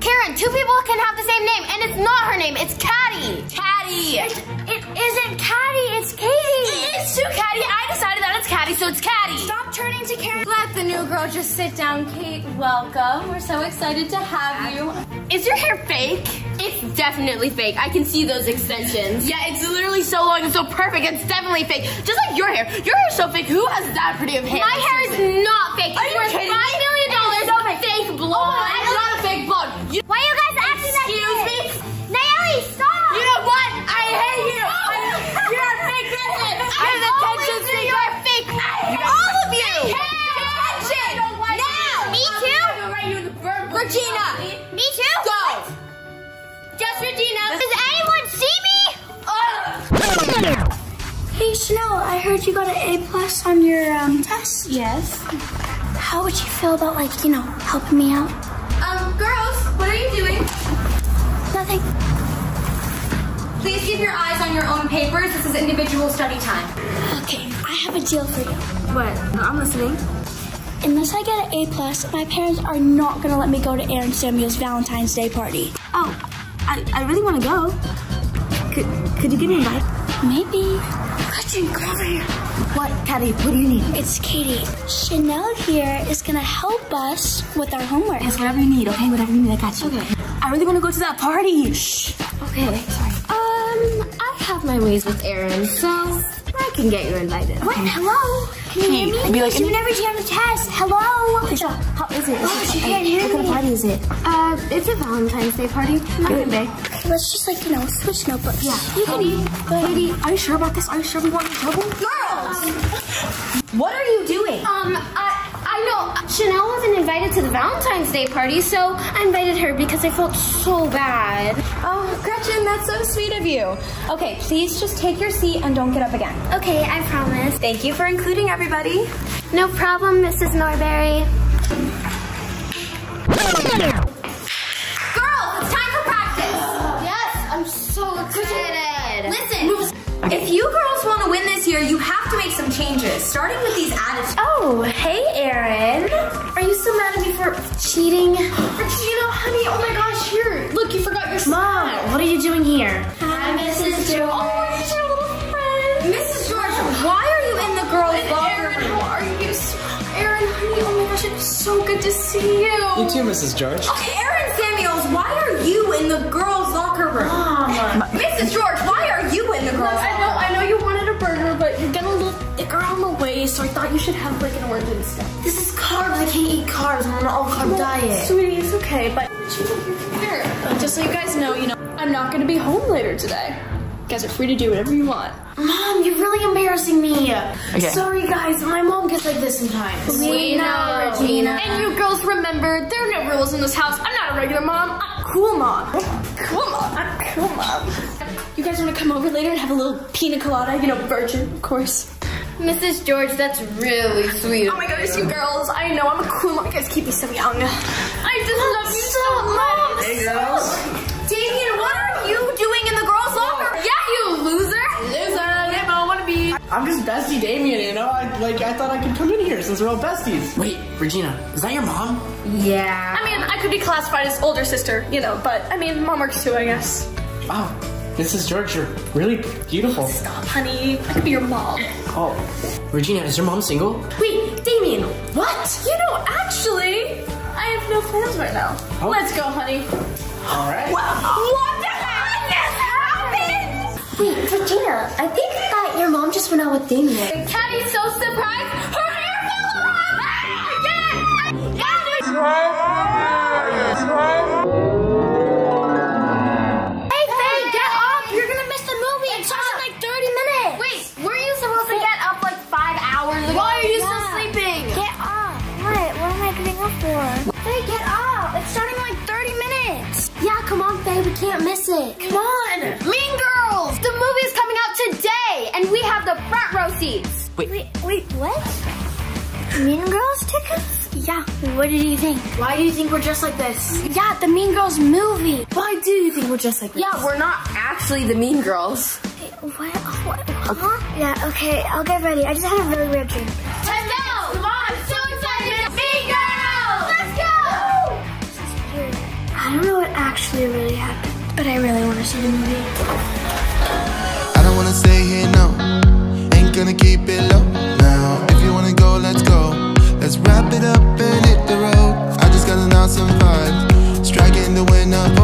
Karen, two people can have the same name, and it's not her name, it's Caddy. Caddy. It, it isn't Caddy, it's Katie. It is too, Caddy. I decided that it's Caddy, so it's Caddy. Stop turning to Karen. Let the new girl just sit down, Kate. Welcome. We're so excited to have you. Is your hair fake? It's definitely fake. I can see those extensions. Yeah, it's literally so long and so perfect. It's definitely fake. Just like your hair. Your hair's so fake. Who has that pretty of hair? My hair is not fake. Are you kidding me? It's worth five million dollars. my fake blood. Oh, that's not a fake blood. You Why are you guys acting that Excuse me? Nayeli, stop. You know what? I hate you. Oh. I, you're a fake business. I have attention seeker. You're a fake. All of you. Attention. Now. Me too. Regina. Me too. Go. What? Just Regina. Does anyone see me? Oh. Hey, Chanel, I heard you got an A plus on your um, test. Yes. How would you feel about, like, you know, helping me out? Um, girls, what are you doing? Nothing. Please keep your eyes on your own papers. This is individual study time. Okay, I have a deal for you. What? I'm listening. Unless I get an A plus, my parents are not gonna let me go to Aaron Samuel's Valentine's Day party. Oh, I, I really wanna go. Could, could you give me a ride? Maybe. Gretchen, come over here. What, Patty? What do you need? It's Katie. Chanel here is gonna help us with our homework. Yes, whatever you need, okay? Whatever you need, I got you. Okay. I really wanna go to that party. Shh. Okay, okay, sorry. Um, I have my ways with Aaron, so I can get you invited. What? Okay. Hello? Can you hey, hear me? Like, you never did on the test. Hello? Good job. How is it? Is oh, she can't hear me. What kind of party is it? Uh, it's a Valentine's Day party. Good day. Let's just, like, you know, switch notebooks. Yeah, you can eat. Katie, are you sure about this? Are you sure we want to trouble? Girls! Um, what are you doing? Um, I, I know. Chanel wasn't invited to the Valentine's Day party, so I invited her because I felt so bad. Oh, Gretchen, that's so sweet of you. Okay, please just take your seat and don't get up again. Okay, I promise. Thank you for including everybody. No problem, Missus Norberry. Girls, it's time for practice. Yes, I'm so excited. Listen, if you girls want to win this year, you have to make some changes, starting with these attitudes. Oh, hey, Aaron. Are you so mad at me for cheating? Regina, honey, oh my gosh, here. Look, you forgot your Mom, snack. What are you doing here? Hi, Missus George. Oh, it's your little friend. Missus George, why are you in the girls' locker room? How are you? Aaron, honey, oh my gosh, it's so good to see you. You too, Missus George. Okay, Aaron Samuels, why are you in the girls' locker room? Mom. Missus George, why are you in the girls' locker room? But you're gonna look thicker on the way, so I thought you should have like an orange instead. This is carbs. I can't eat carbs. I'm on an all-carb well, diet. Sweetie, it's okay, but here. Just so you guys know, you know, I'm not gonna be home later today. You guys are free to do whatever you want. Mom, you're really embarrassing me. Okay. Sorry, guys. My mom gets like this sometimes. We know, Regina. And you girls remember, there are no rules in this house. I'm not a regular mom. I'm cool mom. Cool mom. I'm cool mom. You guys want to come over later and have a little pina colada? You know, virgin, of course. Missus George, that's really sweet. Oh my gosh, you girls. I know, I'm a cool mom. You guys keep me so young. I just oh, love you so much. Hey, girls. Damien, what are you doing in the girls' locker? Yeah, you loser. Loser, never want to be. I'm just bestie Damien, you know? I, like, I thought I could come in here since we're all besties. Wait, Regina, is that your mom? Yeah. I mean, I could be classified as older sister, you know, but, I mean, mom works too, I guess. Wow. Missus George, you're really beautiful. Stop, honey. I could be your mom. Oh. Regina, is your mom single? Wait, Damien, what? You know, actually, I have no plans right now. Oh. Let's go, honey. All right. Wow. What the heck just happened? Wait, Regina, I think that your mom just went out with Damien. Caddy's so surprised. Her hair fell off! Ah, again! I got it! Faye, get up! It's starting in like thirty minutes! Yeah, come on, Faye, we can't miss it. Come on! Mean Girls! The movie is coming out today, and we have the front row seats! Wait, wait, wait, what? Mean Girls tickets? Yeah, what do you think? Why do you think we're dressed like this? Yeah, the Mean Girls movie! Why do you think we're dressed like this? Yeah, we're not actually the Mean Girls. Wait, what? What? Huh? Yeah, okay, I'll get ready. I just had a really weird dream. Let's go! Come on! I'm so excited! Mean Girls! I don't know what actually really happened, but I really want to see the movie. I don't want to stay here, no. Ain't gonna keep it low now. If you want to go, let's go. Let's wrap it up and hit the road. I just got an awesome vibe. Striking the winner.